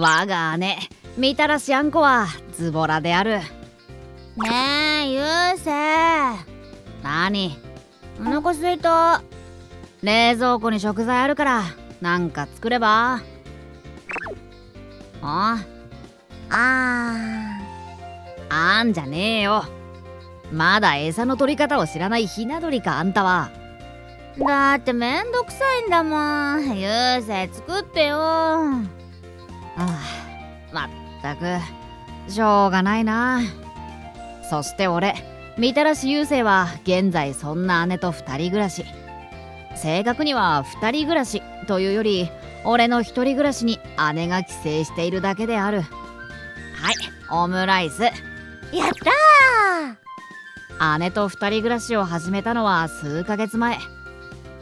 我が姉みたらしあんこはズボラである。ねえ、ゆうせー。何？お腹すいた。冷蔵庫に食材あるからなんか作れば。ああーあんじゃねえよ。まだ餌の取り方を知らないひな鳥かあんたは。だってめんどくさいんだもん。ゆうせい作ってよ。ああ、まったくしょうがないな。そして俺みたらしゆうせいは現在そんな姉と2人暮らし。正確には2人暮らしというより俺の1人暮らしに姉が帰省しているだけである。はい、オムライス。やったー。姉と2人暮らしを始めたのは数ヶ月前。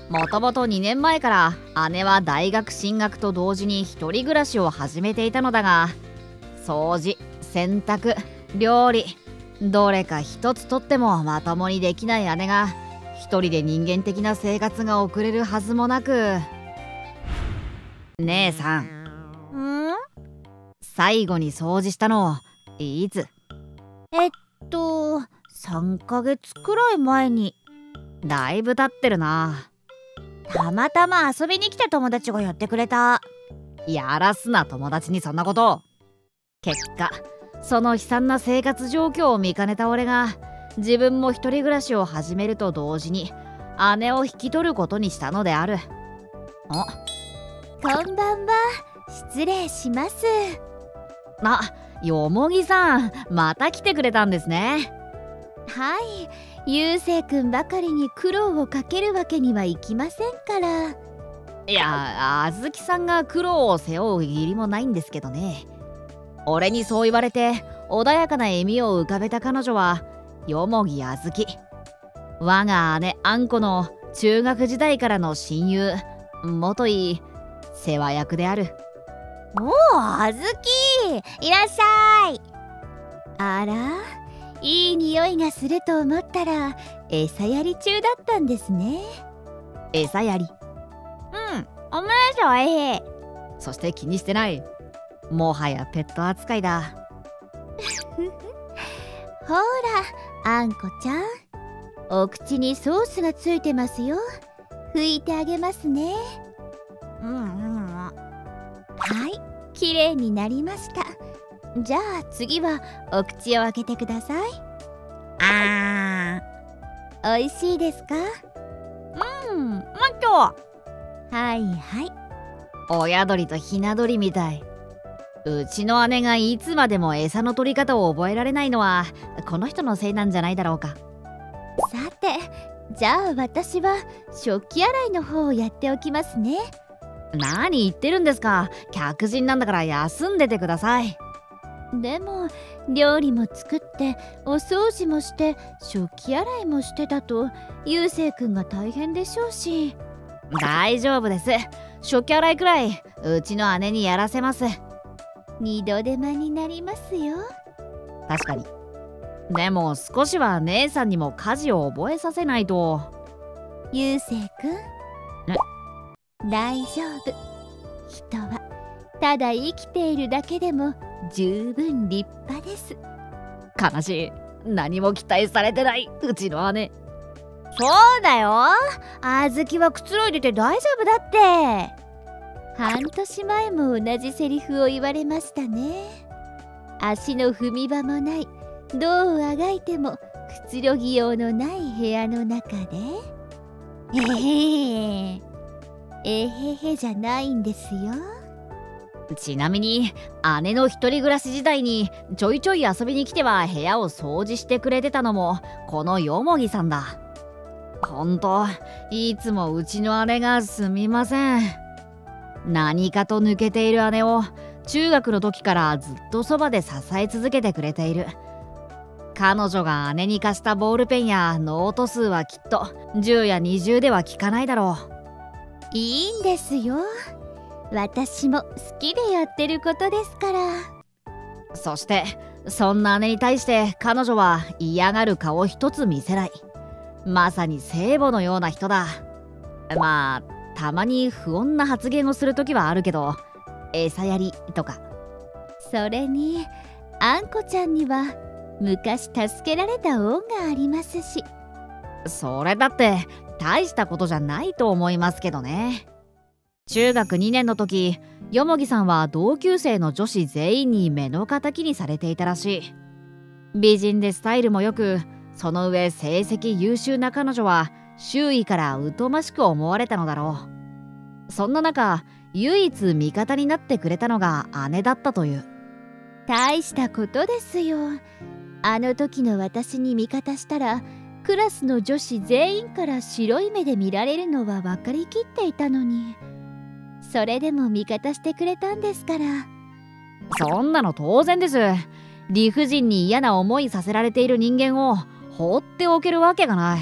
もともと2年前から姉は大学進学と同時に1人暮らしを始めていたのだが、掃除、洗濯、料理どれか一つとってもまともにできない姉が1人で人間的な生活が送れるはずもなく。姉さん、最後に掃除したのいつ？3ヶ月くらい前に。だいぶ経ってるな。たまたま遊びに来た友達がやってくれた。やらすな、友達にそんなこと。結果その悲惨な生活状況を見かねた俺が自分も一人暮らしを始めると同時に姉を引き取ることにしたのである。あ、こんばんは、失礼します。あ、よもぎさん、また来てくれたんですね。はい、ゆうせいくんばかりに苦労をかけるわけにはいきませんから。いや、あずきさんが苦労を背負う義理もないんですけどね。俺にそう言われて穏やかな笑みを浮かべた彼女はよもぎあずき、我が姉あんこの中学時代からの親友、元い世話役である。おお、あずき、いらっしゃい。あら、いい匂いがすると思ったら餌やり中だったんですね。餌やり？うん、オムライスおいしい。そして気にしてない。もはやペット扱いだ。ほらあんこちゃん、お口にソースがついてますよ。拭いてあげますね。はい、きれいになりました。じゃあ次はお口を開けてください。あー、おいしいですか？もっと。はいはい。親鳥とひな鳥みたい。うちの姉がいつまでも餌の取り方を覚えられないのはこの人のせいなんじゃないだろうか。さて、じゃあ私は食器洗いの方をやっておきますね。何言ってるんですか、客人なんだから休んでてください。でも料理も作ってお掃除もして食器洗いもしてだとゆうせいくんが大変でしょうし。大丈夫です、食器洗いくらいうちの姉にやらせます。二度手間になりますよ。確かに。でも少しは姉さんにも家事を覚えさせないと。ゆうせいくん、大丈夫。人はただ生きているだけでも十分立派です。悲しい、何も期待されてないうちの姉。そうだよ、あずきはくつろいでて大丈夫だって。半年前も同じセリフを言われましたね。足の踏み場もない、どうあがいてもくつろぎようのない部屋の中で。えへへ、えへへじゃないんですよ。ちなみに姉の一人暮らし時代にちょいちょい遊びに来ては部屋を掃除してくれてたのもこのよもぎさんだ。ほんといつもうちの姉がすみません。何かと抜けている姉を中学の時からずっとそばで支え続けてくれている。彼女が姉に貸したボールペンやノート数はきっと10や20では効かないだろう。いいんですよ、私も好きでやってることですから。そしてそんな姉に対して彼女は嫌がる顔一つ見せない。まさに聖母のような人だ。まあたまに不穏な発言をする時はあるけど、餌やりとかそれにあんこちゃんには昔助けられた恩がありますし。それだって大したことじゃないと思いますけどね。中学2年の時、よもぎさんは同級生の女子全員に目の敵にされていたらしい。美人でスタイルもよく、その上成績優秀な彼女は周囲から疎ましく思われたのだろう。そんな中、唯一味方になってくれたのが姉だったという。大したことですよ。あの時の私に味方したら、クラスの女子全員から白い目で見られるのは分かりきっていたのに。それでも味方してくれたんですから。そんなの当然です。理不尽に嫌な思いさせられている人間を放っておけるわけがない。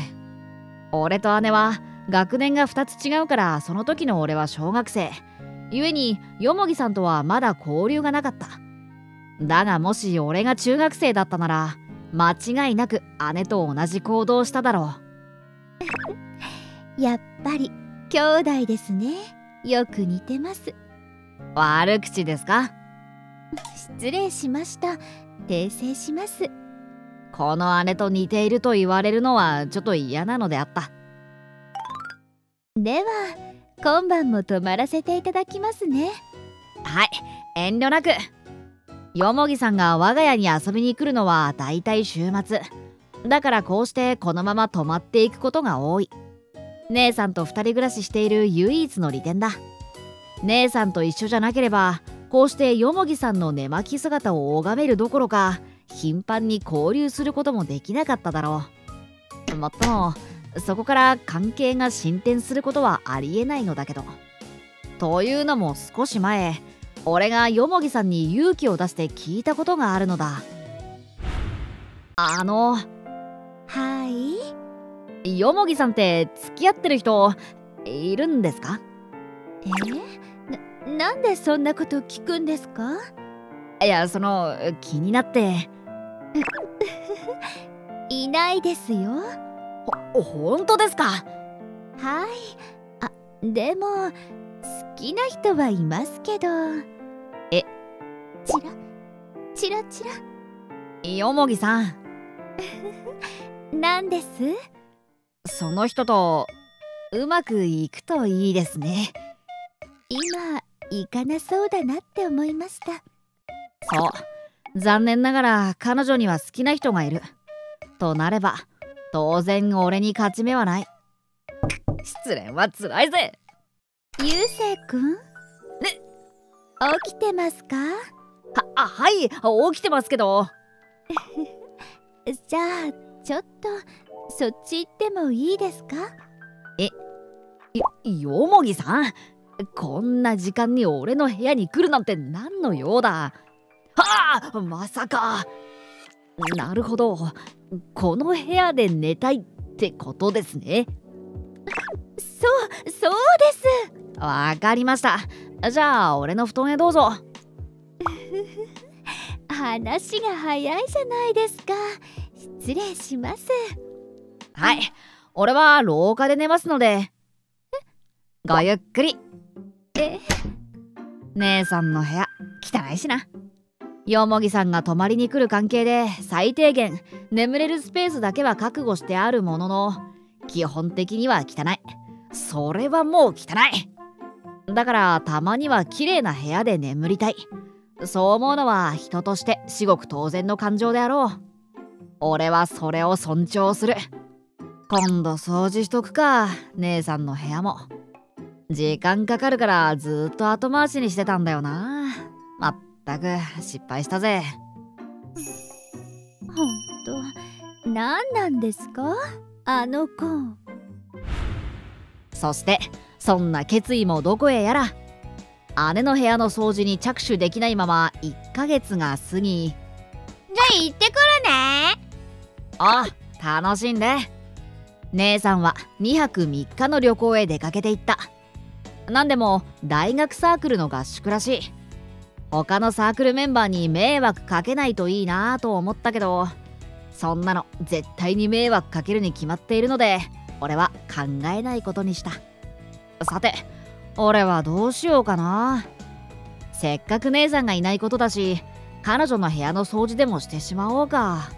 俺と姉は学年が2つ違うから、その時の俺は小学生。故によもぎさんとはまだ交流がなかった。だがもし俺が中学生だったなら、間違いなく姉と同じ行動をしただろう。やっぱり兄弟ですね。よく似てます。悪口ですか？失礼しました。訂正します。この姉と似ていると言われるのはちょっと嫌なのであった。では、今晩も泊まらせていただきますね。はい、遠慮なく。よもぎさんが我が家に遊びに来るのはだいたい週末。だからこうしてこのまま泊まっていくことが多い。姉さんと2人暮らししている唯一の利点だ。姉さんと一緒じゃなければ、こうしてよもぎさんの寝巻き姿を拝めるどころか、頻繁に交流することもできなかっただろう。もっとも、そこから関係が進展することはありえないのだけど。というのも少し前、俺がよもぎさんに勇気を出して聞いたことがあるのだ。はい。よもぎさんって付き合ってる人いるんですか？なんでそんなこと聞くんですか？いや、気になって。いないですよ。本当ですか？はい。あ、でも好きな人はいますけど。チラチラ。よもぎさん。何です？その人とうまくいくといいですね。今行かなそうだなって思いました。そう、残念ながら彼女には好きな人がいるとなれば、当然俺に勝ち目はない。失恋はつらいぜ。ゆうせいくん、起きてますか？はい、起きてますけど。じゃあちょっとそっち行ってもいいですか？よもぎさん、こんな時間に俺の部屋に来るなんて何の用だ。はあ、まさか。なるほど、この部屋で寝たいってことですね。そうです。わかりました。じゃあ俺の布団へどうぞ。話が早いじゃないですか。失礼します。はい、俺は廊下で寝ますので。ごゆっくり。姉さんの部屋汚いしな。よもぎさんが泊まりに来る関係で、最低限眠れるスペースだけは覚悟してあるものの、基本的には汚い。それはもう汚い。だからたまには綺麗な部屋で眠りたい。そう思うのは人として至極当然の感情であろう。俺はそれを尊重する。今度掃除しとくか、姉さんの部屋も。時間かかるからずっと後回しにしてたんだよな。まったく失敗したぜ。ほんと、何なんですかあの子。そしてそんな決意もどこへやら、姉の部屋の掃除に着手できないまま1ヶ月が過ぎ。じゃあ行ってくるね。あ、楽しんで。姉さんは2泊3日の旅行へ出かけていった。なんでも大学サークルの合宿らしい。他のサークルメンバーに迷惑かけないといいなぁと思ったけど、そんなの絶対に迷惑かけるに決まっているので、俺は考えないことにした。さて、俺はどうしようかな。せっかく姉さんがいないことだし、彼女の部屋の掃除でもしてしまおうか。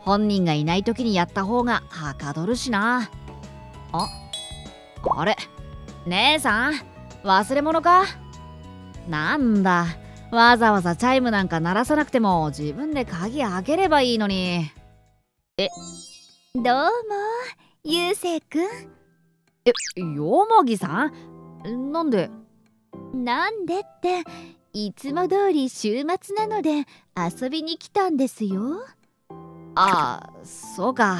本人がいない時にやった方がはかどるしな。あれ、姉さん、忘れ物か？なんだ、わざわざチャイムなんか鳴らさなくても自分で鍵開ければいいのに。どうも、ゆうせいくん。よもぎさん？なんでって、いつも通り週末なので遊びに来たんですよ。ああ、そうか。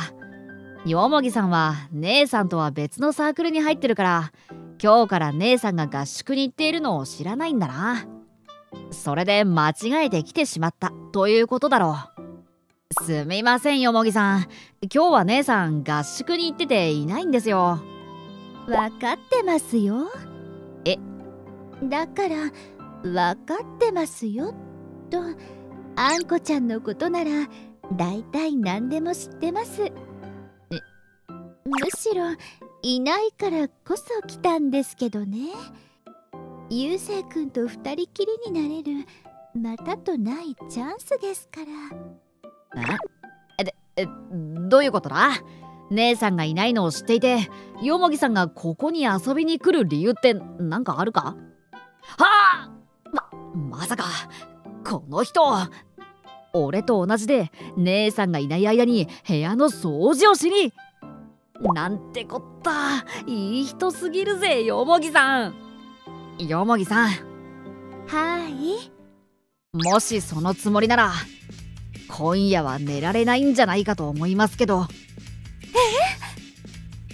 よもぎさんは姉さんとは別のサークルに入ってるから、今日から姉さんが合宿に行っているのを知らないんだな。それで間違えて来てしまったということだろう。すみません、よもぎさん。今日は姉さん合宿に行ってていないんですよ。わかってますよ。だから、わかってますよと、あんこちゃんのことならだいたい何でも知ってます。むしろいないからこそ来たんですけどね。ゆうせいくんと二人きりになれる、またとないチャンスですから。どういうことだ？姉さんがいないのを知っていて、よもぎさんがここに遊びに来る理由ってなんかあるか？はあ！まさか、この人、俺と同じで姉さんがいない間に部屋の掃除をしに。なんてこった、いい人すぎるぜ、よもぎさん。よもぎさん。はい。もしそのつもりなら、今夜は寝られないんじゃないかと思いますけど。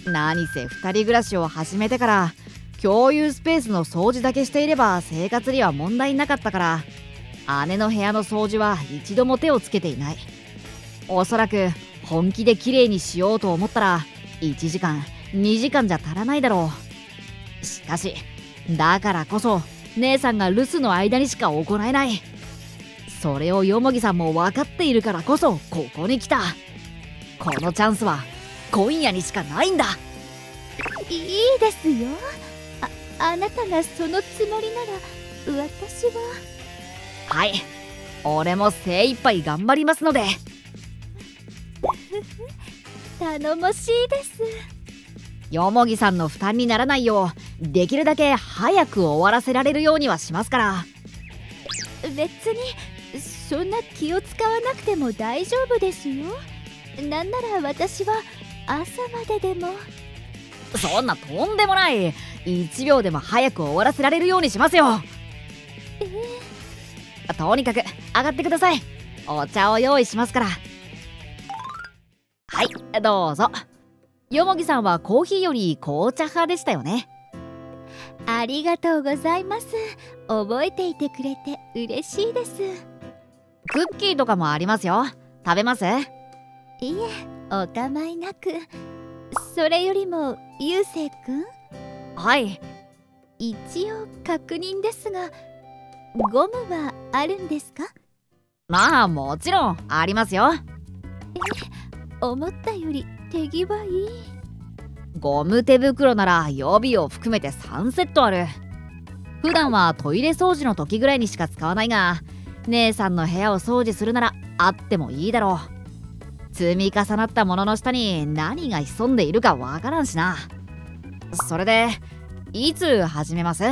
何せ2人暮らしを始めてから、共有スペースの掃除だけしていれば生活には問題なかったから、姉の部屋の掃除は一度も手をつけていない。おそらく本気で綺麗にしようと思ったら1時間2時間じゃ足らないだろう。しかしだからこそ姉さんが留守の間にしか行えない。それをよもぎさんも分かっているからこそここに来た。このチャンスは今夜にしかないんだ。いいですよ。あなたがそのつもりなら私は。はい、俺も精一杯頑張りますので。頼もしいです。よもぎさんの負担にならないよう、できるだけ早く終わらせられるようにはしますから。別にそんな気を使わなくても大丈夫ですよ。なんなら私は朝まででも。そんなとんでもない、1秒でも早く終わらせられるようにしますよ。とにかく上がってください。お茶を用意しますから。はい、どうぞ。よもぎさんはコーヒーより紅茶派でしたよね。ありがとうございます。覚えていてくれて嬉しいです。クッキーとかもありますよ。食べます？いえ、お構いなく。それよりも、ゆうせいくん？はい。一応確認ですが、ゴムはあるんですか？まあ、もちろんありますよ。思ったより手際いい。ゴム手袋なら予備を含めて3セットある。普段はトイレ掃除の時ぐらいにしか使わないが、姉さんの部屋を掃除するならあってもいいだろう。積み重なったものの下に何が潜んでいるかわからんしな。それでいつ始めます？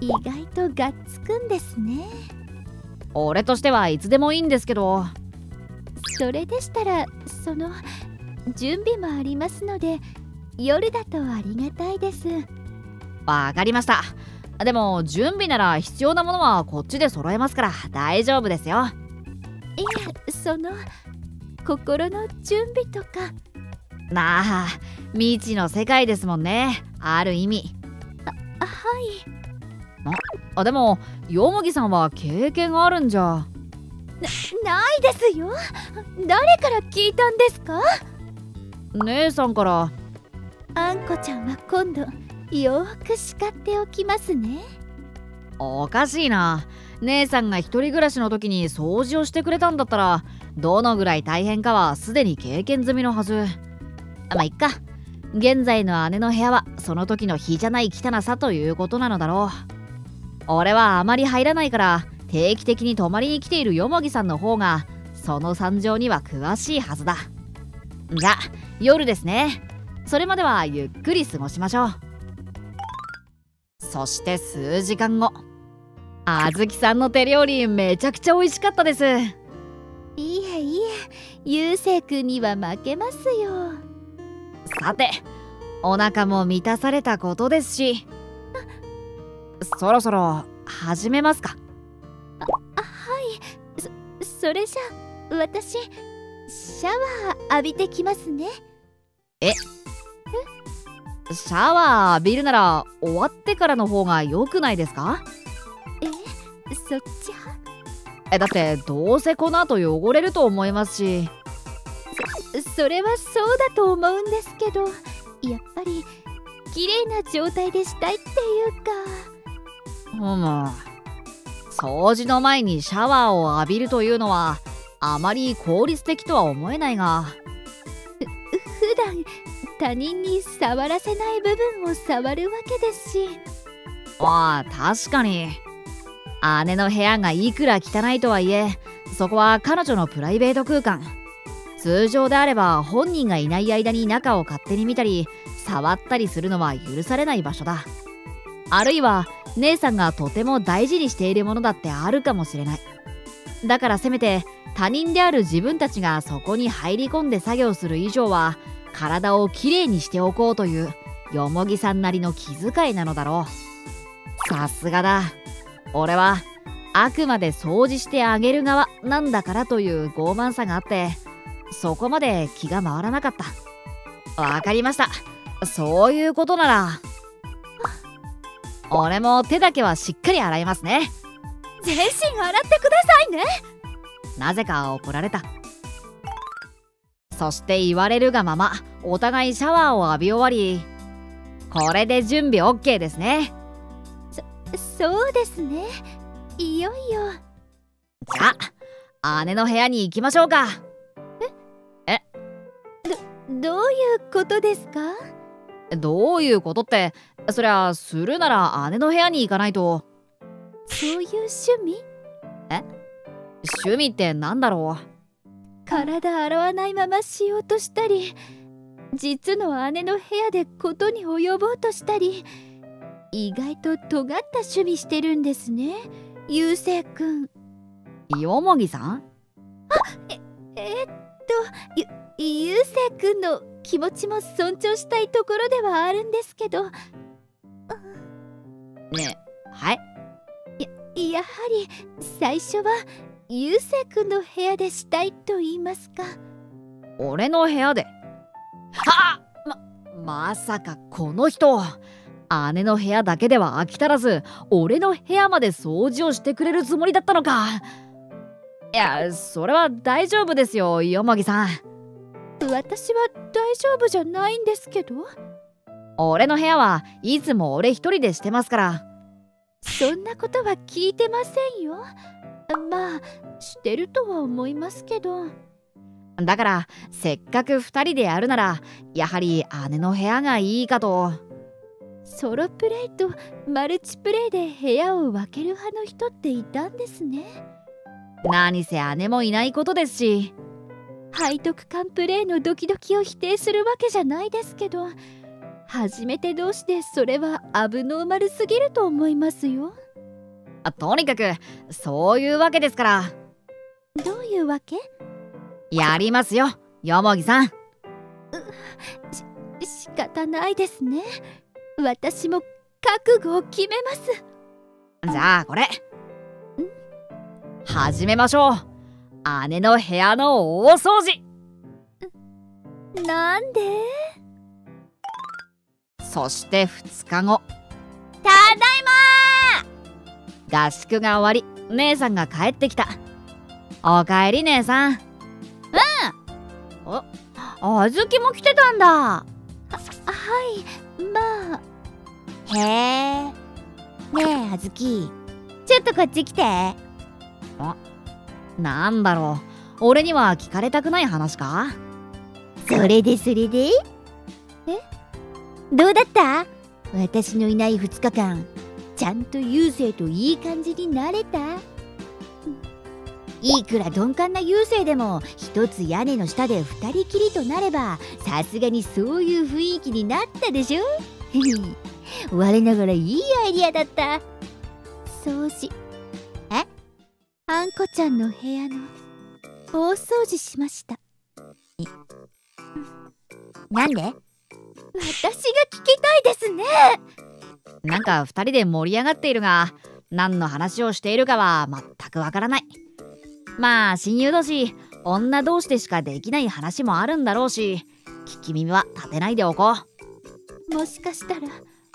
意外とがっつくんですね。俺としてはいつでもいいんですけど。それでしたら、その準備もありますので、夜だとありがたいです。わかりました。でも準備なら必要なものはこっちで揃えますから大丈夫ですよ。いや、その心の準備とか。なあ、未知の世界ですもんね、ある意味。はい。でもよもぎさんは経験があるんじゃ。ないですよ。誰から聞いたんですか？姉さんから。あんこちゃんは今度よく叱っておきますね。おかしいな。姉さんが一人暮らしの時に掃除をしてくれたんだったら、どのぐらい大変かはすでに経験済みのはず。まあいっか。現在の姉の部屋はその時の比じゃない汚さということなのだろう。俺はあまり入らないから定期的に泊まりに来ているよもぎさんの方がその惨状には詳しいはずだ。が夜ですね。それまではゆっくり過ごしましょう。そして数時間後、あずきさんの手料理めちゃくちゃ美味しかったです。いえいえ、ゆうせい君には負けますよ。さて、お腹も満たされたことですし、そろそろ始めますか。はい、それじゃ私シャワー浴びてきますね。シャワー浴びるなら終わってからの方が良くないですか？そっち派？だってどうせこの後汚れると思いますし。それはそうだと思うんですけど、やっぱり綺麗な状態でしたいっていうか。掃除の前にシャワーを浴びるというのはあまり効率的とは思えないが、普段他人に触らせない部分を触るわけですし。ああ、確かに姉の部屋がいくら汚いとはいえ、そこは彼女のプライベート空間。通常であれば本人がいない間に中を勝手に見たり触ったりするのは許されない場所だ。あるいは姉さんがとても大事にしているものだってあるかもしれない。だからせめて他人である自分たちがそこに入り込んで作業する以上は体をきれいにしておこうというよもぎさんなりの気遣いなのだろう。さすがだ。俺はあくまで掃除してあげる側なんだからという傲慢さがあって、そこまで気が回らなかった。わかりました、そういうことなら俺も手だけはしっかり洗いますね。全身洗ってくださいね。なぜか怒られた。そして言われるがままお互いシャワーを浴び終わり、これで準備 OK ですね。そうですね、いよいよ。じゃあ姉の部屋に行きましょうか。どういうことですか？どういうことって、そりゃするなら姉の部屋に行かないと。そういう趣味？趣味ってなんだろう。体洗わないまましようとしたり、実の姉の部屋でことに及ぼうとしたり、意外と尖った趣味してるんですね、ゆうせいくん。よもぎさん？ゆうせいくんの気持ちも尊重したいところではあるんですけど、ねえ、はい？やはり最初はゆうせいくんの部屋でしたいと言いますか。俺の部屋で？はあ！まさかこの人、姉の部屋だけでは飽き足らず俺の部屋まで掃除をしてくれるつもりだったのか。いや、それは大丈夫ですよ、よもぎさん。私は大丈夫じゃないんですけど。俺の部屋はいつも俺一人でしてますから。そんなことは聞いてませんよ。まあしてるとは思いますけど。だからせっかく2人でやるならやはり姉の部屋がいいかと。ソロプレイとマルチプレイで部屋を分ける派の人っていたんですね。何せ姉もいないことですし。背徳感プレイのドキドキを否定するわけじゃないですけど、初めて同士でそれはアブノーマルすぎると思いますよ。とにかくそういうわけですから。どういうわけ？やりますよ、よもぎさん。仕方ないですね。私も覚悟を決めます。じゃあこれ始めましょう。姉の部屋の大掃除。なんで？そして2日後。ただいまー。合宿が終わり、姉さんが帰ってきた。おかえり姉さん。あずきも来てたんだ。はい、まあ。へえ。ねえあずき、ちょっとこっち来て。なんだろう、俺には聞かれたくない話か？それでどうだった？私のいない2日間、ちゃんとゆうせいといい感じになれた？いくら鈍感なゆうせいでも一つ屋根の下で二人きりとなればさすがにそういう雰囲気になったでしょ？我ながらいいアイディアだった。掃除、え？あんこちゃんの部屋の大掃除しました。え、なんで？私が聞きたいですね。なんか二人で盛り上がっているが何の話をしているかは全くわからない。まあ親友だし女同士でしかできない話もあるんだろうし、聞き耳は立てないでおこう。もしかしたら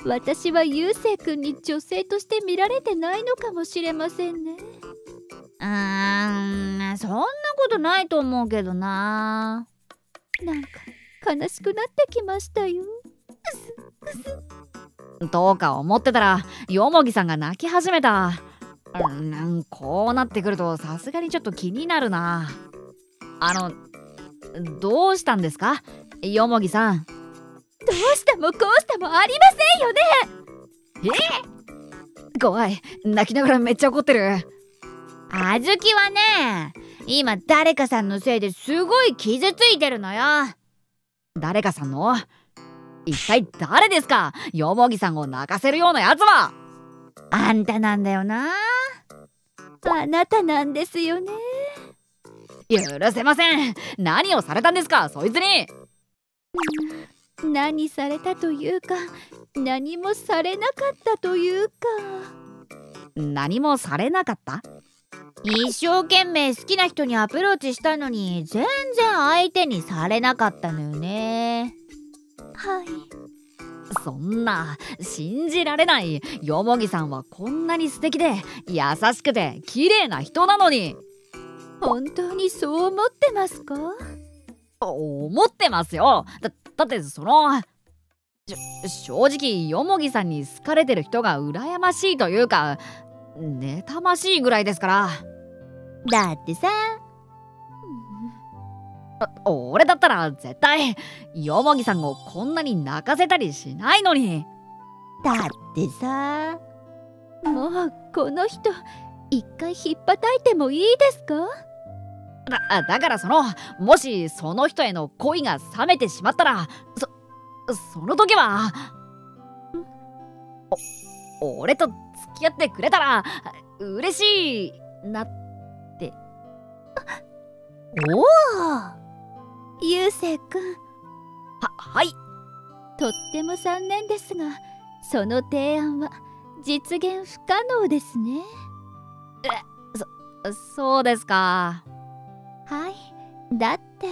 私はゆうせいくんに女性として見られてないのかもしれませんね。そんなことないと思うけどな。なんか悲しくなってきましたよ。どうか思ってたらよもぎさんが泣き始めた。こうなってくるとさすがにちょっと気になるな。どうしたんですかよもぎさん。どうしたもこうしたもありませんよね。え？怖い。泣きながらめっちゃ怒ってる。あずきはね、今誰かさんのせいですごい傷ついてるのよ。誰かさんの？一体誰ですか？よもぎさんを泣かせるようなやつは。あんたなんだよな。あなたなんですよね。許せません。何をされたんですかそいつに。何されたというか何もされなかったというか。何もされなかった？一生懸命好きな人にアプローチしたのに全然相手にされなかったのよね。はい。そんな信じられない。よもぎさんはこんなに素敵で優しくて綺麗な人なのに。本当にそう思ってますか？思ってますよ。だってその正直よもぎさんに好かれてる人が羨ましいというか妬ましいぐらいですから。だってさ、俺だったら絶対よもぎさんをこんなに泣かせたりしないのに。だってさ、もうこの人一回ひっぱたいてもいいですか？だからもしその人への恋が冷めてしまったらその時は俺と付き合ってくれたら嬉しいなって。おお、ゆうせいくん。はい。とっても残念ですが、その提案は実現不可能ですね。そうですか。はい。だって、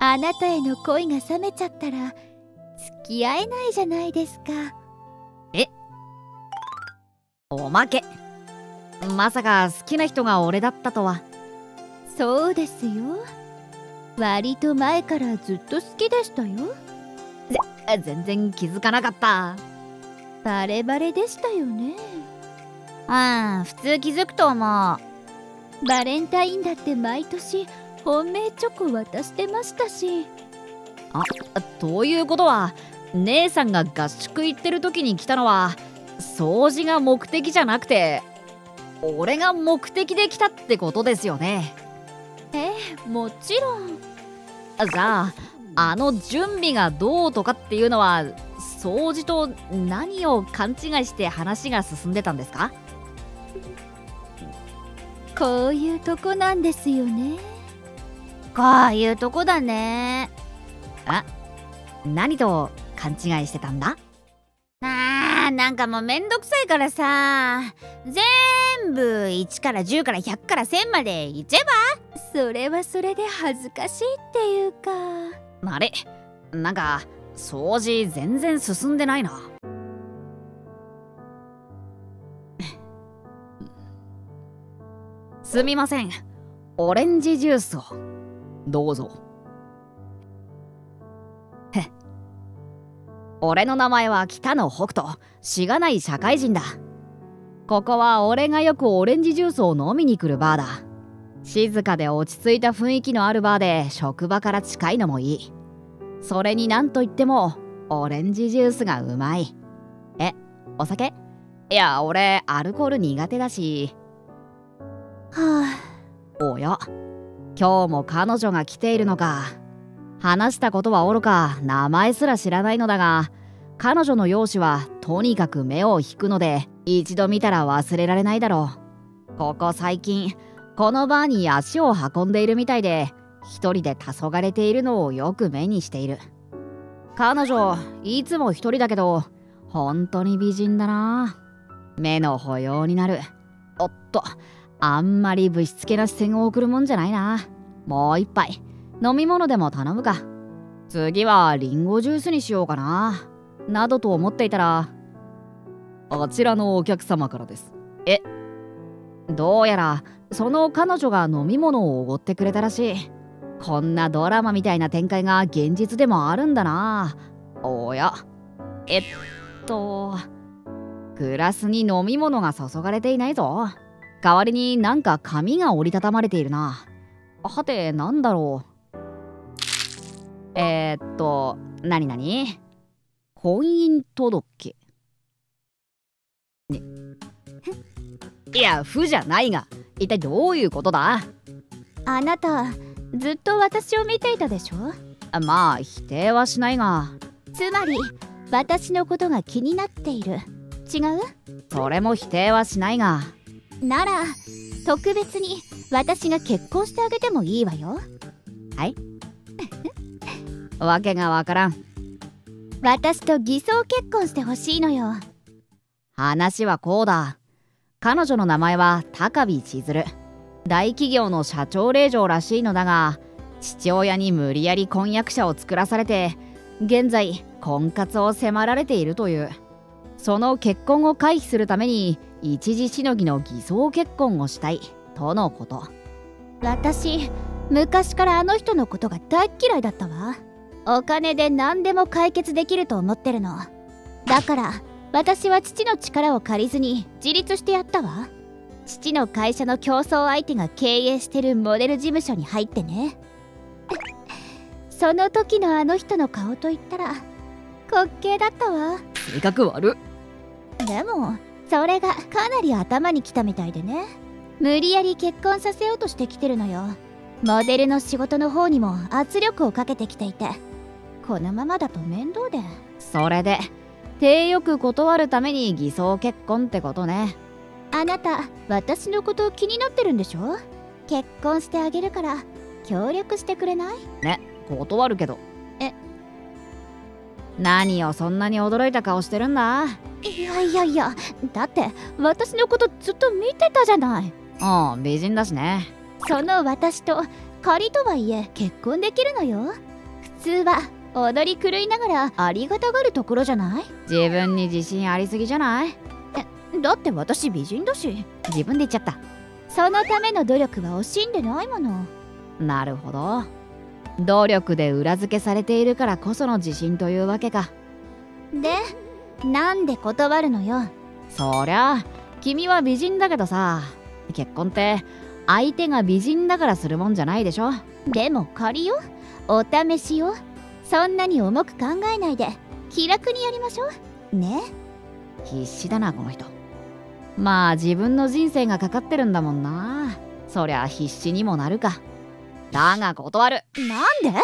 あなたへの恋が冷めちゃったら、付き合えないじゃないですか。え？おまけ。まさか好きな人が俺だったとは。そうですよ。割と前からずっと好きでしたよ。全然気づかなかった。バレバレでしたよね。普通気づくと思う。バレンタインだって毎年本命チョコ渡してましたし。ということは姉さんが合宿行ってる時に来たのは掃除が目的じゃなくて俺が目的で来たってことですよね。もちろん。じゃあ準備がどうとかっていうのは掃除と何を勘違いして話が進んでたんですか？こういうとこなんですよね。こういうとこだね。何と勘違いしてたんだ？なんかもうめんどくさいからさ、全部1から10から100から1000までいっちゃえば？それはそれで恥ずかしいっていうか。あれ？なんか掃除全然進んでないな。すみません。オレンジジュースをどうぞ。俺の名前は北野北斗、しがない社会人だ。ここは俺がよくオレンジジュースを飲みに来るバーだ。静かで落ち着いた雰囲気のあるバーで職場から近いのもいい。それになんといってもオレンジジュースがうまい。お酒？いや、俺アルコール苦手だし。はあ。おや、今日も彼女が来ているのか。話したことはおろか、名前すら知らないのだが、彼女の容姿はとにかく目を引くので、一度見たら忘れられないだろう。ここ最近、このバーに足を運んでいるみたいで、一人で黄昏ているのをよく目にしている。彼女、いつも一人だけど、本当に美人だな。目の保養になる。おっと、あんまりぶしつけな視線を送るもんじゃないな。もう一杯、飲み物でも頼むか。次はリンゴジュースにしようかな。などと思っていたら、あちらのお客様からです。え、どうやら、その彼女が飲み物をおごってくれたらしい。こんなドラマみたいな展開が現実でもあるんだな。おや、グラスに飲み物が注がれていないぞ。代わりになんか紙が折りたたまれているな。はて、なんだろう。なになに？婚姻届。ね、いや、不じゃないが、一体どういうことだ？あなた、ずっと私を見ていたでしょ？まあ、否定はしないが。つまり、私のことが気になっている。違う？それも否定はしないが。なら、特別に私が結婚してあげてもいいわよ。はい？わけがわからん。私と偽装結婚してほしいのよ。話はこうだ。彼女の名前は高見千鶴。大企業の社長令嬢らしいのだが、父親に無理やり婚約者を作らされて、現在婚活を迫られているという。その結婚を回避するために一時しのぎの偽装結婚をしたいとのこと。私、昔からあの人のことが大嫌いだったわ。お金で何でも解決できると思ってるのだから、私は父の力を借りずに自立してやったわ。父の会社の競争相手が経営してるモデル事務所に入ってね。その時のあの人の顔といったら滑稽だったわ。性格悪っ。でもそれがかなり頭にきたみたいでね、無理やり結婚させようとしてきてるのよ。モデルの仕事の方にも圧力をかけてきていて、このままだと面倒で。それで手よく断るために偽装結婚ってことね。あなた、私のこと気になってるんでしょ？結婚してあげるから協力してくれない？ね、断るけど。何をそんなに驚いた顔してるんだ？いやいやいや、だって私のことずっと見てたじゃない。うん、美人だしね。その私と仮とはいえ結婚できるのよ。普通は踊り狂いながらありがたがるところじゃない？自分に自信ありすぎじゃない？だって私美人だし。自分で言っちゃった。そのための努力は惜しんでないもの。なるほど、努力で裏付けされているからこその自信というわけか。で、なんで断るのよ。そりゃ君は美人だけどさ、結婚って相手が美人だからするもんじゃないでしょ。でも仮よ、お試しよ。そんなに重く考えないで気楽にやりましょうね。必死だな、この人。まあ自分の人生がかかってるんだもんな。そりゃ必死にもなるか。だが断る。なんで？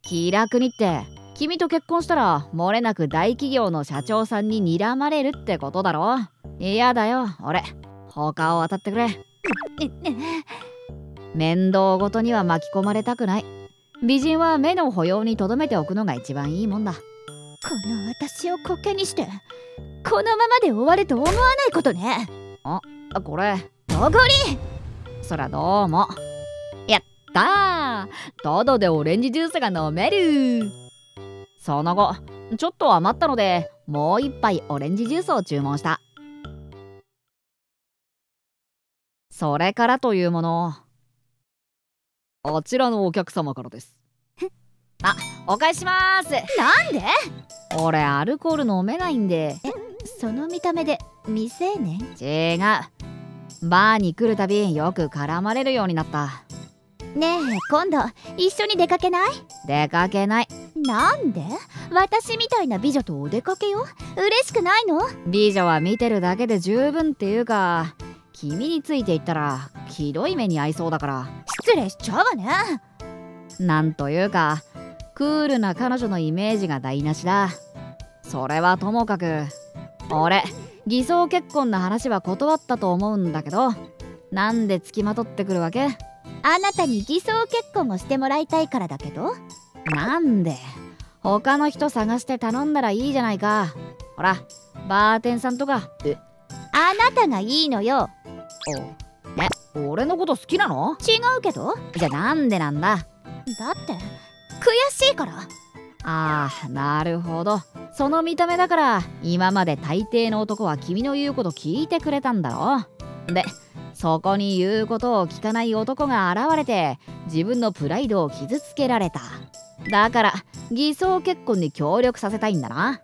気楽にって、君と結婚したら、もれなく大企業の社長さんに睨まれるってことだろ。嫌だよ、俺。他を当たってくれ。面倒ごとには巻き込まれたくない。美人は目の保養にとどめておくのが一番いいもんだ。この私をコケにして、このままで終わると思わないことね。あ、これ。おごり！そらどうも。ただでオレンジジュースが飲める。その後ちょっと余ったので、もう一杯オレンジジュースを注文した。それからというもの、あちらのお客様からです。あ、お返しします。なんで？俺アルコール飲めないんで。その見た目で未成年？違う、バーに来るたびよく絡まれるようになった。ねえ、今度一緒に出かけない？出かけない。なんで私みたいな美女とお出かけよ。嬉しくないの？美女は見てるだけで十分っていうか、君についていったらひどい目に遭いそうだから。失礼しちゃうわね。なんというかクールな彼女のイメージが台無しだ。それはともかく、俺偽装結婚の話は断ったと思うんだけど、なんでつきまとってくるわけ？あなたに偽装結婚をしてもらいたいからだけど。なんで？他の人探して頼んだらいいじゃないか。ほら、バーテンさんとか。あなたがいいのよ。俺のこと好きなの？違うけど。じゃあなんでなんだ？だって悔しいから。ああ、なるほど。その見た目だから。今まで大抵の男は君の言うこと聞いてくれたんだろ。でそこに言うことを聞かない男が現れて、自分のプライドを傷つけられた。だから偽装結婚に協力させたいんだな。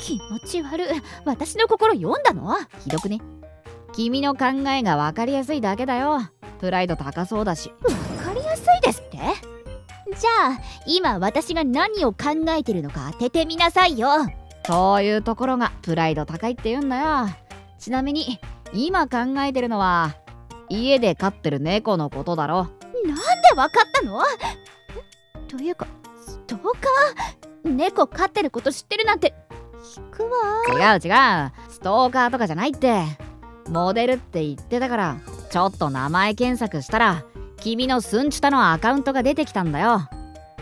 気持ち悪い。私の心読んだの？ひどくね。君の考えが分かりやすいだけだよ。プライド高そうだし。分かりやすいですって？じゃあ今私が何を考えてるのか当ててみなさいよ。そういうところがプライド高いって言うんだよ。ちなみに今考えてるのは家で飼ってる猫のことだろ。なんでわかったの？というかストーカー？猫飼ってること知ってるなんて引くわ。違う違う、ストーカーとかじゃないって。モデルって言ってたから、ちょっと名前検索したら君のスンチュタのアカウントが出てきたんだよ。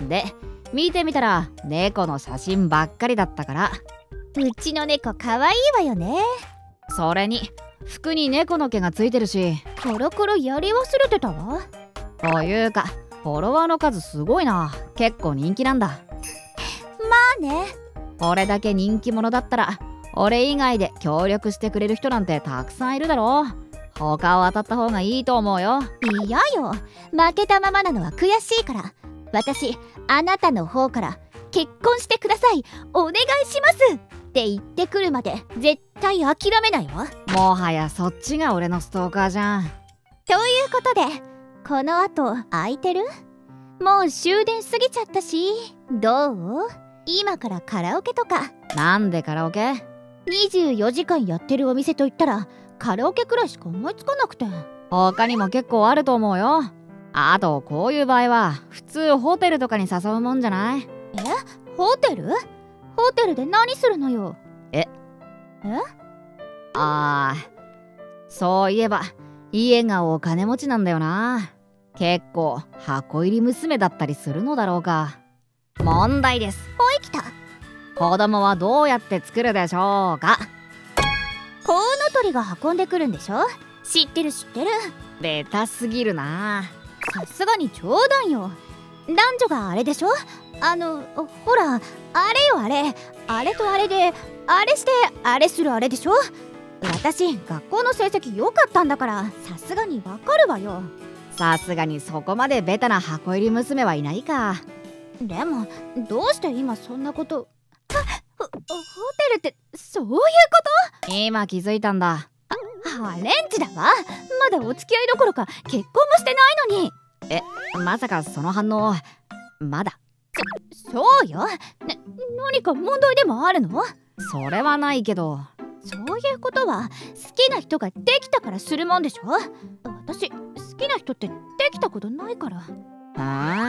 で見てみたら猫の写真ばっかりだったから。うちの猫かわいいわよね。それに服に猫の毛がついてるし。コロコロやり忘れてたわ。というかフォロワーの数すごいな。結構人気なんだ。まあね。これだけ人気者だったら俺以外で協力してくれる人なんてたくさんいるだろう。他を当たった方がいいと思うよ。いやよ、負けたままなのは悔しいから。私あなたの方から「結婚してください、お願いします」って言ってくるまで絶対諦めないわ。もはやそっちが俺のストーカーじゃん。ということでこのあと空いてる？もう終電過ぎちゃったし、どう？今からカラオケとか。なんでカラオケ？24時間やってるお店といったらカラオケくらいしか思いつかなくて。他にも結構あると思うよ。あとこういう場合は普通ホテルとかに誘うもんじゃない？ホテル？ホテルで何するのよ。ああ、そういえば家がお金持ちなんだよな。結構箱入り娘だったりするのだろうか。問題です。ほいきた。子供はどうやって作るでしょうか？コウノトリが運んでくるんでしょ？知ってる知ってる。ベタすぎるな。さすがに冗談よ。男女があれでしょ？ほらあれよ、あれあれとあれであれしてあれするあれでしょ？私学校の成績良かったんだから、さすがにわかるわよ。さすがにそこまでベタな箱入り娘はいないか。でもどうして今そんなこと。ホテルってそういうこと？今気づいたんだ。ハレンチだわ。まだお付き合いどころか結婚もしてないのに。まさかその反応まだ？そうよ。何か問題でもあるの？それはないけど。そういうことは好きな人ができたからするもんでしょ？私好きな人ってできたことないから。ああ、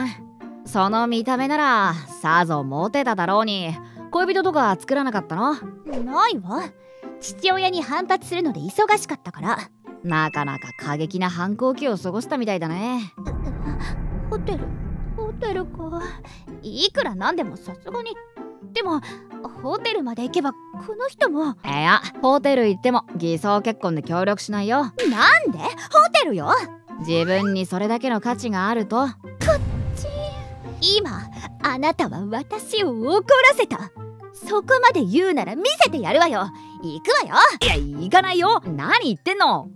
その見た目ならさぞモテただろうに。恋人とか作らなかったの？ないわ。父親に反発するので忙しかったから。なかなか過激な反抗期を過ごしたみたいだね。ホテルか。いくらなんでもさすがに。でもホテルまで行けばこの人も。いや、ホテル行っても偽装結婚で協力しないよ。なんで？ホテルよ。自分にそれだけの価値があると。今あなたは私を怒らせた。そこまで言うなら見せてやるわよ。行くわよ。いや、行かないよ。何言ってんの。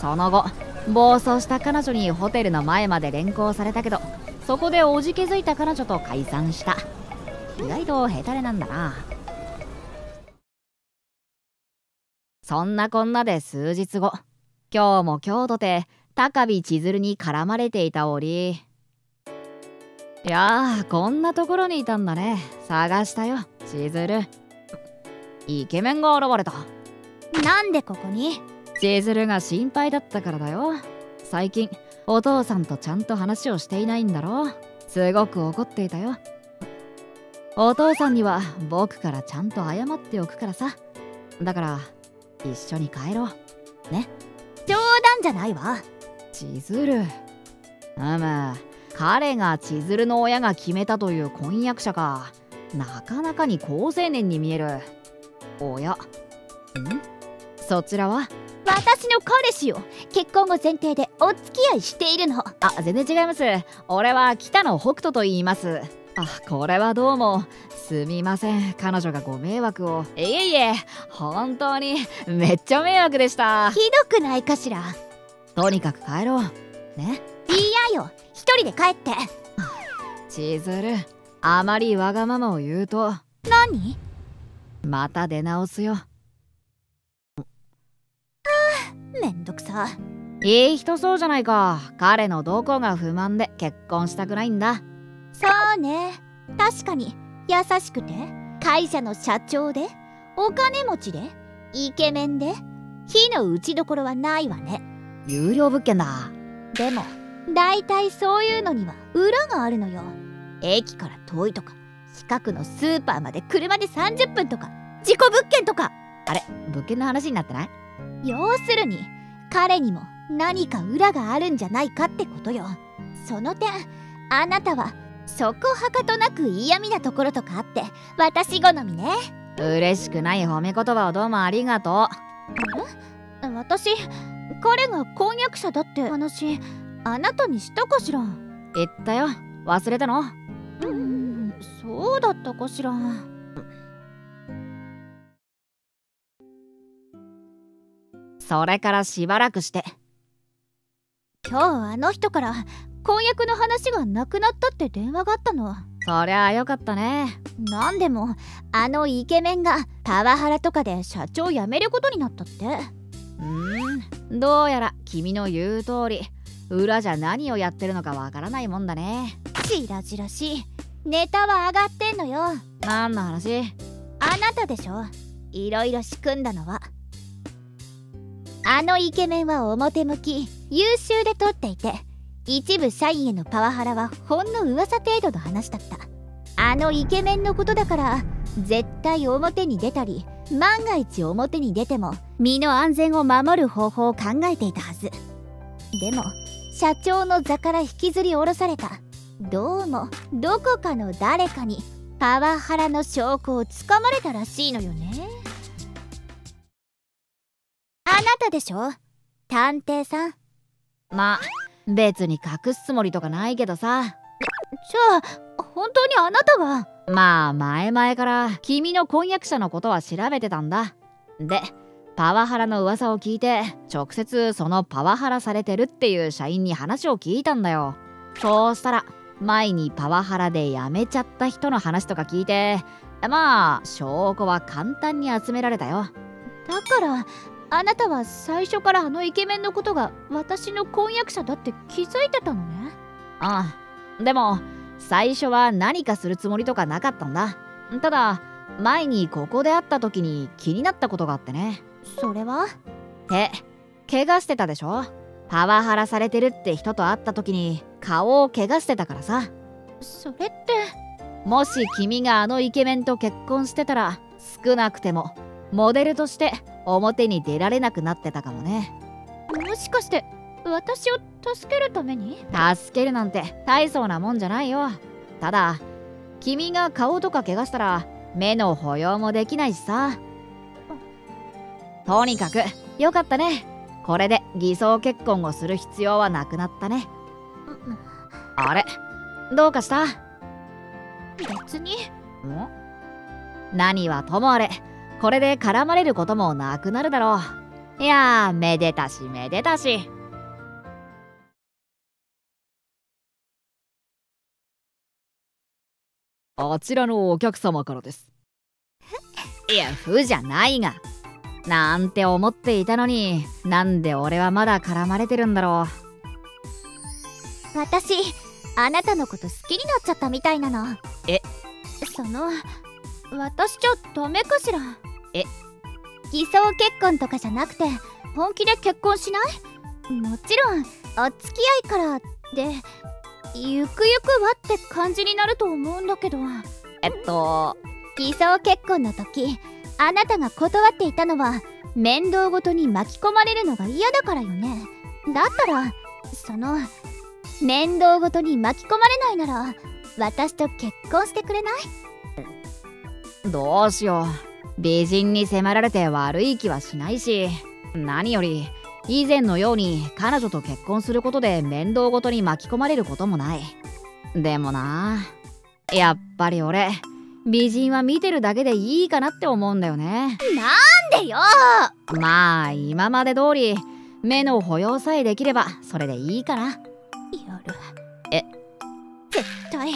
その後暴走した彼女にホテルの前まで連行されたけど、そこでおじけづいた彼女と解散した。意外とヘタレなんだな。そんなこんなで数日後、今日も今日とて高尾千鶴に絡まれていた折、いやー、こんなところにいたんだね。探したよ、千鶴。イケメンが現れた。なんでここに？千鶴が心配だったからだよ。最近お父さんとちゃんと話をしていないんだろう。すごく怒っていたよ。お父さんには僕からちゃんと謝っておくからさ。だから一緒に帰ろうね。冗談じゃないわ。千鶴、あまあ彼が千鶴の親が決めたという婚約者か。なかなかに好青年に見える。おや、ん？そちらは？私の彼氏よ。結婚を前提でお付き合いしているの。あ、全然違います。俺は北野北斗と言います。あ、これはどうも。すみません。彼女がご迷惑を。いえいえ、本当にめっちゃ迷惑でした。ひどくないかしら。とにかく帰ろう。ね？いやよ。一人で帰って。千鶴、あまりわがままを言うと。何？また出直すよ。めんどくさ。いい人そうじゃないか。彼のどこが不満で結婚したくないんだ。そうね、確かに優しくて会社の社長でお金持ちでイケメンで非の打ちどころはないわね。優良物件だ。でもだいたいそういうのには裏があるのよ。駅から遠いとか近くのスーパーまで車で30分とか事故物件とか。あれ、物件の話になってない？要するに彼にも何か裏があるんじゃないかってことよ。その点あなたはそこはかとなく嫌味なところとかあって私好みね。嬉しくない褒め言葉をどうもありがとう。私、彼が婚約者だって話あなたにしたかしら？言ったよ。忘れたの？そうだったかしら。それからしばらくして。今日あの人から婚約の話がなくなったって電話があったの。そりゃあよかったね。なんでもあのイケメンがパワハラとかで社長辞めることになったって。どうやら君の言う通り裏じゃ何をやってるのかわからないもんだね。しらじらしいネタは上がってんのよ。何の話？あなたでしょ、いろいろ仕組んだのは。あのイケメンは表向き優秀で取っていて、一部社員へのパワハラはほんの噂程度の話だった。あのイケメンのことだから絶対表に出たり、万が一表に出ても身の安全を守る方法を考えていたはず。でも社長の座から引きずり下ろされた。どうもどこかの誰かにパワハラの証拠をつかまれたらしいのよね。あなたでしょ、探偵さん。まあ別に隠すつもりとかないけどさ。じゃあ本当にあなたが？まあ前々から君の婚約者のことは調べてたんだ。でパワハラの噂を聞いて直接そのパワハラされてるっていう社員に話を聞いたんだよ。そうしたら前にパワハラで辞めちゃった人の話とか聞いて、まあ証拠は簡単に集められたよ。だからあなたは最初からあのイケメンのことが私の婚約者だって気づいてたのね。ああ、でも最初は何かするつもりとかなかったんだ。ただ前にここで会った時に気になったことがあってね。それは？怪我してたでしょ。パワハラされてるって人と会った時に顔を怪我してたからさ。それってもし君があのイケメンと結婚してたら少なくてもモデルとして表に出られなくなってたかもね。もしかして私を助けるために？助けるなんて大層なもんじゃないよ。ただ君が顔とか怪我したら目の保養もできないしさ。とにかくよかったね。これで偽装結婚をする必要はなくなったね。あれ、どうかした？別に。何はともあれこれで絡まれることもなくなるだろう。いやー、めでたしめでたし。あちらのお客様からです。いや、ふじゃないが。なんて思っていたのに、なんで俺はまだ絡まれてるんだろう。私あなたのこと好きになっちゃったみたいなの。え、その、私じゃダメかしら。え、偽装結婚とかじゃなくて本気で結婚しない？もちろんお付き合いからで、ゆくゆくはって感じになると思うんだけど。偽装結婚の時あなたが断っていたのは面倒ごとに巻き込まれるのが嫌だからよね。だったらその面倒ごとに巻き込まれないなら私と結婚してくれない？どうしよう、美人に迫られて悪い気はしないし、何より以前のように彼女と結婚することで面倒ごとに巻き込まれることもない。でもな、やっぱり俺美人は見てるだけでいいかなって思うんだよね。なんでよ。まあ今まで通り目の保養さえできればそれでいいかな。え、絶対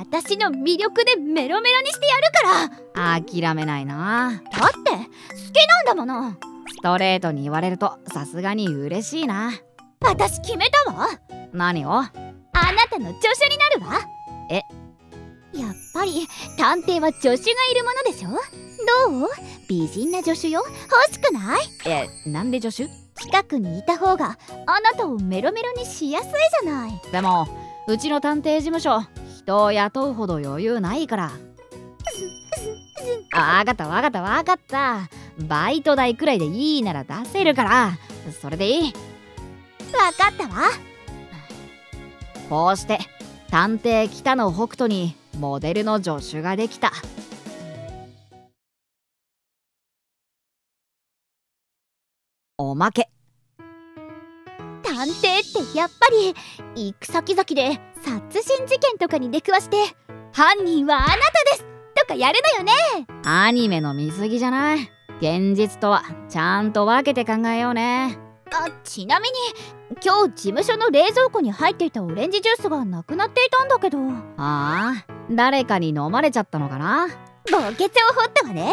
私の魅力でメロメロにしてやるから。諦めないな。だって好きなんだもの。ストレートに言われるとさすがに嬉しいな。私決めたわ。何を？あなたの助手になるわ。え、やっぱり探偵は助手がいるものでしょ。どう？美人な助手よ。欲しくない？なんで助手？近くにいた方があなたをメロメロにしやすいじゃない。でもうちの探偵事務所人を雇うほど余裕ないから。わかったわかったわかった、バイト代くらいでいいなら出せるから、それでいい。わかったわ。こうして探偵北野北斗にモデルの助手ができた。おまけ、探偵ってやっぱり行く先々で殺人事件とかに出くわして「犯人はあなたです」とかやるのよね。アニメの見過ぎじゃない？現実とはちゃんと分けて考えようね。ちなみに今日事務所の冷蔵庫に入っていたオレンジジュースがなくなっていたんだけど。ああ、誰かに飲まれちゃったのかな。墓穴を掘ったわね。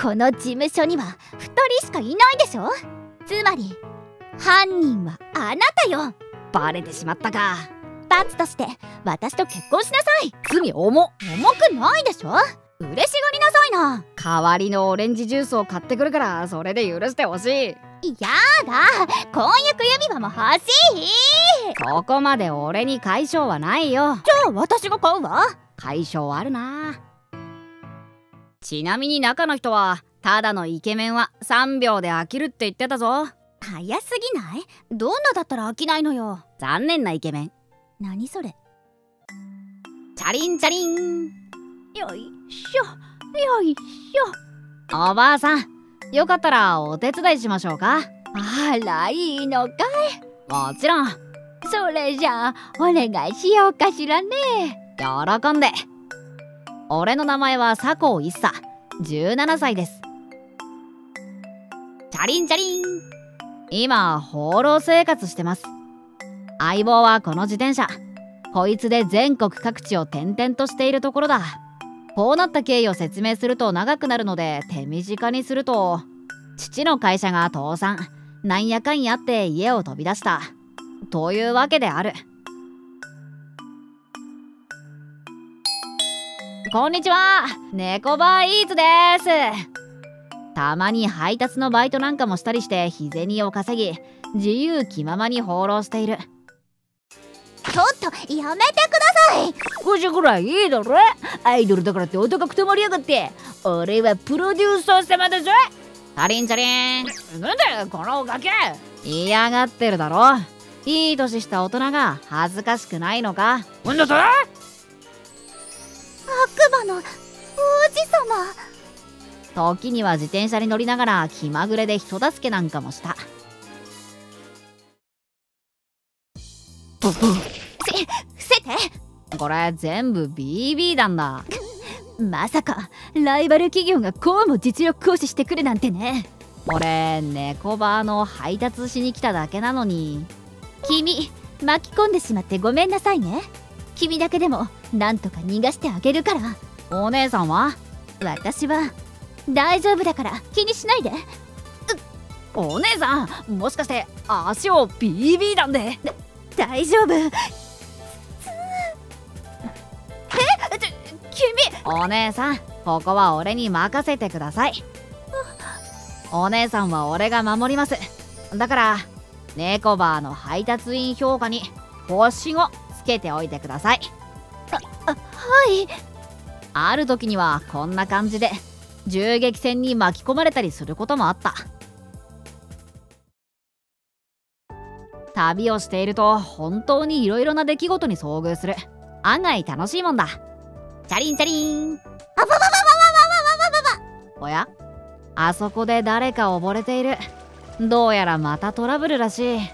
この事務所には2人しかいないでしょ。つまり犯人はあなたよ。バレてしまったか。罰として私と結婚しなさい。罪重くないでしょ。嬉しがりなさいな。代わりのオレンジジュースを買ってくるからそれで許してほしい。やだ、婚約指輪も欲しい。そこまで俺に解消はないよ。じゃあ私が買うわ。解消あるな。ちなみに中の人はただのイケメンは3秒で飽きるって言ってたぞ。早すぎない？どんなだったら飽きないのよ。残念なイケメン。何それ？チャリンチャリン。よいしょよいしょ。おばあさん、よかったらお手伝いしましょうか。あら、いいのかい？もちろん。それじゃあお願いしようかしらね。喜んで。俺の名前は佐向一茶、17歳です。チャリンチャリン。今放浪生活してます。相棒はこの自転車、こいつで全国各地を転々としているところだ。こうなった経緯を説明すると長くなるので手短にすると、父の会社が倒産、なんやかんやって家を飛び出したというわけである。こんにちは、猫バーイーツです。たまに配達のバイトなんかもしたりして日銭を稼ぎ、自由気ままに放浪している。ちょっとやめてください。少しぐらいいいだろ。アイドルだからってお高く止まりやがって。俺はプロデューサー様だぞ。チャリンチャリン。なんだよこの崖。嫌がってるだろ、いい年した大人が恥ずかしくないのか。なんだそれ。悪魔の王子様。時には自転車に乗りながら気まぐれで人助けなんかもした。伏せて。これ全部 BB 弾だ。まさかライバル企業がこうも実力行使してくるなんてね。俺猫バーの配達しに来ただけなのに。君巻き込んでしまってごめんなさいね。君だけでもなんとか逃がしてあげるから。お姉さんは？私は大丈夫だから気にしないで。お姉さん、もしかして足を BB 弾で？大丈夫。君、お姉さん、ここは俺に任せてください。お姉さんは俺が守ります。だから猫バーの配達員評価に星をつけておいてください。はい。ある時にはこんな感じで銃撃戦に巻き込まれたりすることもあった。旅をしていると本当にいろいろな出来事に遭遇する。案外楽しいもんだ。チャリンチャリン。あばばばばばばばばばば。おや、あそこで誰か溺れている。どうやらまたトラブルらしい。よ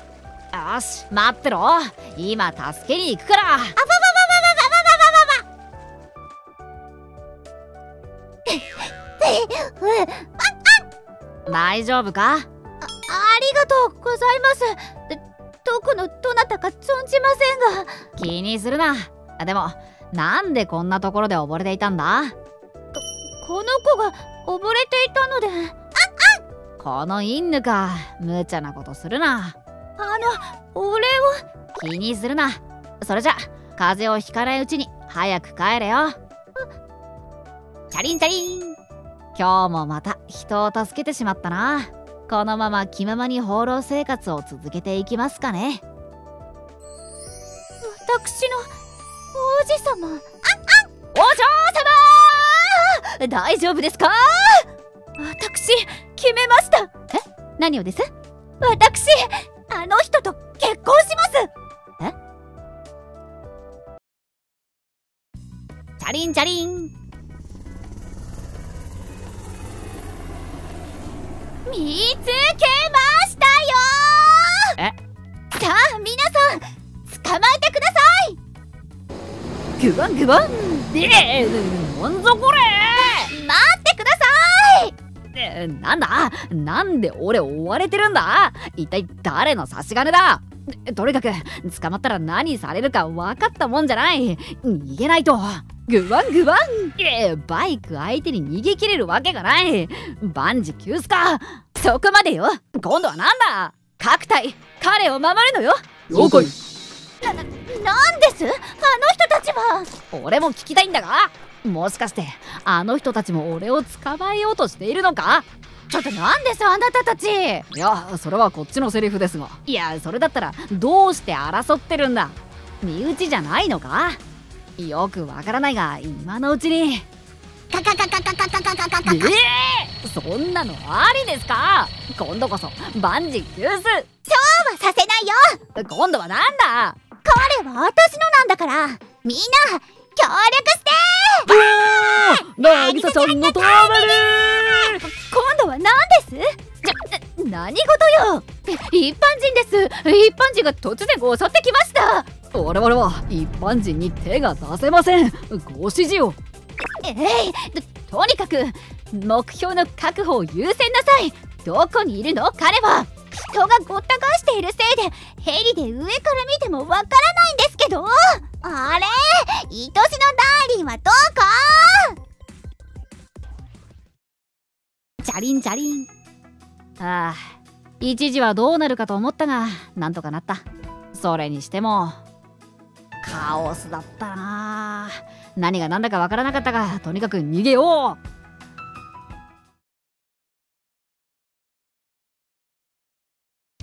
し、待ってろ、今助けに行くから。あばばばばばばばばばばばばば。大丈夫か？ありがとうございます。どこのどなたか存じませんが。気にするな。でもなんでこんなところで溺れていたんだ？この子が溺れていたので。このインヌか、無茶なことするな。お礼を。気にするな。それじゃ風邪をひかないうちに早く帰れよ。チャリンチャリン。今日もまた人を助けてしまったな。このまま気ままに放浪生活を続けていきますかね。私の王子様。お嬢様、大丈夫ですか？私決めました。え、何をです？私あの人と結婚します。え？チャリンチャリン。見つけましたよ。え？さあ皆さん捕まえてください。グワングワン。なんぞこれ。待ってください。なんだ、なんで俺追われてるんだ。一体誰の差し金だ。とにかく捕まったら何されるか分かったもんじゃない。逃げないと。グワングワン。バイク相手に逃げ切れるわけがない。万事休すか。そこまでよ。今度はなんだ。各隊彼を守るのよ。了解。なんですあの人たちは。俺も聞きたいんだが、もしかしてあの人たちも俺を捕まえようとしているのか。ちょっと何ですあなたたち。いや、それはこっちのセリフですが。いや、それだったらどうして争ってるんだ。身内じゃないのか。よくわからないが今のうちに。カカカカカカカカカカカ。そんなのありですか。今度こそ万事休す。そうはさせないよ。今度はなんだ。彼は私のなんだから、みんな協力してー！渚ちゃんのトラブル。今度は何です？何事よ。一般人です。一般人が突然襲ってきました。我々は一般人に手が出せません。ご指示を。とにかく目標の確保を優先なさい。どこにいるの彼は。人がごった返しているせいでヘリで上から見てもわからないんですけど。あれ、愛しのダーリンはどこ？チャリンチャリン。ああ、一時はどうなるかと思ったがなんとかなった。それにしてもカオスだったな。何が何だかわからなかったが、とにかく逃げよう。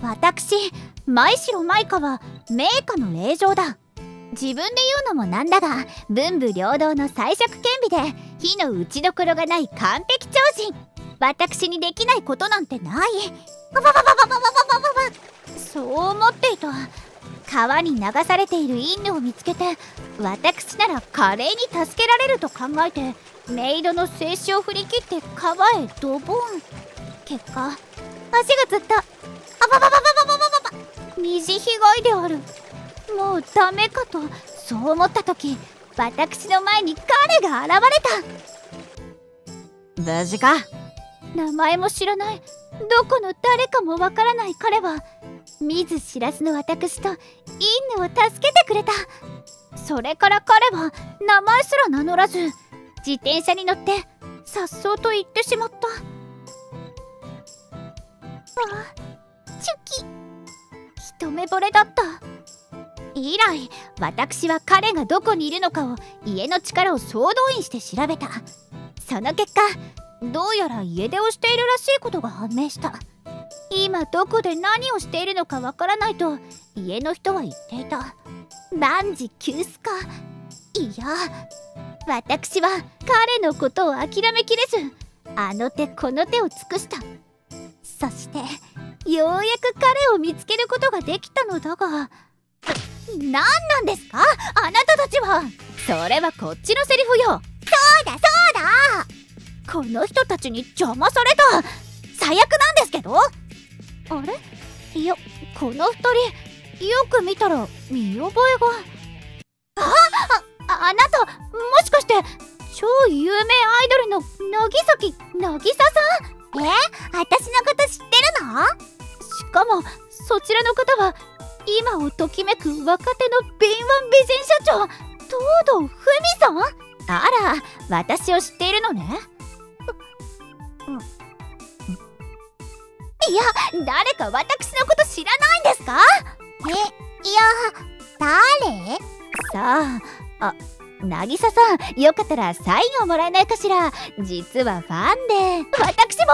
私、前城舞香は名家の令嬢だ。自分で言うのもなんだが、文武両道の才色兼備で非の打ちどころがない完璧超人。私にできないことなんてない。そう思っていた。川に流されているインヌを見つけて、私なら華麗に助けられると考えてメイドの制止を振り切って川へドボン。結果足がつった。二次被害である。もうダメかとそう思った時、私の前に彼が現れた。無事か。名前も知らない、どこの誰かもわからない彼は、見ず知らずの私とインヌを助けてくれた。それから彼は名前すら名乗らず、自転車に乗って颯爽と行ってしまった。ああ、チュキ。一目惚れだった。以来、私は彼がどこにいるのかを家の力を総動員して調べた。その結果、どうやら家出をしているらしいことが判明した。今どこで何をしているのかわからないと家の人は言っていた。万事休すか。いや、私は彼のことを諦めきれず、あの手この手を尽くした。そしてようやく彼を見つけることができたのだが。何なんですか、あなたたちは。それはこっちのセリフよ。そうだそうだ、この人たちに邪魔された。最悪なんですけど。あれ、いや、この2人よく見たら見覚えが。あなた、もしかして超有名アイドルの乃木坂さん？え、私のこと知ってるの？しかもそちらの方は今をときめく若手の敏腕美人社長、東堂文さん？あら、私を知っているのね。いや、誰か私のこと知らないんですか？え、いや、誰？さあ、渚さん、よかったらサインをもらえないかしら。実はファンで。私もサイン欲しいんで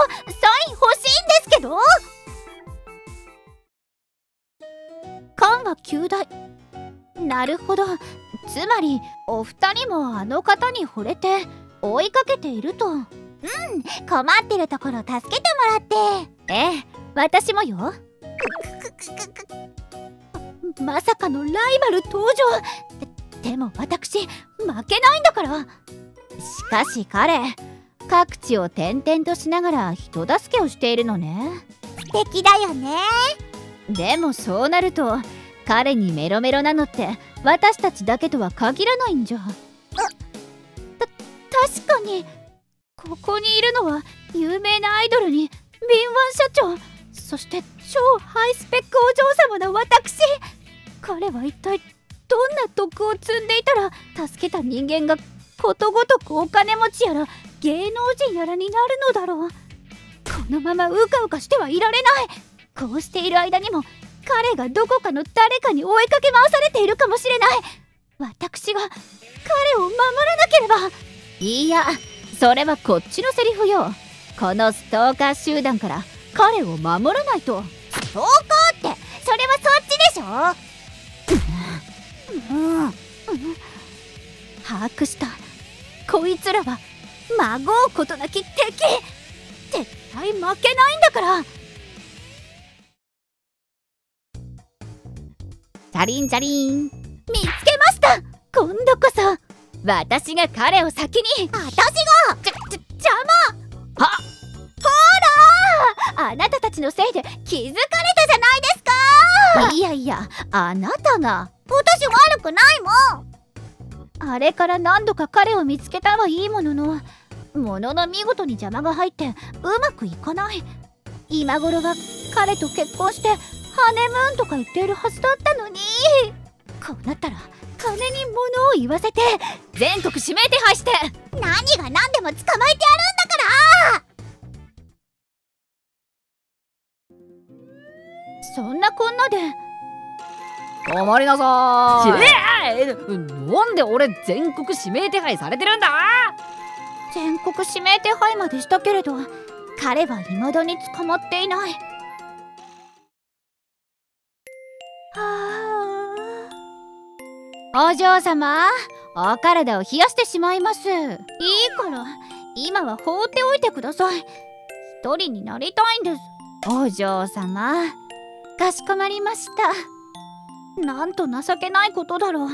すけど。缶は9台。なるほど、つまりお二人もあの方に惚れて追いかけていると。うん、困ってるところ助けてもらって。ええ、私もよ。まさかのライバル登場。でも私負けないんだから。しかし彼、各地を転々としながら人助けをしているのね。素敵だよね。でもそうなると彼にメロメロなのって私たちだけとは限らないんじゃ。確かにここにいるのは有名なアイドルに敏腕社長、そして超ハイスペックお嬢様の私。彼は一体どんな徳を積んでいたら、助けた人間がことごとくお金持ちやら芸能人やらになるのだろう。このままうかうかしてはいられない。こうしている間にも彼がどこかの誰かに追いかけ回されているかもしれない。私が彼を守らなければ。いや、それはこっちのセリフよ。このストーカー集団から彼を守らないと。ストーカーって、それはそっちでしょ。把握した。こいつらはまごうことなき敵。絶対負けないんだから。ジャリンジャリン、見つけました。今度こそ私が彼を先に。私が邪魔。ほら、あなたたちのせいで気づかれたじゃないですか。いやいや、あなたが。私悪くないもん。あれから何度か彼を見つけたはいいものの、見事に邪魔が入ってうまくいかない。今頃は彼と結婚してハネムーンとか言っているはずだったのに。こうなったら金に物を言わせて全国指名手配して、何が何でも捕まえてやるんだから。そんなこんなで。止まりなさーい。なんで俺全国指名手配されてるんだ。全国指名手配までしたけれど、彼はいまだに捕まっていない。お嬢様、お体を冷やしてしまいます。いいから今は放っておいてください。一人になりたいんです。お嬢様、かしこまりました。なんと情けないことだろう。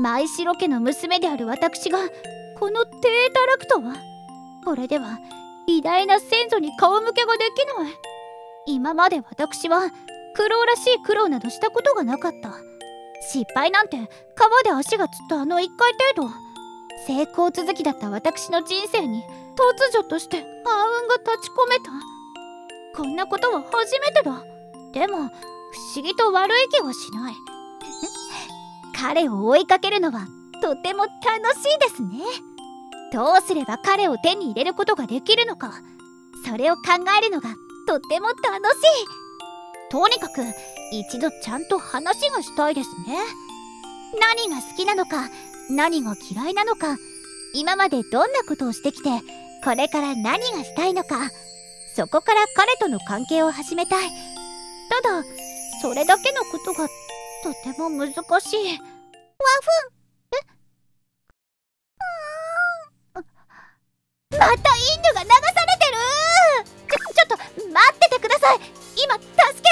舞代家の娘である私がこの低たらくとは。これでは偉大な先祖に顔向けができない。今まで私は苦労らしい苦労などしたことがなかった。失敗なんて川で足がつったあの1回程度。成功続きだった私の人生に突如として暗雲が立ち込めた。こんなことは初めてだ。でも不思議と悪い気はしない。彼を追いかけるのはとても楽しいですね。どうすれば彼を手に入れることができるのか、それを考えるのがとても楽しい。とにかく一度ちゃんと話がしたいですね。何が好きなのか何が嫌いなのか、今までどんなことをしてきてこれから何がしたいのか、そこから彼との関係を始めたい。ただそれだけのことがとても難しい。わふん、えっ、またインドが流されてる。ちょっと待っててください。今助け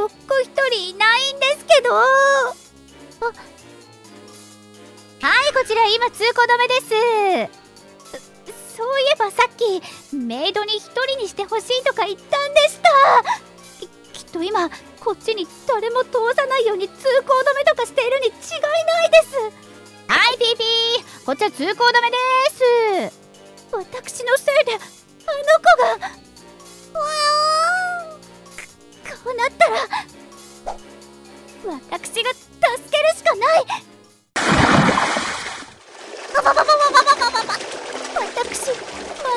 を。人っ子一人いないんですけど。はい、こちら今通行止めです。そういえばさっきメイドに一人にしてほしいとか言ったんでした。きっと今こっちに誰も通さないように通行止めとかしているに違いないです。はい、ピーピー、こっちは通行止めです。私のせいであの子がこうなったら私が助けるしかない。私ま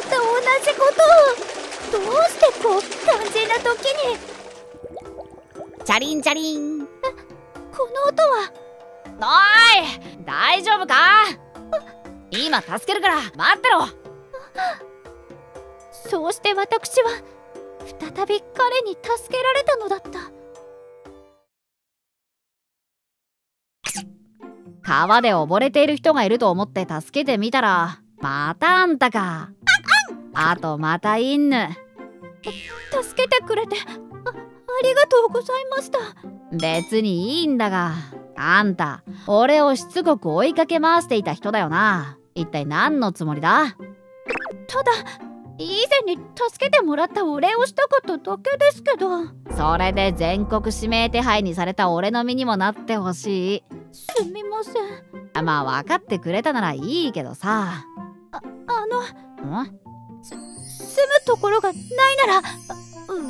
た同じことを。どうしてこう肝心な時に。チャリンチャリン。この音は。おい、大丈夫か？今助けるから待ってろ。そうして私は再び彼に助けられたのだった。川で溺れている人がいると思って助けてみたら、またあんたか。あとまたインヌ。助けてくれてありがとうございました。別にいいんだが、あんた俺をしつこく追いかけ回していた人だよな。一体何のつもりだ？ただ以前に助けてもらったお礼をしたことだけですけど。それで全国指名手配にされた俺の身にもなってほしい。すみません。まあ分かってくれたならいいけどさ。住むところがないなら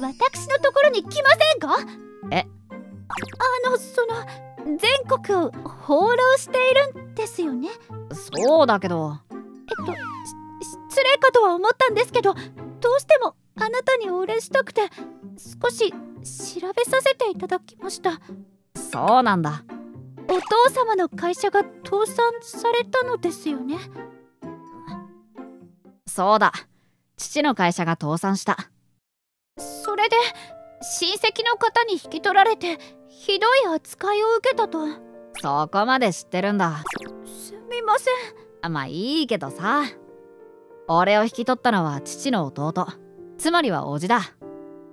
私のところに来ませんか？え、全国を放浪しているんですよね。そうだけど。失礼かとは思ったんですけど、どうしてもあなたにお礼したくて少し調べさせていただきました。そうなんだ。お父様の会社が倒産されたのですよね。そうだ、父の会社が倒産した。それで親戚の方に引き取られてひどい扱いを受けたと。そこまで知ってるんだ。すみません。まあいいけどさ、俺を引き取ったのは父の弟、つまりは叔父だ。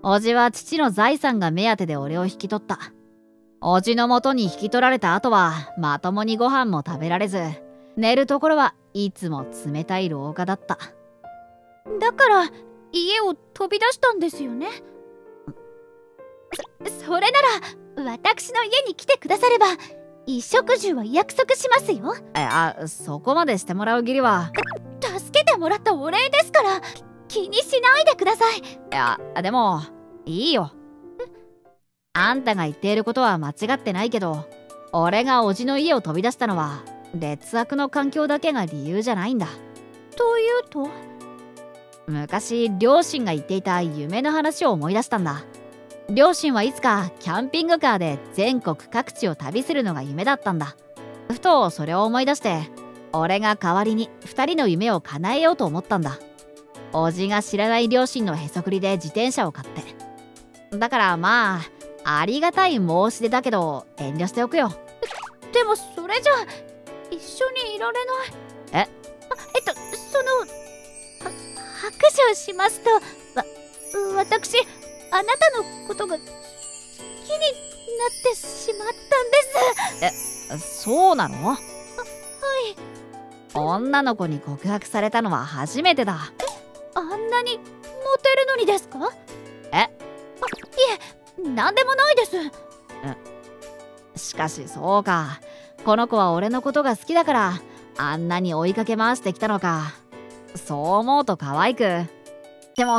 叔父は父の財産が目当てで俺を引き取った。叔父の元に引き取られた後はまともにご飯も食べられず、寝るところはいつも冷たい廊下だった。だから家を飛び出したんですよね。それなら私の家に来てくだされば衣食住は約束しますよ。そこまでしてもらう義理は。助けてもらったお礼ですから気にしないでください。いやでもいいよ。あんたが言っていることは間違ってないけど、俺が叔父の家を飛び出したのは劣悪の環境だけが理由じゃないんだ。というと？昔両親が言っていた夢の話を思い出したんだ。両親はいつかキャンピングカーで全国各地を旅するのが夢だったんだ。ふとそれを思い出して俺が代わりに2人の夢を叶えようと思ったんだ。叔父が知らない両親のへそくりで自転車を買って。だからまあありがたい申し出だけど遠慮しておくよ。でもそれじゃあ一緒にいられない。拍手をしますと、私あなたのことが好きになってしまったんです。そうなの？はい。女の子に告白されたのは初めてだ。あんなにモテるのにですか？いえ、なんでもないです。しかしそうか、この子は俺のことが好きだからあんなに追いかけ回してきたのか。そう思うと可愛く。でも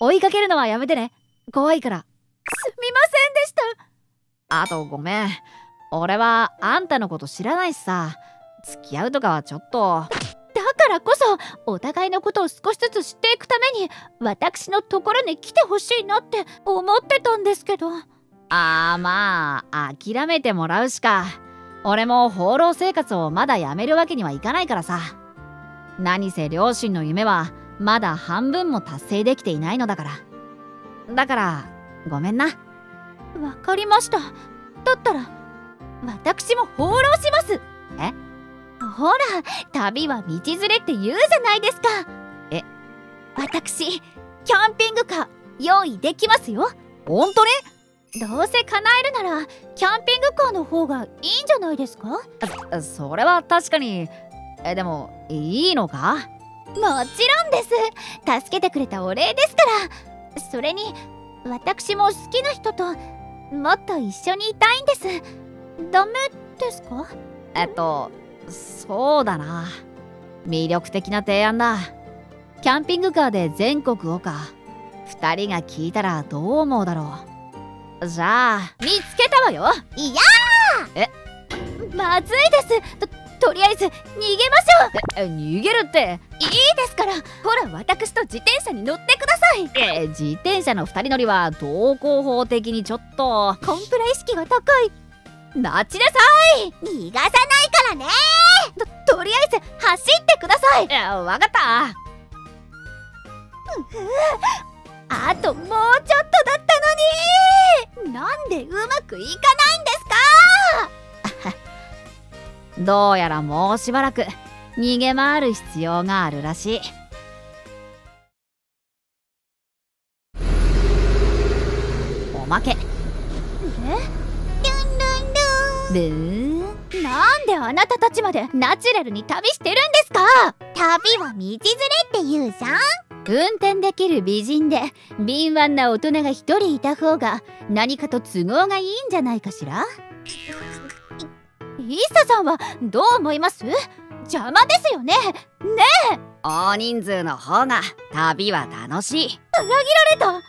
追いかけるのはやめてね、怖いから。すみませんでした。あとごめん、俺はあんたのこと知らないしさ、付き合うとかはちょっと。だからこそお互いのことを少しずつ知っていくために私のところに来てほしいなって思ってたんですけど。まあ諦めてもらうしか。俺も放浪生活をまだやめるわけにはいかないからさ。何せ両親の夢はまだ半分も達成できていないのだから。だからごめんな。わかりました。だったら私も放浪します。え？ほら、旅は道連れって言うじゃないですか。え？私キャンピングカー用意できますよ。本当に？どうせ叶えるならキャンピングカーの方がいいんじゃないですか？それは確かに。でもいいのか？もちろんです。助けてくれたお礼ですから。それに私も好きな人ともっと一緒にいたいんです。ダメですか？そうだな。魅力的な提案だ。キャンピングカーで全国をか。2人が聞いたらどう思うだろう。じゃあ見つけたわよ。いやー、まずいです。とりあえず逃げましょう。逃げるって。いいですから。ほら、私と自転車に乗ってください。自転車の2人乗りは道交法的にちょっと。コンプラ意識が高い。待ちなさい。逃がさないからね。とりあえず走ってください。わかった。あともうちょっとだったのに、なんでうまくいかないんですか？どうやらもうしばらく逃げ回る必要があるらしい。おまけ。ルンルンルン。なんであなたたちまでナチュラルに旅してるんですか？旅は道連れって言うじゃん。運転できる美人で敏腕な大人が一人いた方が何かと都合がいいんじゃないかしら。イサさんはどう思います？邪魔ですよね。ねえ、大人数の方が旅は楽しい。裏切られた。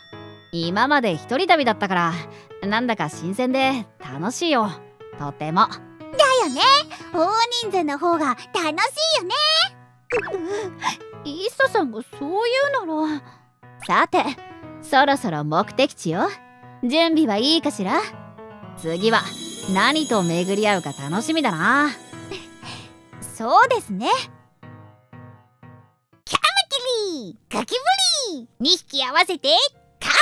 今まで一人旅だったからなんだか新鮮で楽しいよ。とてもだよね。大人数の方が楽しいよね。イサさんがそう言うなら。さて、そろそろ目的地よ。準備はいいかしら？次は何と巡り合うか楽しみだな。そうですね。カマキリ、ガキブリ、2匹合わせてカマ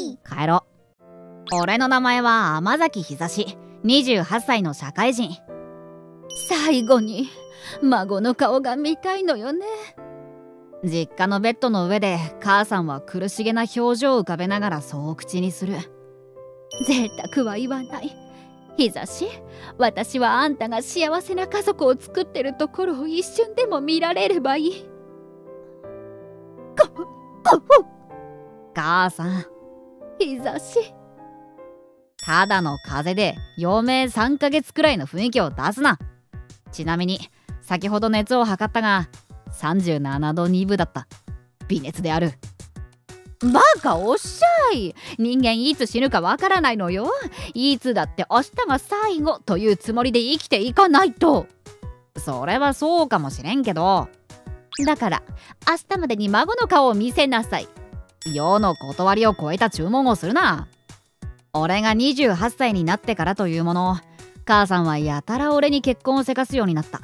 ブリ。帰ろう。俺の名前は天崎ひざし、28歳の社会人。最後に孫の顔が見たいのよね。実家のベッドの上で母さんは苦しげな表情を浮かべながらそう口にする。贅沢は言わない。日差し、私はあんたが幸せな家族を作ってるところを一瞬でも見られればいい。母さん。日差し。ただの風邪で余命3ヶ月くらいの雰囲気を出すな。ちなみに先ほど熱を測ったが37度2分だった。微熱である。バカおっしゃい。人間いつ死ぬかわからないのよ。いつだって明日が最後というつもりで生きていかないと。それはそうかもしれんけど、だから明日までに孫の顔を見せなさい。世の断りを超えた注文をするな。俺が28歳になってからというもの、母さんはやたら俺に結婚をせかすようになった。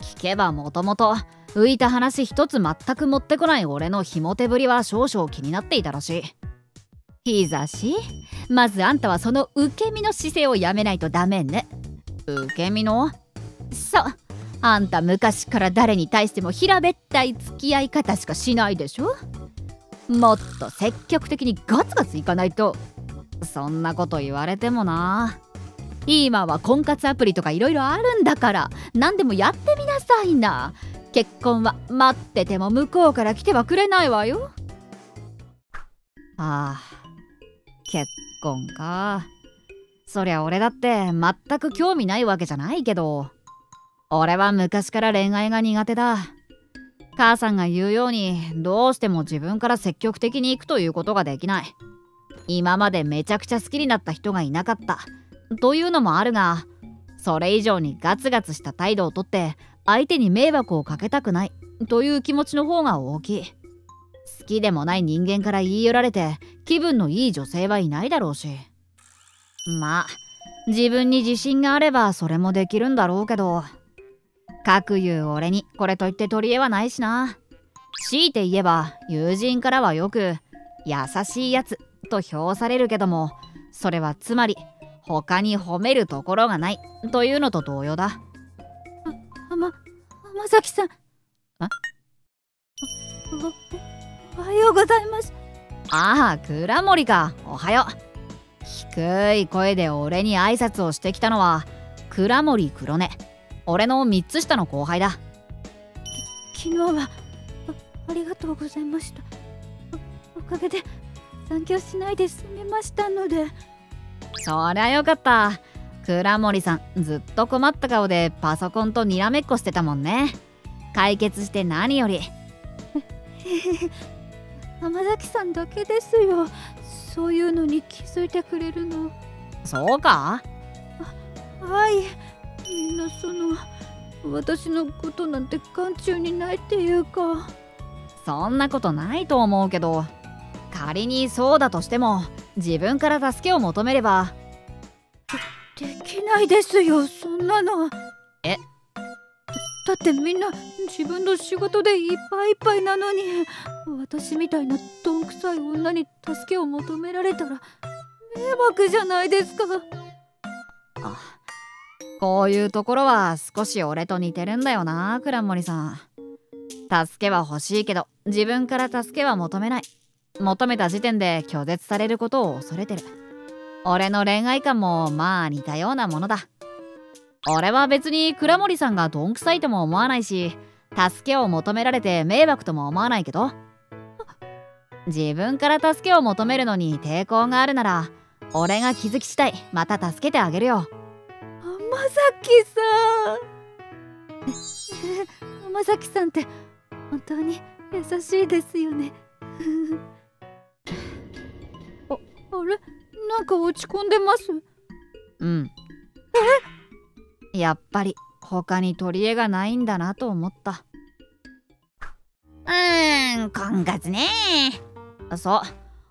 聞けばもともと浮いた話一つ全く持ってこない俺のひも手ぶりは少々気になっていたらしい。日差し、まずあんたはその受け身の姿勢をやめないとダメね。受け身の？そう、あんた昔から誰に対しても平べったい付き合い方しかしないでしょ。もっと積極的にガツガツいかないと。そんなこと言われてもな。今は婚活アプリとかいろいろあるんだから、何でもやってみなさいな。結婚は待ってても向こうから来てはくれないわよ。ああ、結婚か。そりゃ俺だって全く興味ないわけじゃないけど、俺は昔から恋愛が苦手だ。母さんが言うようにどうしても自分から積極的に行くということができない。今までめちゃくちゃ好きになった人がいなかったというのもあるが、それ以上にガツガツした態度をとって相手に迷惑をかけたくないという気持ちの方が大きい。好きでもない人間から言い寄られて気分のいい女性はいないだろうし、まあ自分に自信があればそれもできるんだろうけど、かくいう俺にこれといって取り柄はないしな。強いて言えば友人からはよく「優しいやつ」と評されるけども、それはつまり他に褒めるところがないというのと同様だ。浜崎さん、おはようございます。ああ、倉森か、おはよう。低い声で俺に挨拶をしてきたのは倉森黒根、俺の3つ下の後輩だ。昨日は ありがとうございました。おかげで残業しないで済みましたので。そりゃよかった。倉森さんずっと困った顔でパソコンとにらめっこしてたもんね。解決して何より。浜崎さんだけですよ、そういうのに気づいてくれるの。そうか。はい、みんなその私のことなんて眼中にないっていうか。そんなことないと思うけど、仮にそうだとしても自分から助けを求めれば。できないですよ、そんなの。え？だってみんな自分の仕事でいっぱいいっぱいなのに、私みたいなどんくさい女に助けを求められたら迷惑じゃないですか。あ、こういうところは少し俺と似てるんだよな、倉森さん。助けは欲しいけど自分から助けは求めない。求めた時点で拒絶されることを恐れてる。俺の恋愛観もまあ似たようなものだ。俺は別に倉森さんがどんくさいとも思わないし、助けを求められて迷惑とも思わないけど、自分から助けを求めるのに抵抗があるなら、俺が気づき次第また助けてあげるよ。浜崎さん。浜崎さんって本当に優しいですよね。あれなんか落ち込んでます。うん。え？やっぱり他に取り柄がないんだなと思った。婚活ね。そう、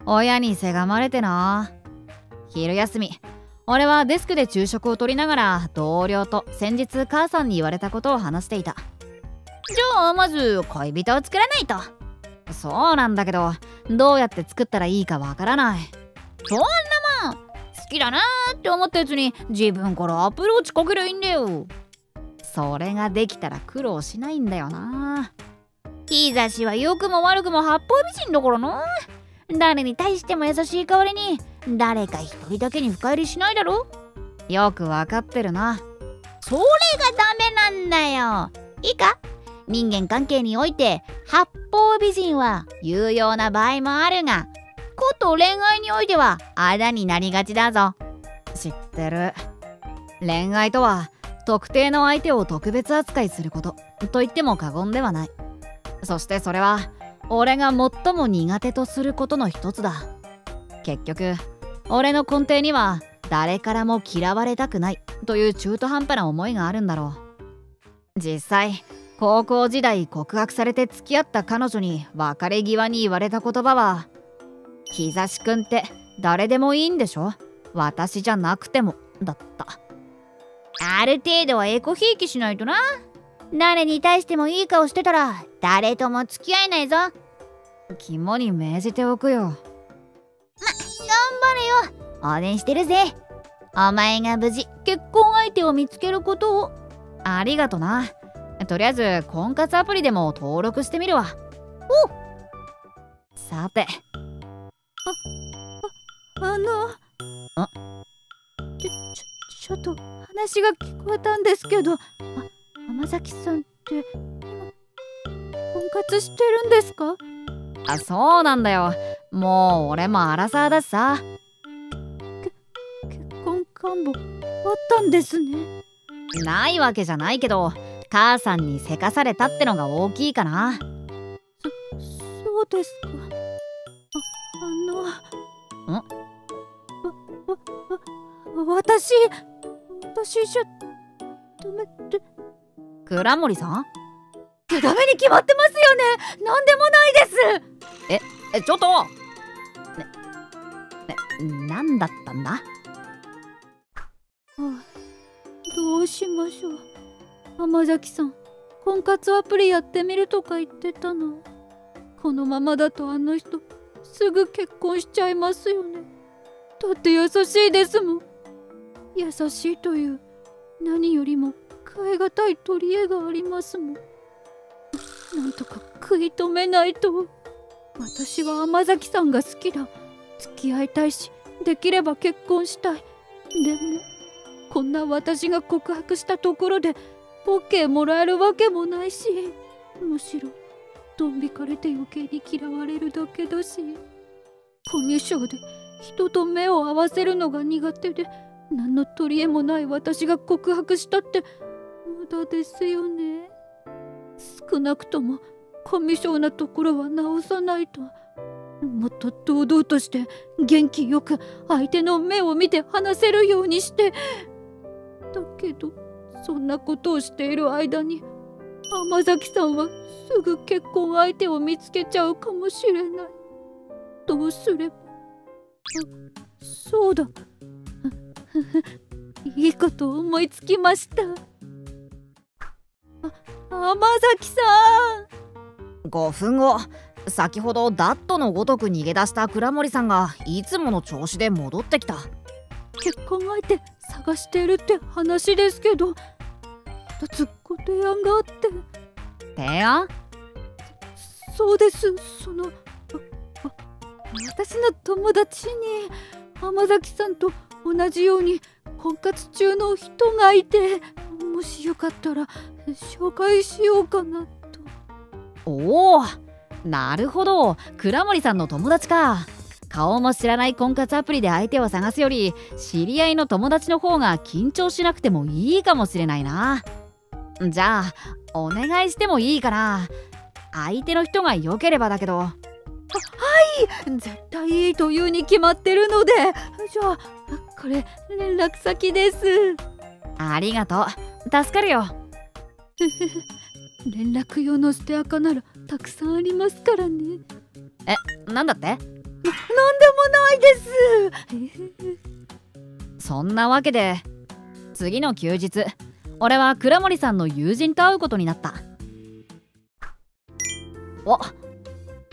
親にせがまれてな。昼休み俺はデスクで昼食をとりながら同僚と先日母さんに言われたことを話していた。じゃあまず恋人を作らないと。そうなんだけど、どうやって作ったらいいかわからない。そんなもん好きだなーって思ったやつに自分からアプローチかけりゃいいんだよ。それができたら苦労しないんだよな。日差しは良くも悪くも八方美人だからな。誰に対しても優しい代わりに誰か一人だけに深入りしないだろ。よくわかってるな。それがダメなんだよ。いいか、人間関係において八方美人は有用な場合もあるが、こと恋愛においてはあだになりがちだぞ。知ってる。恋愛とは特定の相手を特別扱いすることと言っても過言ではない。そしてそれは俺が最も苦手とすることの一つだ。結局俺の根底には誰からも嫌われたくないという中途半端な思いがあるんだろう。実際高校時代告白されて付き合った彼女に別れ際に言われた言葉は、日差しくんって誰でもいいんでしょ、私じゃなくてもだった。ある程度はエコひいきしないとな。誰に対してもいい顔してたら誰とも付き合えないぞ。肝に銘じておくよ。ま、頑張れよ、応援してるぜ。お前が無事結婚相手を見つけることを。ありがとな。とりあえず婚活アプリでも登録してみるわ。おう。さて、ちょっと話が聞こえたんですけど、浜崎さんって婚活してるんですか？あ、そうなんだよ。もう俺もアラサーだしさ。結婚願望あったんですね。ないわけじゃないけど、母さんにせかされたってのが大きいかな。そうですか。私じゃダメって。倉森さん？ダメに決まってますよね。何でもないです。ちょっと、なんだったんだ。あ、どうしましょう。浜崎さん、婚活アプリやってみるとか言ってたな。このままだとあの人すぐ結婚しちゃいますよね。だって優しいですもん。優しいという何よりも変えがたい取り柄がありますもん。なんとか食い止めないと。私は浜崎さんが好きだ。付き合いたいし、できれば結婚したい。でもこんな私が告白したところで OK もらえるわけもないし、むしろドン引かれて余計に嫌われるだけだし。コミュ障で人と目を合わせるのが苦手で何の取り柄もない私が告白したって無駄ですよね。少なくともコミュ障なところは直さないと。もっと堂々として元気よく相手の目を見て話せるようにして。だけどそんなことをしている間に浜崎さんはすぐ結婚相手を見つけちゃうかもしれない。どうすれば。あ、そうだいいこと思いつきました。浜崎さん。5分後、先ほどダットのごとく逃げ出した倉森さんがいつもの調子で戻ってきた。結婚相手探してるって話ですけど、一つご提案があって。提案？そうです。私の友達に浜崎さんと同じように婚活中の人がいて、もしよかったら紹介しようかなと。おお、なるほど、倉森さんの友達か。顔も知らない婚活アプリで相手を探すより、知り合いの友達の方が緊張しなくてもいいかもしれないな。じゃあお願いしてもいいかな。相手の人が良ければだけど。はい、絶対いいというに決まってるので。じゃあこれ連絡先です。ありがとう、助かるよ連絡用のステアカならたくさんありますからね。え、なんだって？なんでもないですそんなわけで次の休日、俺は倉森さんの友人と会うことになった。お、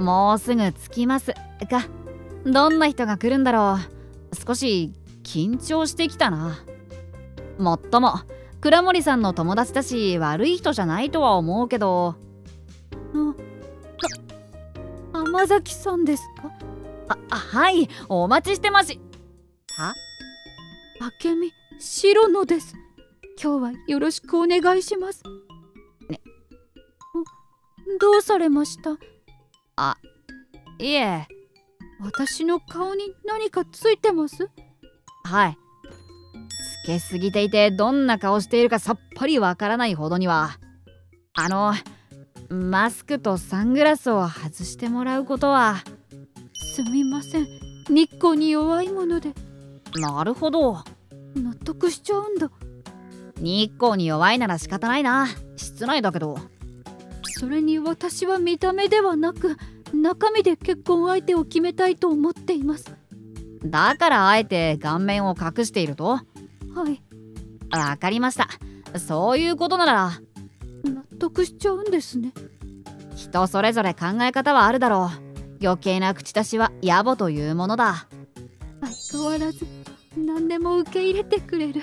もうすぐ着きますか。どんな人が来るんだろう。少し緊張してきたな。もっとも倉森さんの友達だし悪い人じゃないとは思うけど。浜崎さんですか？はい、お待ちしてまし。明美、白野です。今日はよろしくお願いしますね。どうされました？あ、いえ。私の顔に何かついてます？はい、つけすぎていてどんな顔しているかさっぱりわからないほどには。マスクとサングラスを外してもらうことは。すみません、日光に弱いもので。なるほど、納得しちゃうんだ。日光に弱いなら仕方ないな、室内だけど。それに私は見た目ではなく中身で結婚相手を決めたいと思っています。だからあえて顔面を隠していると？はい、わかりました。そういうことなら。得しちゃうんですね。人それぞれ考え方はあるだろう。余計な口出しは野暮というものだ。相変わらず何でも受け入れてくれる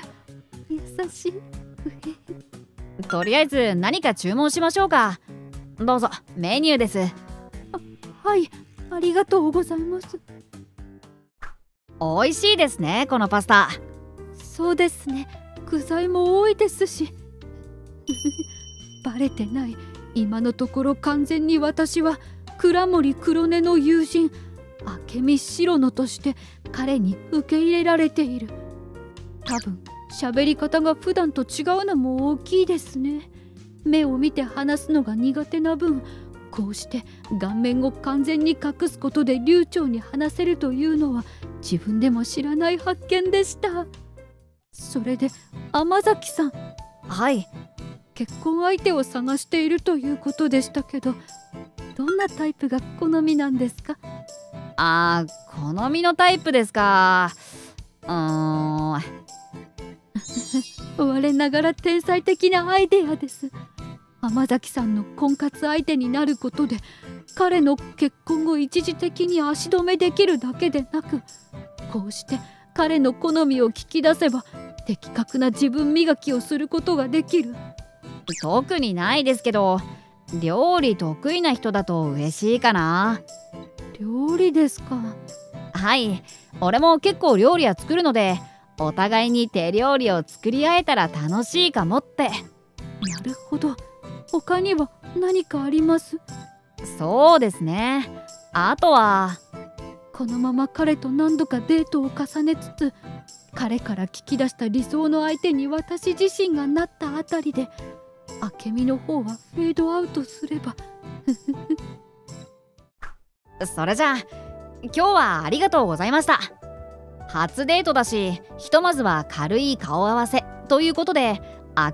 優しいとりあえず何か注文しましょうか。どうぞ、メニューです。はい、ありがとうございます。美味しいですね、このパスタ。そうですね、具材も多いですしバレてない。今のところ完全に私は倉森黒根の友人明美白野として彼に受け入れられている。多分喋り方が普段と違うのも大きいですね。目を見て話すのが苦手な分、こうして顔面を完全に隠すことで流暢に話せるというのは自分でも知らない発見でした。それで天崎さん、はい、結婚相手を探しているということでしたけど、どんなタイプが好みなんですか？好みのタイプですか。我ながら天才的なアイデアです。天崎さんの婚活相手になることで、彼の結婚を一時的に足止めできるだけでなく、こうして彼の好みを聞き出せば的確な自分磨きをすることができる。特にないですけど、料理得意な人だと嬉しいかな。料理ですか。はい、俺も結構料理は作るので、お互いに手料理を作り合えたら楽しいかもって。なるほど。他には何かあります？そうですね。あとはこのまま彼と何度かデートを重ねつつ、彼から聞き出した理想の相手に私自身がなったあたりで、明美の方はフェードアウトすればそれじゃあ今日はありがとうございました。初デートだし、ひとまずは軽い顔合わせということで、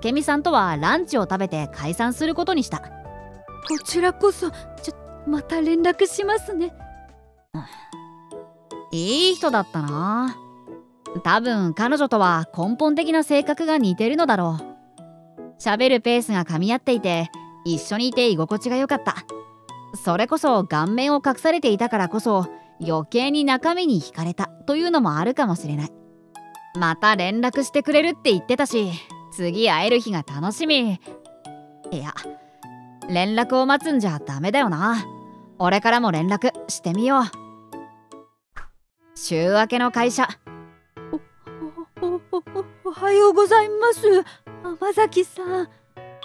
明美さんとはランチを食べて解散することにした。こちらこそ。また連絡しますね。いい人だったな。多分彼女とは根本的な性格が似てるのだろう。喋るペースが噛み合っていて、一緒にいて居心地が良かった。それこそ顔面を隠されていたからこそ、余計に中身に惹かれたというのもあるかもしれない。また連絡してくれるって言ってたし、次会える日が楽しみ。いや、連絡を待つんじゃダメだよな。俺からも連絡してみよう。週明けの会社。おはようございます、天崎さん。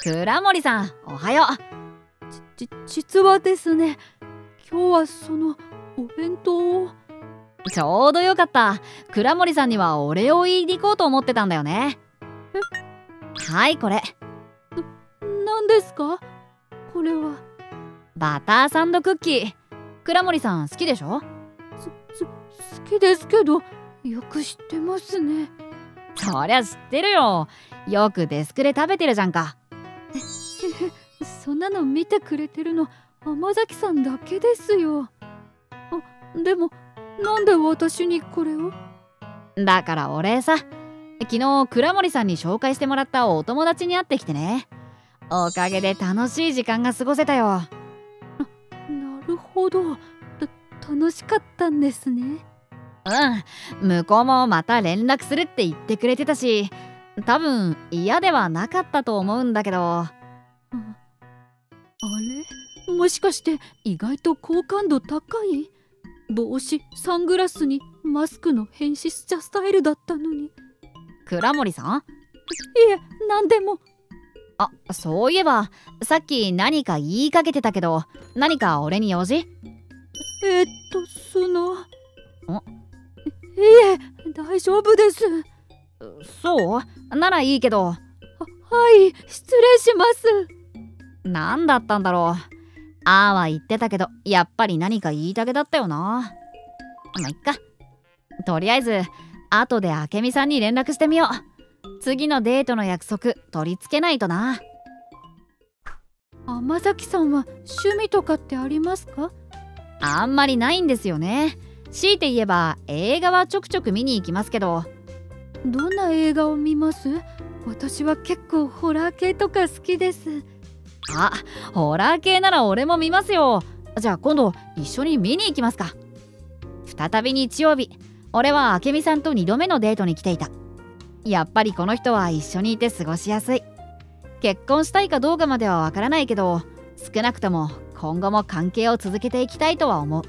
倉森さん、おはよう。実はですね、今日はそのお弁当を。ちょうどよかった。倉森さんにはお礼を言いに行こうと思ってたんだよね。はい、これ。何ですか？これはバターサンドクッキー。倉森さん好きでしょ？好きですけど、よく知ってますね。そりゃ知ってるよ。よくデスクで食べてるじゃんか。そんなの見てくれてるの天崎さんだけですよ。でもなんで私にこれを？だからお礼さ。昨日倉森さんに紹介してもらったお友達に会ってきてね。おかげで楽しい時間が過ごせたよ。なるほど。楽しかったんですね。うん、向こうもまた連絡するって言ってくれてたし、多分嫌ではなかったと思うんだけど。あれ、もしかして意外と好感度高い？帽子、サングラスにマスクの変質者スタイルだったのに。倉森さん？いえ、何でも。あ、そういえばさっき何か言いかけてたけど、何か俺に用事？その…いえ、大丈夫です。そうならいいけど。はい、失礼します。何だったんだろう。ああは言ってたけど、やっぱり何か言いたげだったよな。まあ、いっか。とりあえず後で明美さんに連絡してみよう。次のデートの約束取り付けないとな。天崎さんは趣味とかってありますか？あんまりないんですよね。強いて言えば映画はちょくちょく見に行きますけど。どんな映画を見ます？私は結構ホラー系とか好きです。あ、ホラー系なら俺も見ますよ。じゃあ今度一緒に見に行きますか。再び日曜日、俺は明美さんと2度目のデートに来ていた。やっぱりこの人は一緒にいて過ごしやすい。結婚したいかどうかまではわからないけど、少なくとも今後も関係を続けていきたいとは思う。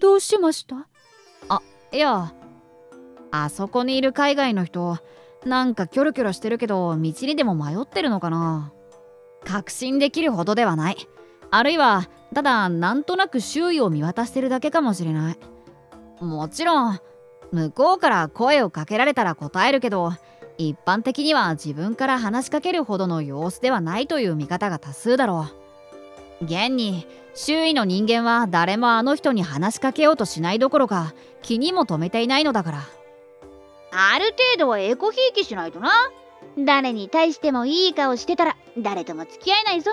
どうしました？いや、あそこにいる海外の人、なんかキョロキョロしてるけど、道にでも迷ってるのかな。確信できるほどではない。あるいはただなんとなく周囲を見渡してるだけかもしれない。もちろん向こうから声をかけられたら答えるけど、一般的には自分から話しかけるほどの様子ではないという見方が多数だろう。現に周囲の人間は誰もあの人に話しかけようとしないどころか、気にも留めていないのだから。ある程度はエコひいきしないとな。誰に対してもいい顔してたら誰とも付き合えないぞ。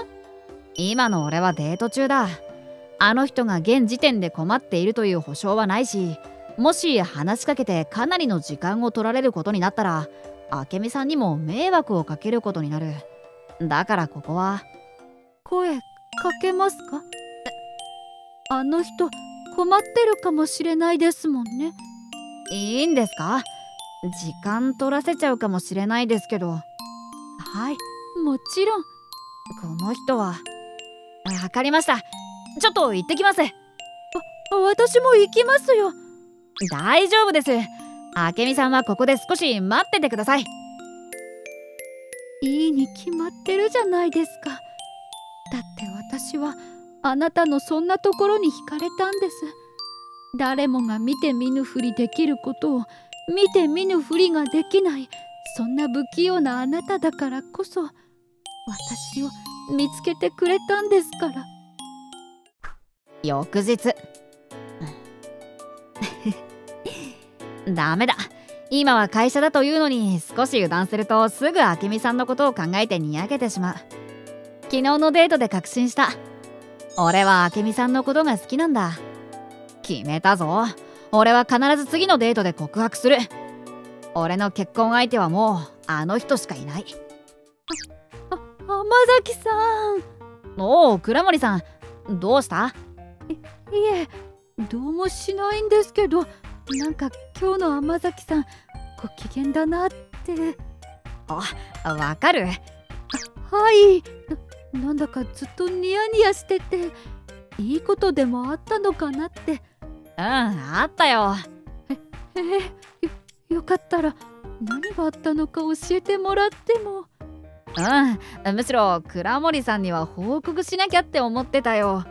今の俺はデート中だ。あの人が現時点で困っているという保証はないし、もし話しかけてかなりの時間を取られることになったら、明美さんにも迷惑をかけることになる。だからここは。声かけますか？あの人困ってるかもしれないですもんね。いいんですか？時間取らせちゃうかもしれないですけど。はい、もちろん。この人は。わかりました。ちょっと行ってきます。私も行きますよ。大丈夫です。あけみさんはここで少し待っててください。いいに決まってるじゃないですか。だって私はあなたのそんなところに惹かれたんです。誰もが見て見ぬふりできることを見て見ぬふりができない、そんな不器用なあなただからこそ私を見つけてくれたんですから。翌日ダメだ。今は会社だというのに少し油断するとすぐ明美さんのことを考えてにやけてしまう。昨日のデートで確信した。俺は明美さんのことが好きなんだ。決めたぞ。俺は必ず次のデートで告白する。俺の結婚相手はもうあの人しかいない。浜崎さん。おお、倉森さん、どうした？いえどうもしないんですけど、なんか今日の浜崎さんご機嫌だなって。あ、わかる。はい。なんだかずっとニヤニヤしてて、いいことでもあったのかなって。うん、あったよ。よかったら何があったのか教えてもらっても。うん、むしろ倉森さんには報告しなきゃって思ってたよ。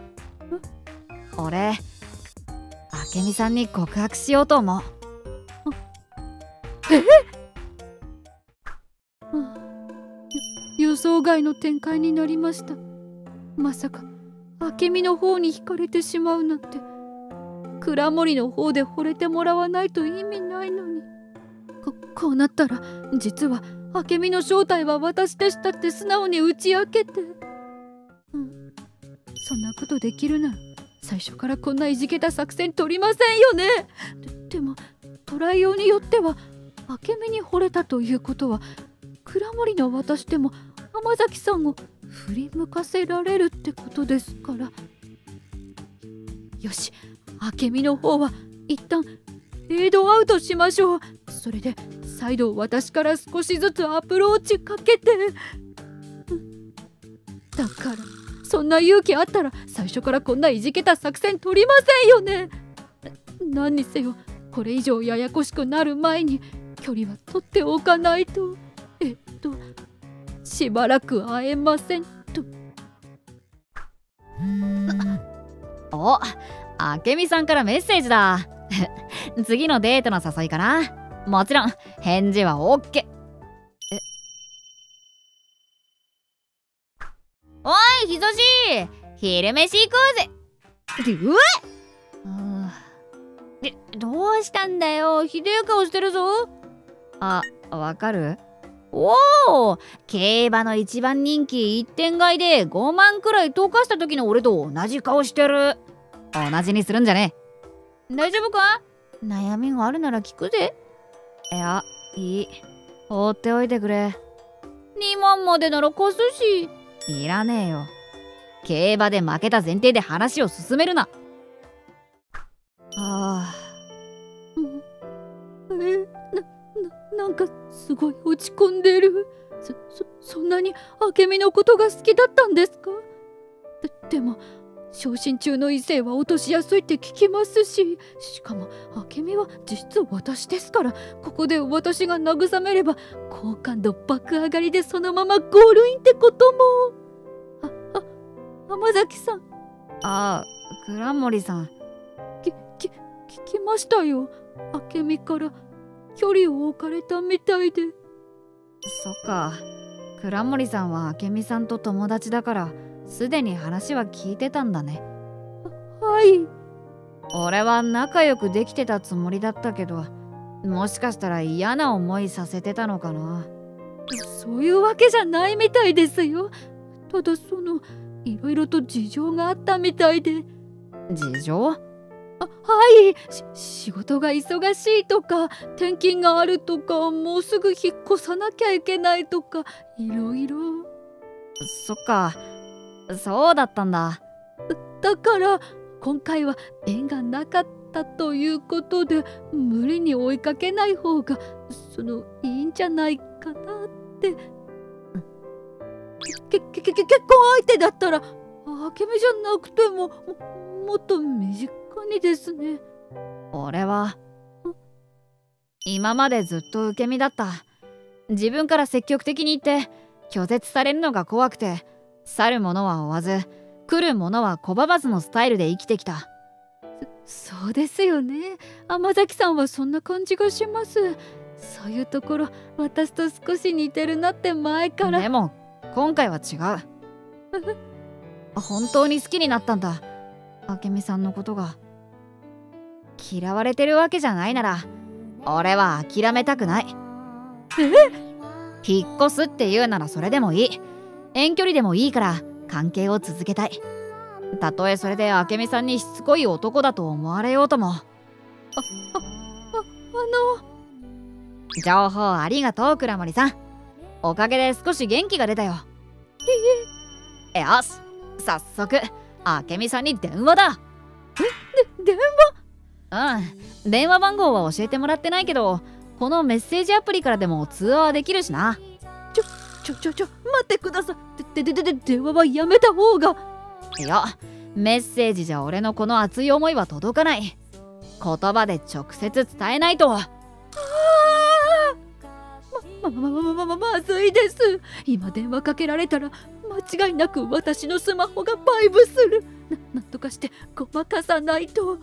俺明美さんに告白しようと思う。予想外の展開になりました。まさか明美の方に惹かれてしまうなんて。倉森の方で惚れてもらわないと意味ないのに。こうなったら実は明美の正体は私でしたって素直に打ち明けて。うん、そんなことできるなら最初からこんないじけた作戦取りませんよね。でもトライ用によっては明美に惚れたということは、倉森の私でも浜崎さんを振り向かせられるってことですから。よし、明美の方は一旦フェードアウトしましょう。それで再度私から少しずつアプローチかけて。だからそんな勇気あったら最初からこんないじけた作戦取りませんよね。何にせよこれ以上ややこしくなる前に距離は取っておかないと。しばらく会えませんと。お、明美さんからメッセージだ。次のデートの誘いかな。もちろん返事は OK。 おい、ひぞじ、昼飯行こうぜ。どうしたんだよ、ひでえ顔してるぞ。あ、わかる？おお、競馬の一番人気一点買いで5万くらい溶かした時の俺と同じ顔してる。同じにするんじゃねえ。大丈夫か？悩みがあるなら聞くぜ。いや、いい。放っておいてくれ。2万までなら貸すし。いらねえよ。競馬で負けた前提で話を進めるな。なんかすごい落ち込んでる。そんなに明美のことが好きだったんですか？でも昇進中の異性は落としやすいって聞きますし、しかも明美は実質私ですから、ここで私が慰めれば好感度爆上がりでそのままゴールインってことも。浜崎さん。ああ、倉森さん。聞きましたよ。明美から距離を置かれたみたいで。そっか、倉森さんは明美さんと友達だからすでに話は聞いてたんだね。はい。俺は仲良くできてたつもりだったけど、もしかしたら嫌な思いさせてたのかな。そういうわけじゃないみたいですよ。ただいろいろと事情があったみたいで。事情？はい、仕事が忙しいとか、転勤があるとか、もうすぐ引っ越さなきゃいけないとか、いろいろ。そっか、そうだったんだ。だから今回は縁がなかったということで、無理に追いかけない方がいいんじゃないかなって。結婚相手だったらあけみじゃなくても、もっと身近にですね。俺は今までずっと受け身だった。自分から積極的に言って拒絶されるのが怖くて、去る者は追わず来る者は拒まずのスタイルで生きてきた。そうですよね。天崎さんはそんな感じがします。そういうところ私と少し似てるなって前から。でも今回は違う。本当に好きになったんだ、明美さんのことが。嫌われてるわけじゃないなら俺は諦めたくない。引っ越すっていうならそれでもいい。遠距離でもいいから関係を続けたい。たとえそれで明美さんにしつこい男だと思われようとも。あの情報ありがとう倉森さん。おかげで少し元気が出たよ。よし、早速あけみさんに電話だ。電話？うん、電話番号は教えてもらってないけど、このメッセージアプリからでも通話はできるしな。待ってください。電話はやめた方が。いや、メッセージじゃ俺のこの熱い思いは届かない。言葉で直接伝えないと。まずいです。今電話かけられたら間違いなく私のスマホがバイブする。なんとかしてごまかさないと。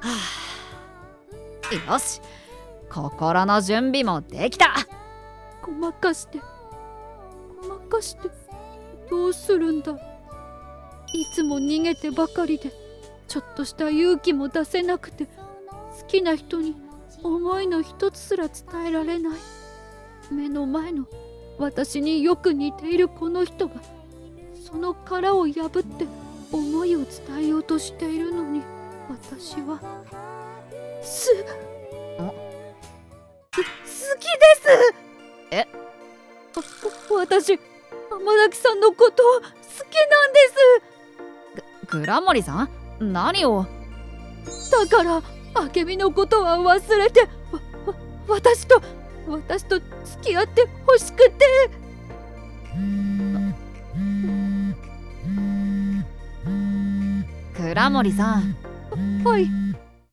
はあ、よし、心の準備もできた。ごまかしてどうするんだ。いつも逃げてばかりで、ちょっとした勇気も出せなくて、好きな人に思いの一つすら伝えられない。目の前の私によく似ているこの人がその殻を破って思いを伝えようとしているのに、私は好きです。え？私天崎さんのこと好きなんです。倉森さん、何を。だからあけみのことは忘れて、私と付き合ってほしくて。倉森さん、はい。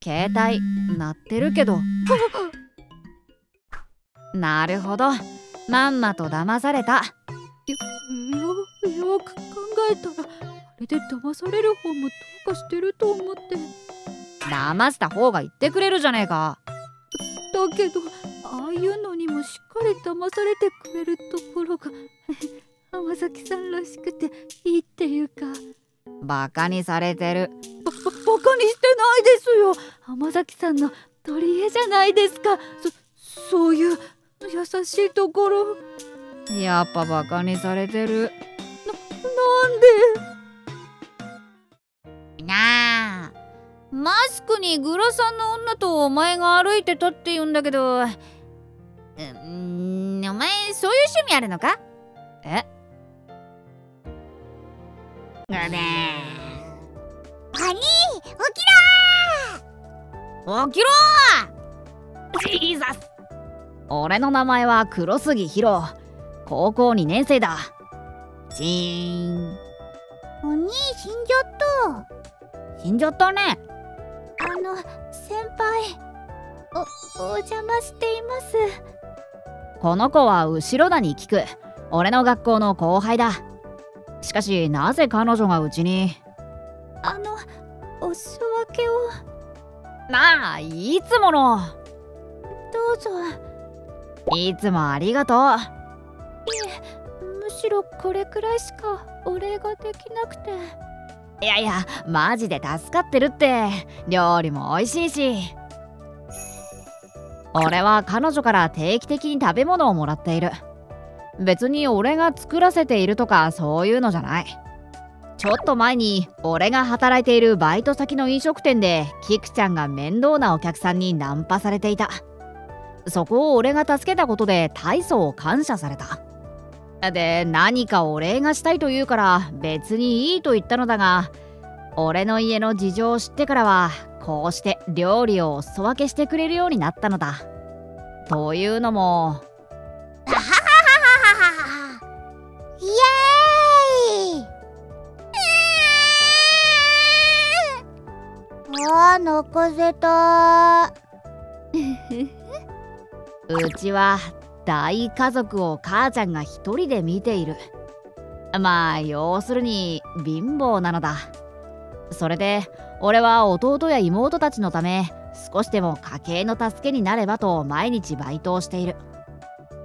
携帯鳴ってるけど。なるほど、まんまと騙された。よく考えたら、あれで騙される方もどうかしてると思って。騙した方が言ってくれるじゃねえか。だけどああいうのにもしっかり騙されてくれるところが天崎さんらしくていいっていうか。バカにされてる。バカにしてないですよ。天崎さんの取り柄じゃないですか。そういう優しいところ。やっぱバカにされてる。なんでなあ。マスクにグラさんの女とお前が歩いてたって言うんだけど、お前そういう趣味あるのか。え？あれ兄、起きろー。ジーザス。俺の名前は黒杉博。高校2年生だ。チーン。お兄死んじゃった。死んじゃったね。先輩、お邪魔しています。この子は後ろ田に聞く俺の学校の後輩だ。しかしなぜ彼女がうちに。お裾分けを。なあ、いつもの。どうぞ。いつもありがとう。いえ、むしろこれくらいしかお礼ができなくて。いやいや、マジで助かってるって。料理も美味しいし。俺は彼女から定期的に食べ物をもらっている。別に俺が作らせているとかそういうのじゃない。ちょっと前に俺が働いているバイト先の飲食店でキクちゃんが面倒なお客さんにナンパされていた。そこを俺が助けたことで大層感謝された。で、何かお礼がしたいと言うから別にいいと言ったのだが、俺の家の事情を知ってからはこうして料理をお裾分けしてくれるようになったのだ。というのもイエーイ、あー泣かせたうちは大家族を母ちゃんが一人で見ている。まあ要するに貧乏なのだ。それで俺は弟や妹たちのため少しでも家計の助けになればと毎日バイトをしている。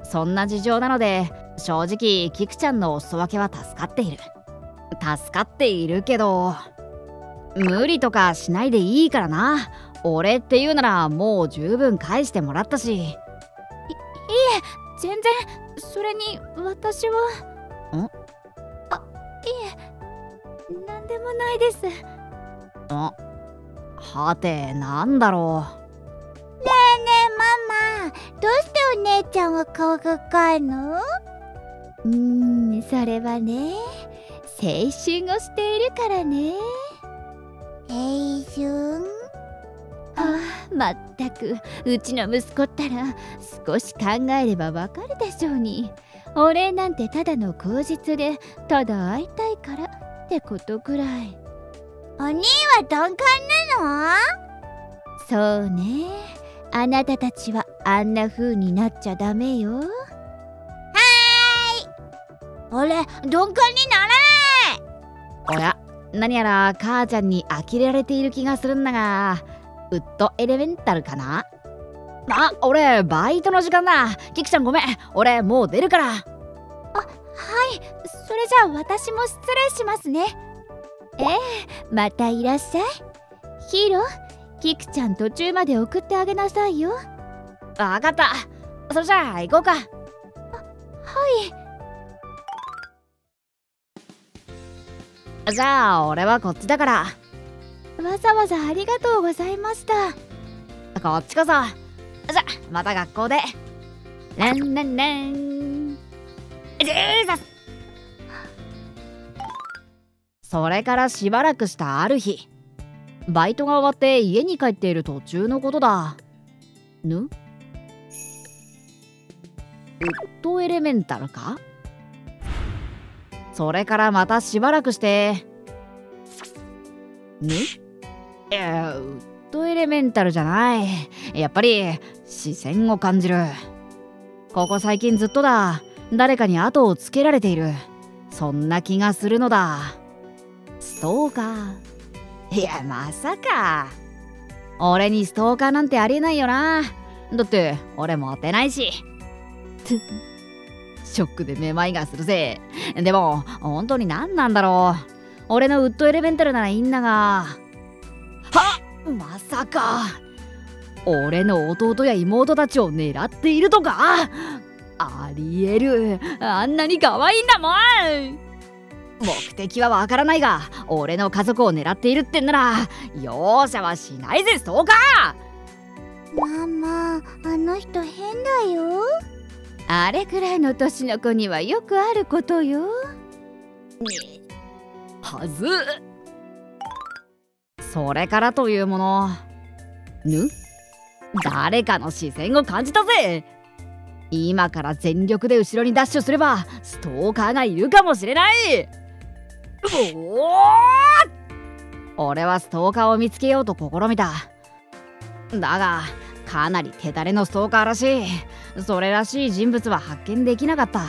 そんな事情なので正直キクちゃんのお裾分けは助かっているけど、無理とかしないでいいからな。俺っていうならもう十分返してもらったし。いえ全然、それに私はん、あ、いえなんでもないです。あ、はてなんだろう。ねえねえママ、どうしてお姉ちゃんは顔が赤いの？それはね、青春をしているからね。青春？ああ、まったく、うちの息子ったら少し考えればわかるでしょうに。お礼なんてただの口実で、ただ会いたいからってことくらい。お兄は鈍感なの？そうね、あなたたちはあんな風になっちゃダメよ。はーい、俺鈍感にならない。おや、何やら母ちゃんに呆れられている気がするんだが、ウッドエレメンタルかな。あ、俺バイトの時間だ。キクちゃんごめん、俺もう出るから。あ、はい、それじゃあ私も失礼しますね。ええ、またいらっしゃい。ヒーロー、キクちゃん途中まで送ってあげなさいよ。わかった、それじゃあ行こうか。あ、はい。じゃあ俺はこっちだから。わざわざありがとうございました。こっちこそ。じゃ、また学校で。ランランラン。ジーザス。それからしばらくしたある日、バイトが終わって家に帰っている途中のことだ。ぬ？ウッドエレメンタルか？それからまたしばらくして、ぬ？ウッドエレメンタルじゃない。やっぱり視線を感じる。ここ最近ずっとだ、誰かに後をつけられている。そんな気がするのだ。ストーカー？いや、まさか。俺にストーカーなんてありえないよな。だって俺モテないし。ショックでめまいがするぜ。でも本当に何なんだろう。俺のウッドエレメンタルならいいんだが。はっ、まさか俺の弟や妹たちを狙っているとか？ありえる。あんなに可愛いんだもん。目的はわからないが、俺の家族を狙っているってんなら容赦はしないぜ、ストーカー。ママ、あの人変だよ。あれくらいの年の子にはよくあることよ。はず。それからというもの、ぬ？誰かの視線を感じたぜ。今から全力で後ろにダッシュすればストーカーがいるかもしれない。俺はストーカーを見つけようと試みた。だがかなり手だれのストーカーらしい。それらしい人物は発見できなかった。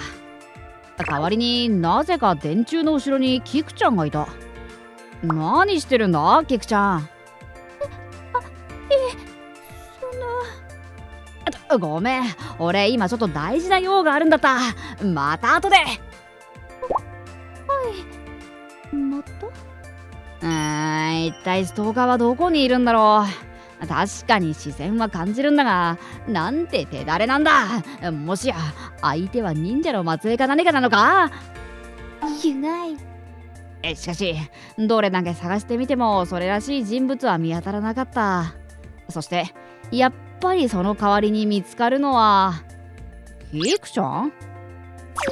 代わりになぜか電柱の後ろにキクちゃんがいた。何してるんだキクちゃん。その…ごめん、俺今ちょっと大事な用があるんだった。また後で。また？一体ストーカーはどこにいるんだろう。確かに視線は感じるんだが、なんて手だれなんだ。もしや相手は忍者の末裔か何かなのか？ゆない。しかしどれだけ探してみてもそれらしい人物は見当たらなかった。そしてやっぱりその代わりに見つかるのはフィクション。ジ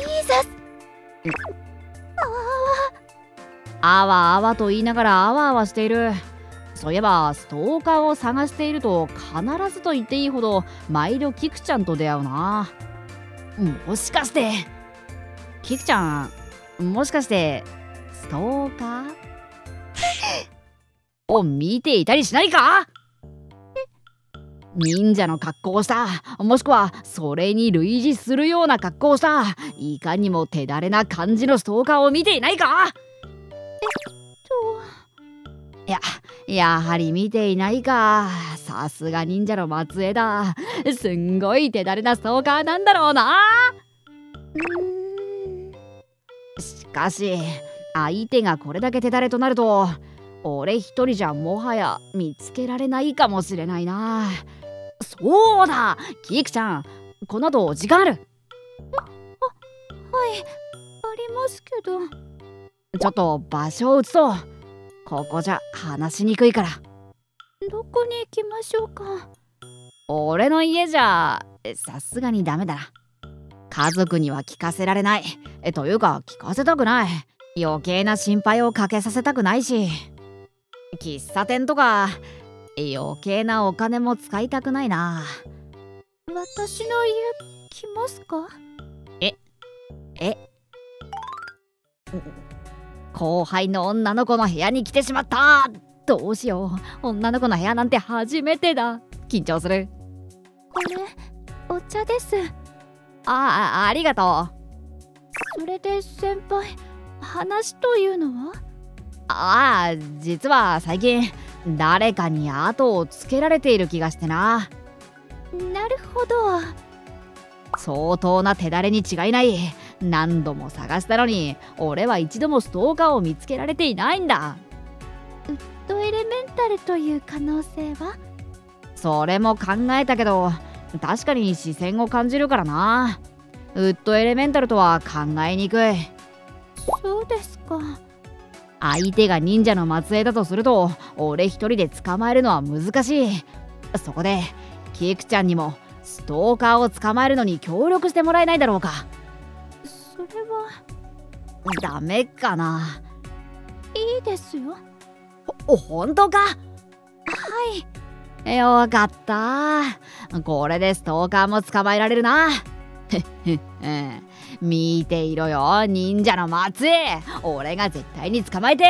ーザス、あわあわと言いながらあわあわしている。そういえばストーカーを探していると必ずと言っていいほど毎度キクちゃんと出会うな。もしかしてキクちゃん、もしかしてストーカーを見ていたりしないか。忍者の格好をした、もしくはそれに類似するような格好をした、いかにも手だれな感じのストーカーを見ていないか。やはり見ていないか。さすが忍者の末裔だ。すんごい手だれなストーカーなんだろうな。しかし相手がこれだけ手だれとなると俺一人じゃもはや見つけられないかもしれないな。そうだ、キクちゃん、この後時間ある？はい、ありますけど。ちょっと場所を移そう。ここじゃ話しにくいから。どこに行きましょうか。俺の家じゃさすがにダメだな。家族には聞かせられない。というか聞かせたくない。余計な心配をかけさせたくないし、喫茶店とか余計なお金も使いたくないな。私の家来ますか？後輩の女の子の部屋に来てしまった。どうしよう、女の子の部屋なんて初めてだ。緊張する。これお茶です。ありがとう。それで先輩、話というのは？実は最近誰かに後をつけられている気がしてな。なるほど。相当な手だれに違いない。何度も探したのに俺は一度もストーカーを見つけられていないんだ。ウッドエレメンタルという可能性は？それも考えたけど確かに視線を感じるからな。ウッドエレメンタルとは考えにくい。そうですか。相手が忍者の末裔だとすると俺一人で捕まえるのは難しい。そこでキクちゃんにもストーカーを捕まえるのに協力してもらえないだろうか。それはダメかな。いいですよ。本当か？はい、よかった。これでストーカーも捕まえられるな。見ていろよ、忍者の末裔。俺が絶対に捕まえて。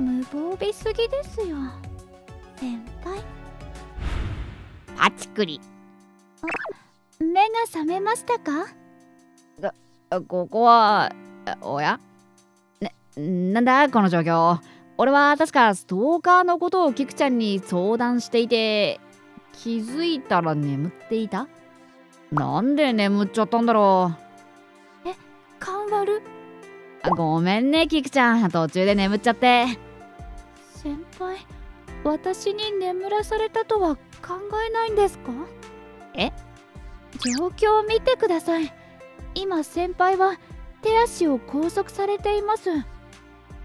無防備すぎですよ、先輩。パチクリ。目が覚めましたか？ここは、おや？なんだこの状況。俺は確かストーカーのことをキクちゃんに相談していて、気づいたら眠っていた？なんで眠っちゃったんだろう。勘悪？ごめんね、キクちゃん、途中で眠っちゃって。先輩、私に眠らされたとは考えないんですか？状況を見てください。今先輩は手足を拘束されています。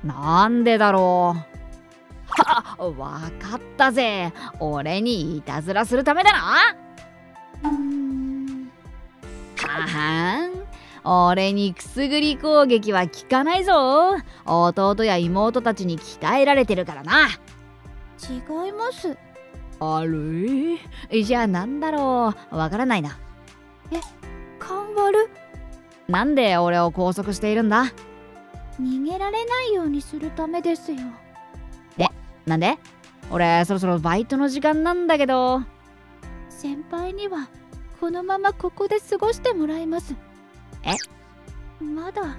なんでだろう。わかったぜ。俺にいたずらするためだな。ははん、俺にくすぐり攻撃は効かないぞ。弟や妹たちに鍛えられてるからな。違います。あれ？じゃあなんだろう。わからないな。勘悪？なんで俺を拘束しているんだ？逃げられないようにするためですよ。なんで？俺そろそろバイトの時間なんだけど。先輩にはこのままここで過ごしてもらいます。まだわ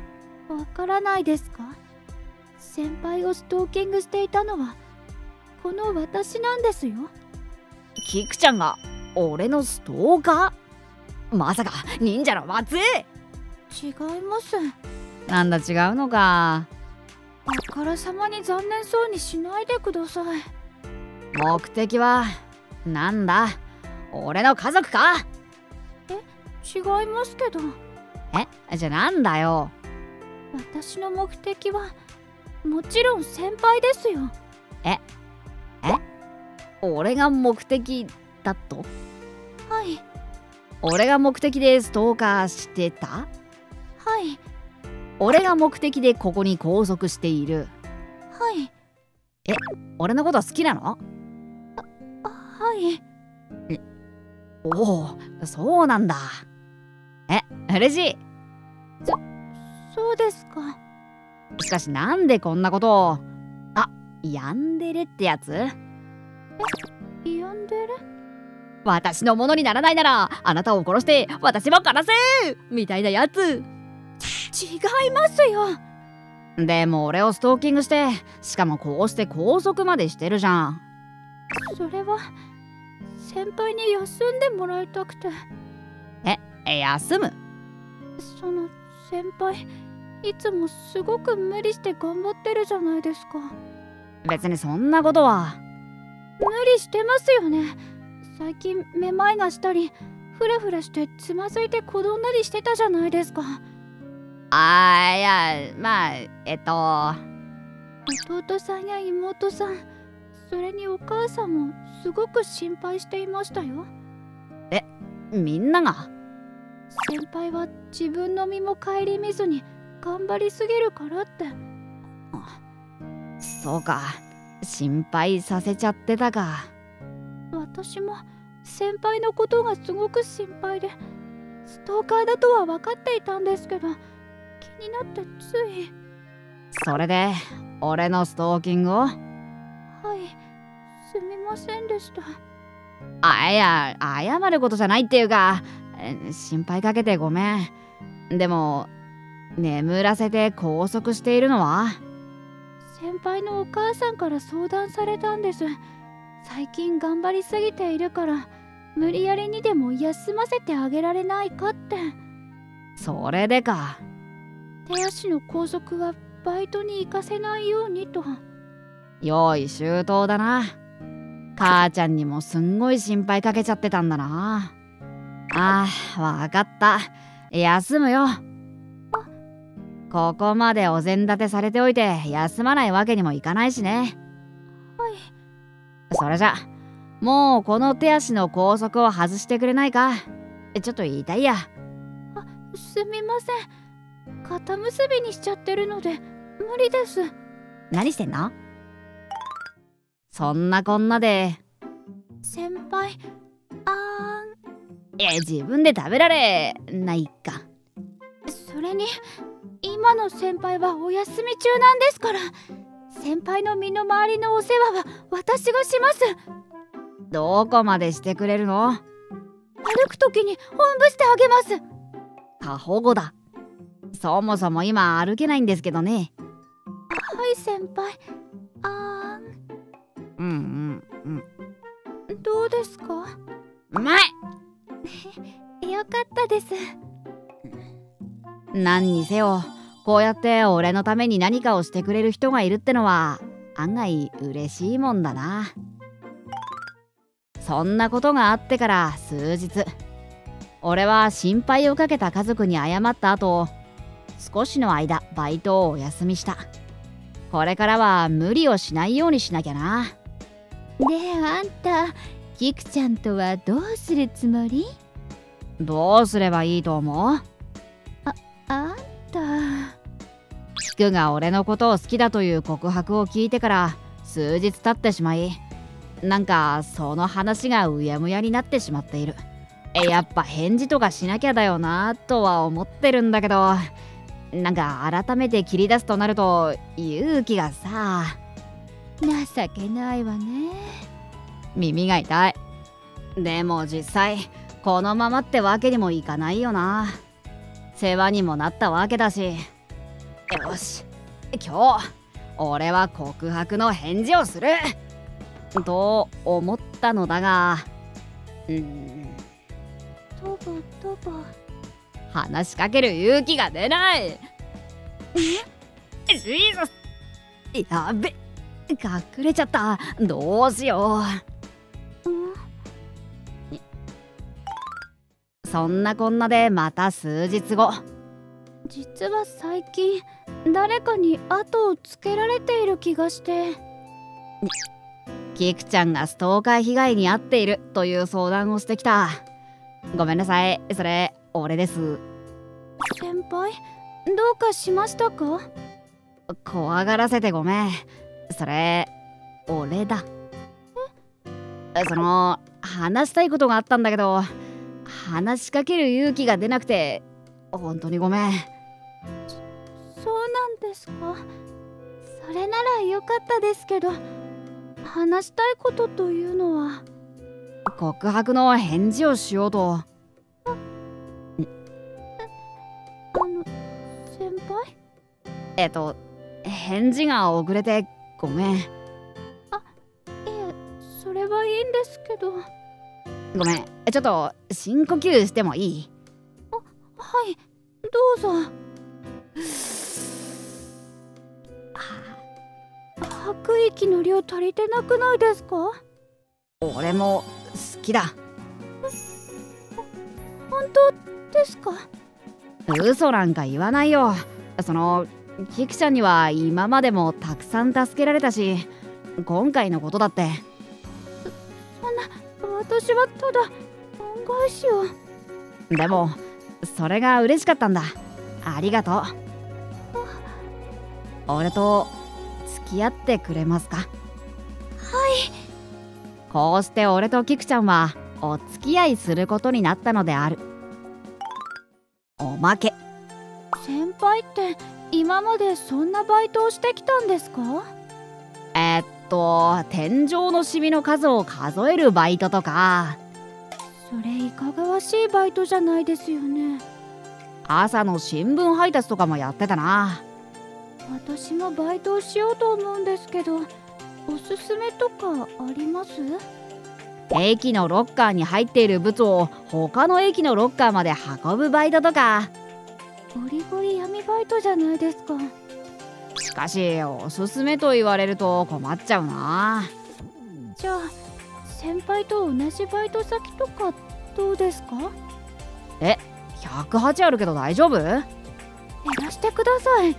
からないですか？先輩をストーキングしていたのはこの私なんですよ。キクちゃんが俺のストーカー？まさか忍者の末裔？違います。なんだ違うのか。あからさまに残念そうにしないでください。目的はなんだ？俺の家族か？違いますけど。じゃあなんだよ。私の目的はもちろん先輩ですよ。俺が目的だと？はい。俺が目的でストーカーしてた？はい。俺が目的でここに拘束している？はい。俺のこと好きなの？はい。おお、そうなんだ。嬉しい。そうですか。しかしなんでこんなことを。ヤンデレってやつ？ヤンデレ？私のものにならないならあなたを殺して私も殺せみたいなやつ。違いますよ。でも俺をストーキングして、しかもこうして拘束までしてるじゃん。それは先輩に休んでもらいたくて。休む？その先輩、いつもすごく無理して頑張ってるじゃないですか。別にそんなことは。無理してますよね。最近めまいがしたりフラフラしてつまずいてこどんなりしてたじゃないですか。いや、まあ弟さんや妹さん、それにお母さんもすごく心配していましたよ。みんなが？先輩は自分の身も顧みずに頑張りすぎるからって。そうか、心配させちゃってたか。私も先輩のことがすごく心配で、ストーカーだとは分かっていたんですけど、気になってつい。それで俺のストーキングを？はい、すみませんでした。いや、謝ることじゃないっていうか、心配かけてごめん。でも眠らせて拘束しているのは？先輩のお母さんから相談されたんです。最近頑張りすぎているから無理やりにでも休ませてあげられないかって。それでか。手足の拘束はバイトに行かせないようにと。用意周到だな。母ちゃんにもすんごい心配かけちゃってたんだな。わかった、休むよ。ここまでお膳立てされておいて休まないわけにもいかないしね。はい。それじゃ、もうこの手足の拘束を外してくれないか。ちょっと痛いや。すみません。肩結びにしちゃってるので無理です。何してんの？そんなこんなで。先輩、自分で食べられないか。それに今の先輩はお休み中なんですから、先輩の身の回りのお世話は私がします。どこまでしてくれるの？歩くときにおんぶしてあげます。過保護だ。そもそも今歩けないんですけどね。はい、先輩。どうですか？うまいよかったです。何にせよ、こうやって俺のために何かをしてくれる人がいるってのは案外嬉しいもんだな。そんなことがあってから数日、俺は心配をかけた家族に謝った後、少しの間バイトをお休みした。これからは無理をしないようにしなきゃな。で、あんたキクちゃんとはどうするつもり？どうすればいいと思う？あんた。キクが俺のことを好きだという告白を聞いてから数日経ってしまい、なんかその話がうやむやになってしまっている。やっぱ返事とかしなきゃだよなとは思ってるんだけど、なんか改めて切り出すとなると勇気がさ。情けないわね。耳が痛い。でも実際このままってわけにもいかないよな。世話にもなったわけだし。よし、今日俺は告白の返事をすると思ったのだが、とぼとぼ話しかける勇気が出ない。ジーザス、やべ、隠れちゃった。どうしよう。そんなこんなでまた数日後、実は最近誰かに後をつけられている気がして。キクちゃんがストーカー被害に遭っているという相談をしてきた。ごめんなさい、それ俺です。先輩、どうかしましたか？怖がらせてごめん、それ俺だ。その話したいことがあったんだけど、話しかける勇気が出なくて本当にごめん。そうなんですか？それならよかったですけど、話したいことというのは？告白の返事をしようと。先輩？返事が遅れてごめん。あ、いえ、それはいいんですけど。ごめん、ちょっと深呼吸してもいい？あ、はい、どうぞ。吐く息の量足りてなくないですか？俺も好きだ。本当ですか？嘘なんか言わないよ。そのキクちゃんには今までもたくさん助けられたし、今回のことだって。そんな私はただ恩返しを。でもそれが嬉しかったんだ。ありがとう。俺と付き合ってくれますか？はい。こうして俺とキクちゃんはお付き合いすることになったのである。おまけ、先輩って今までそんなバイトをしてきたんですか？天井のシミの数を数えるバイトとか。それいかがわしいバイトじゃないですよね。朝の新聞配達とかもやってたな。私もバイトをしようと思うんですけど、おすすめとかあります？駅のロッカーに入っている物を他の駅のロッカーまで運ぶバイトとか。ゴリゴリ闇バイトじゃないですか。しかしおすすめと言われると困っちゃうな。じゃあ先輩と同じバイト先とかどうですか？108あるけど大丈夫？減らしてください。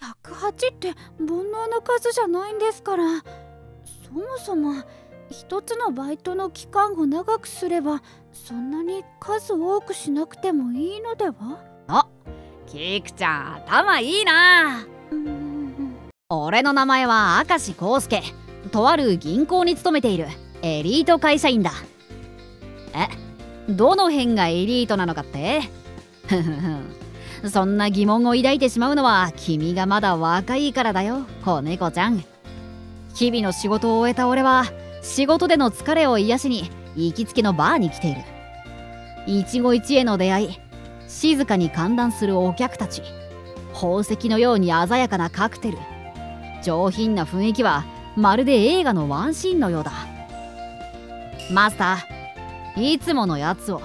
108って煩悩の数じゃないんですから。そもそも一つのバイトの期間を長くすればそんなに数多くしなくてもいいのでは？あ、キクちゃん頭いいな。俺の名前は明石康介。とある銀行に勤めているエリート会社員だ。どの辺がエリートなのかって？そんな疑問を抱いてしまうのは君がまだ若いからだよ、子猫ちゃん。日々の仕事を終えた俺は仕事での疲れを癒しに行きつけのバーに来ている。一期一会の出会い、静かに歓談するお客たち、宝石のように鮮やかなカクテル、上品な雰囲気はまるで映画のワンシーンのようだ。マスター、いつものやつを。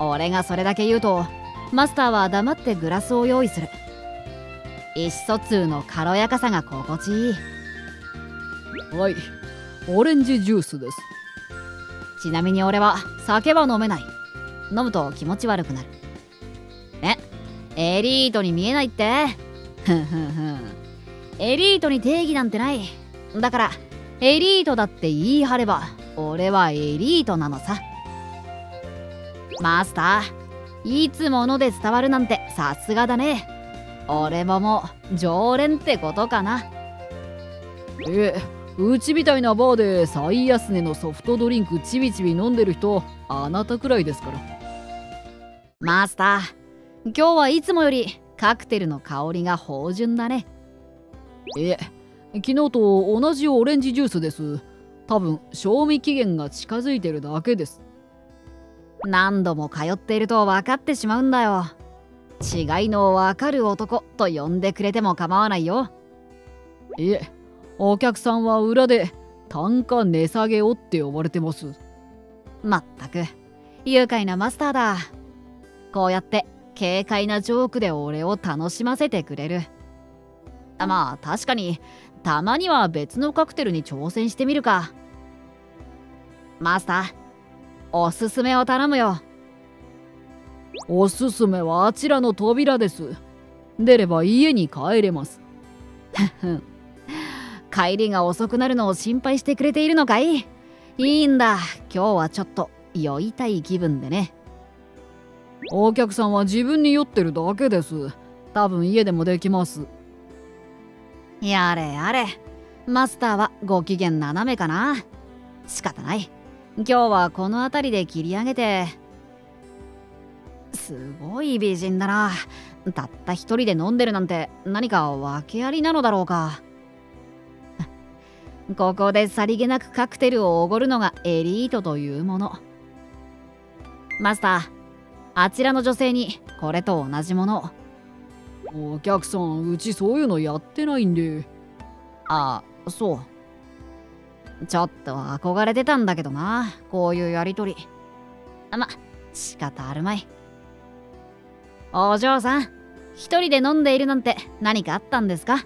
俺がそれだけ言うとマスターは黙ってグラスを用意する。意思疎通の軽やかさが心地いい。はい、オレンジジュースです。ちなみに俺は酒は飲めない。飲むと気持ち悪くなる。エリートに見えないって？エリートに定義なんてない。だからエリートだって言い張れば俺はエリートなのさ。マスター、いつもので伝わるなんてさすがだね。俺ももう常連ってことかな。うちみたいなバーで最安値のソフトドリンクちびちび飲んでる人、あなたくらいですから。マスター、今日はいつもよりカクテルの香りが芳醇だね。昨日と同じオレンジジュースです。多分賞味期限が近づいてるだけです。何度も通っていると分かってしまうんだよ。違いの分かる男と呼んでくれても構わないよ。お客さんは裏で単価値下げをって呼ばれてます。まったく愉快なマスターだ。こうやって軽快なジョークで俺を楽しませてくれる。まあ確かにたまには別のカクテルに挑戦してみるか。マスター、おすすめを頼むよ。おすすめはあちらの扉です。出れば家に帰れます。帰りが遅くなるのを心配してくれているのかい？いいんだ、今日はちょっと酔いたい気分でね。お客さんは自分に酔ってるだけです。多分家でもできます。やれやれ、マスターはご機嫌斜めかな。仕方ない、今日はこの辺りで切り上げて。すごい美人だな。たった一人で飲んでるなんて何か訳ありなのだろうか。ここでさりげなくカクテルをおごるのがエリートというもの。マスター、あちらの女性にこれと同じもの。お客さん、うちそういうのやってないんで。ああ、そう。ちょっと憧れてたんだけどな、こういうやりとり。ま、仕方あるまい。お嬢さん、一人で飲んでいるなんて何かあったんですか？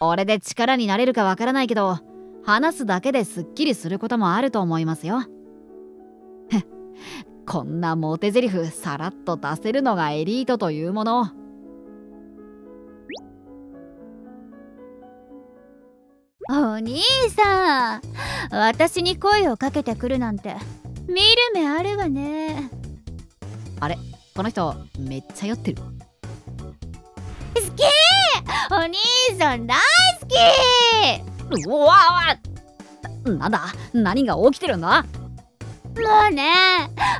俺で力になれるかわからないけど、話すだけですっきりすることもあると思いますよ。こんなモテゼリフさらっと出せるのがエリートというもの。お兄さん、私に声をかけてくるなんて見る目あるわね。あれ、この人めっちゃ酔ってる。好き、お兄さん大好き。うわわ、なんだ、何が起きてるんだ。もうね、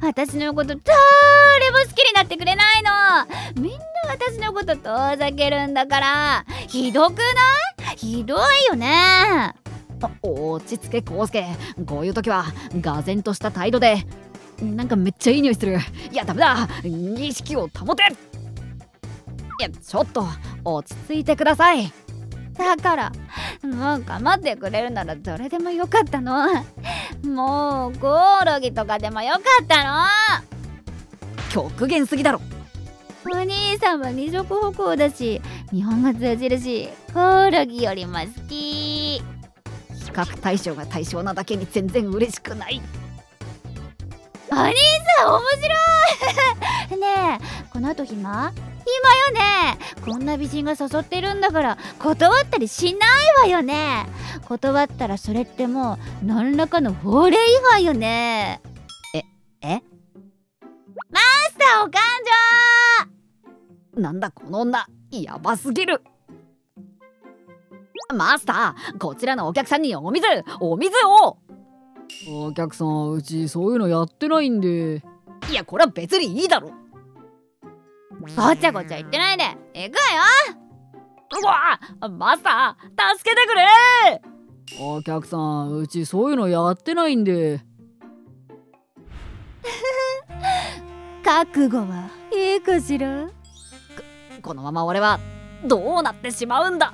私のこと誰も好きになってくれないの。みんな私のこと遠ざけるんだから。ひどくない？ひどいよね。落ち着けコウスケ、こういう時はがぜんとした態度で。なんかめっちゃいい匂いする。いやダメだ、意識を保て。いやちょっと落ち着いてください。だからもう構ってくれるならどれでもよかったの。もうコオロギとかでもよかったの。極限すぎだろ。お兄さんは二色歩行だし、日本語通じるし、コオロギよりも好き。比較対象が対象なだけに全然嬉しくない。お兄さん面白い。ねえ、この後暇？暇よね。こんな美人が誘ってるんだから断ったりしないわよね。断ったらそれってもう何らかの法令違反よね。マスターお勘定。なんだこの女、やばすぎる。マスター、こちらのお客さんにお水を。お客さん、うちそういうのやってないんで。いやこれは別にいいだろ。ごちゃごちゃ言ってないで、行くわよ。うわ、マスター助けてくれ。お客さん、うちそういうのやってないんで。覚悟はいいかしら。このまま俺はどうなってしまうんだ。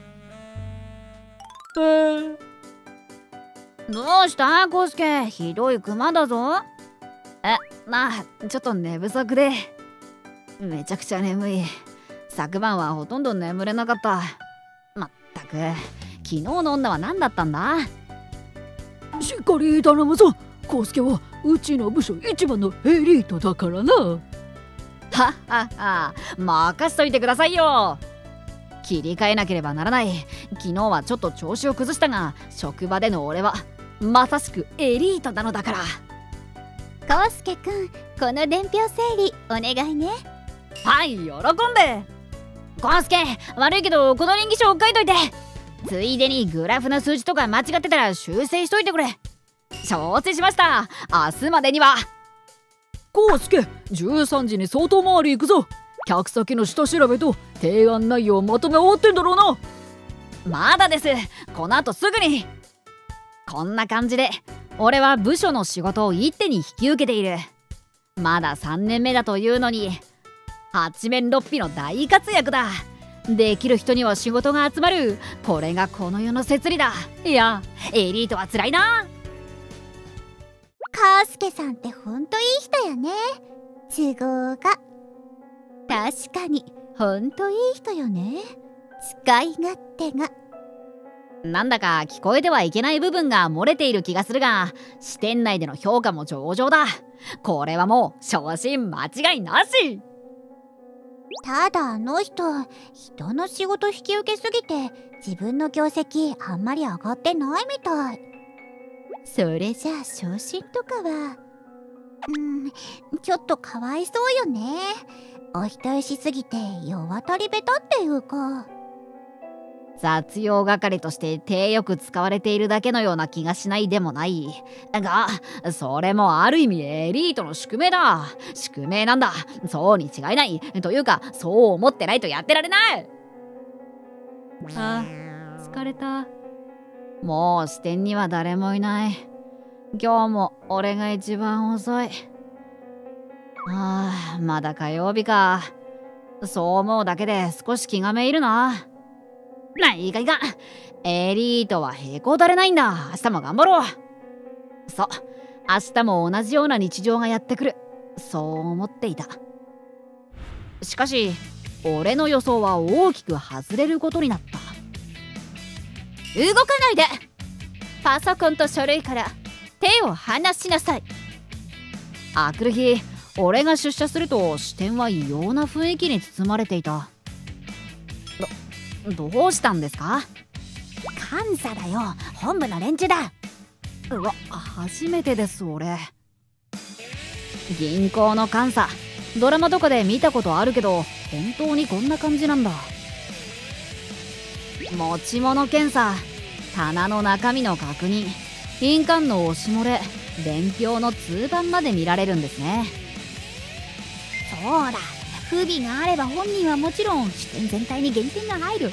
どうしたコウスケ、ひどいクマだぞ。まあちょっと寝不足で。めちゃくちゃ眠い。昨晩はほとんど眠れなかった。まったく、昨日の女は何だったんだ。しっかり頼むぞコウスケは、うちの部署一番のエリートだからな。はっはっは、任しといてくださいよ。切り替えなければならない。昨日はちょっと調子を崩したが、職場での俺はまさしくエリートなのだから。コウスケくん、この伝票整理お願いね。はい、喜んで。コウスケ、悪いけどこの稟議書を書いといて。ついでにグラフの数字とか間違ってたら修正しといてくれ。承知しました。明日までには。コウスケ、13時に外回り行くぞ。客先の下調べと提案内容をまとめ終わってんだろうな。まだです、この後すぐに。こんな感じで俺は部署の仕事を一手に引き受けている。まだ3年目だというのに八面六臂の大活躍だ。できる人には仕事が集まる、これがこの世の摂理だ。いやエリートはつらいな。コウスケさんってほんといい人よね。都合が。確かにほんといい人よね。使い勝手が。なんだか聞こえてはいけない部分が漏れている気がするが、支店内での評価も上々だ。これはもう昇進間違いなし。ただあの人、人の仕事引き受けすぎて自分の業績あんまり上がってないみたい。それじゃあ昇進とかはちょっとかわいそうよね。お人よしすぎて世渡り下手っていうか、雑用係として手よく使われているだけのような気がしないでもないが、それもある意味エリートの宿命だ。宿命なんだ、そうに違いない。というか、そう思ってないとやってられない。あ、疲れた。もう支店には誰もいない。今日も俺が一番遅い。ああ、まだ火曜日か。そう思うだけで少し気がめいるな。ないかいか、エリートはへこたれないんだ。明日も頑張ろう。そう、明日も同じような日常がやってくる、そう思っていた。しかし俺の予想は大きく外れることになった。動かないで、パソコンと書類から手を離しなさい。あくる日、俺が出社すると支店は異様な雰囲気に包まれていた。どうしたんですか？監査だよ、本部の連中だ。うわ、初めてです俺。銀行の監査、ドラマとかで見たことあるけど、本当にこんな感じなんだ。持ち物検査、棚の中身の確認、印鑑の押し漏れ、伝票の通番まで見られるんですね。そうだ、不備があれば本人はもちろん支店全体に減点が入る。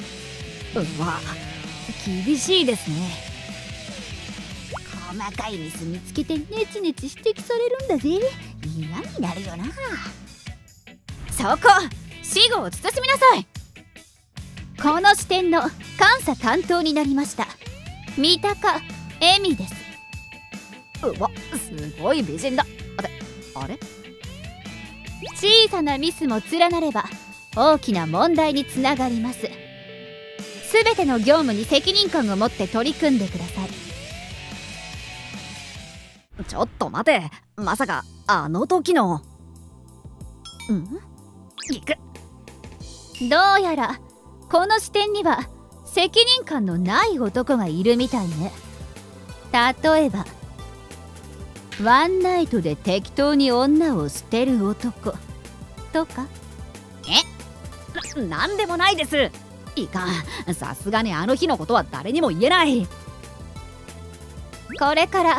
うわ、厳しいですね。細かいミス見つけてネチネチ指摘されるんだぜ。嫌になるよな。そこ、死後を慎みなさい。この支店の監査担当になりました三鷹恵美です。うわ、すごい美人だ。あれ、小さなミスも連なれば大きな問題につながります。すべての業務に責任感を持って取り組んでください。ちょっと待て、まさかあの時のいく。どうやらこの支店には責任感のない男がいるみたいね。例えばワンナイトで適当に女を捨てる男とか。え？なんでもないです。いかん、さすがにあの日のことは誰にも言えない。これから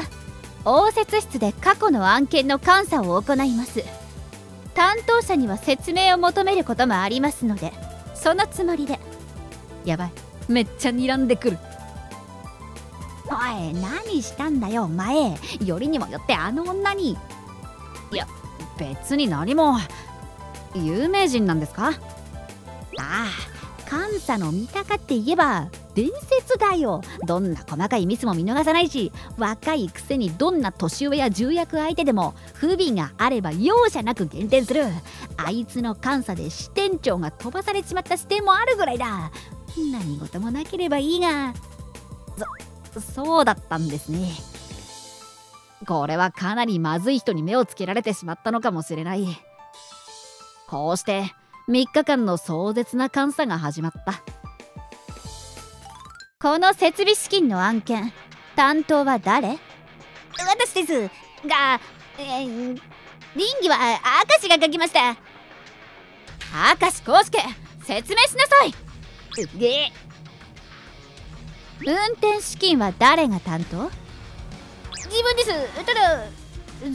応接室で過去の案件の監査を行います。担当者には説明を求めることもありますので、そのつもりで。やばい、めっちゃ睨んでくる。おい、何したんだよお前。よりにもよってあの女に。いや別に何も。有名人なんですか？ああ、監査の三鷹って言えば伝説だよ。どんな細かいミスも見逃さないし、若いくせにどんな年上や重役相手でも不備があれば容赦なく減点する。あいつの監査で支店長が飛ばされちまった支店もあるぐらいだ。何事もなければいいが。そうだったんですね。これはかなりまずい人に目をつけられてしまったのかもしれない。こうして3日間の壮絶な監査が始まった。この設備資金の案件、担当は誰？私ですが、倫理は明石が書きました。明石康介、説明しなさい。運転資金は誰が担当？自分です。ただ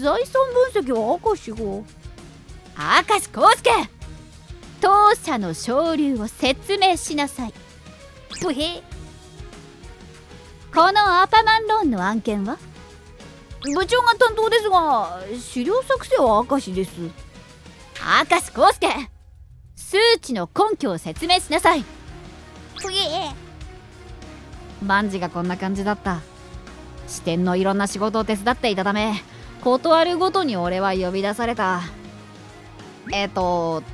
財産分析は明石が。明石康介、当社の省流を説明しなさい。とへ。このアパマンローンの案件は？部長が担当ですが、資料作成は明石です。明石康介、数値の根拠を説明しなさい。とへ。万事がこんな感じだった。支店のいろんな仕事を手伝っていたため、断るごとに俺は呼び出された。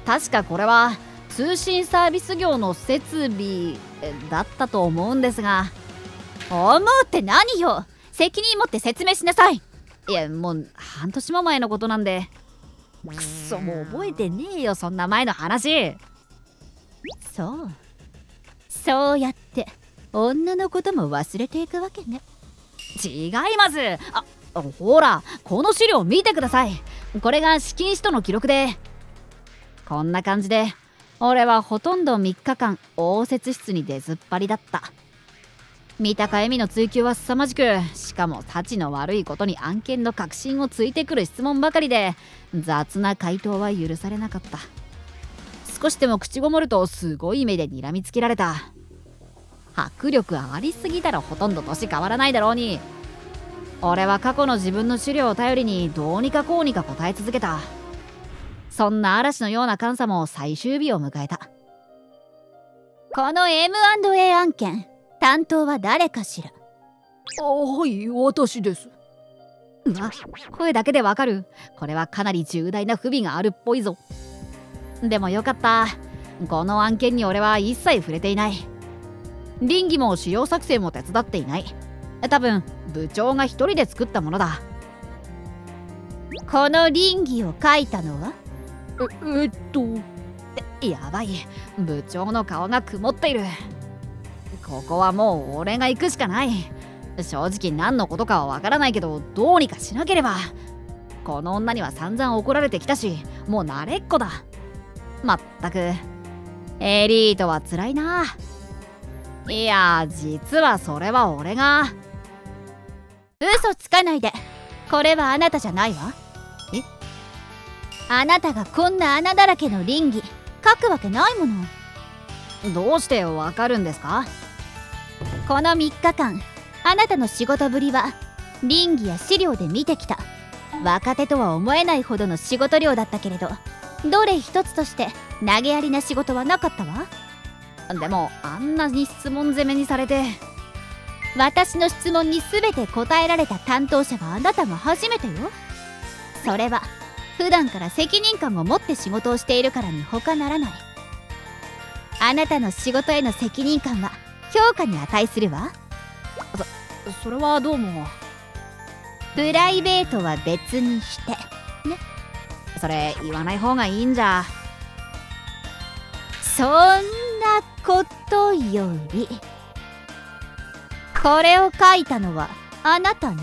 確かこれは通信サービス業の設備だったと思うんですが、思うって何よ、責任持って説明しなさい。いや、もう半年も前のことなんで。くそ、もう覚えてねえよ、そんな前の話。そうそうやって女のことも忘れていくわけね。違います。あ、ほらこの資料見てください。これが資金使途の記録で、こんな感じで俺はほとんど3日間応接室に出ずっぱりだった。三鷹恵美の追及は凄まじく、しかもたちの悪いことに案件の核心をついてくる質問ばかりで、雑な回答は許されなかった。少しでも口ごもるとすごい目で睨みつけられた。迫力ありすぎだろ、ほとんど年変わらないだろうに。俺は過去の自分の資料を頼りにどうにかこうにか答え続けた。そんな嵐のような監査も最終日を迎えた。この M&A 案件、担当は誰かしら？あ、はい、私です。うわ、声だけでわかる。これはかなり重大な不備があるっぽいぞ。でもよかった、この案件に俺は一切触れていない。稟議も資料作成も手伝っていない。多分部長が一人で作ったものだ。この稟議を書いたのは？やばい、部長の顔が曇っている。ここはもう俺が行くしかない。正直何のことかはわからないけど、どうにかしなければ。この女には散々怒られてきたし、もう慣れっこだ。まったくエリートはつらいな。いや、実はそれは俺が。嘘つかないで、これはあなたじゃないわ。え？あなたがこんな穴だらけの稟議書くわけないもの。どうしてわかるんですか？この3日間あなたの仕事ぶりは稟議や資料で見てきた。若手とは思えないほどの仕事量だったけれど、どれ一つとして投げやりな仕事はなかったわ。でもあんなに質問攻めにされて。私の質問に全て答えられた担当者はあなたが初めてよ。それは普段から責任感を持って仕事をしているからに他ならない。あなたの仕事への責任感は評価に値するわ。それはどうも。プライベートは別にしてね。それ言わない方がいいんじゃ。そんなことより、これを書いたのはあなたね。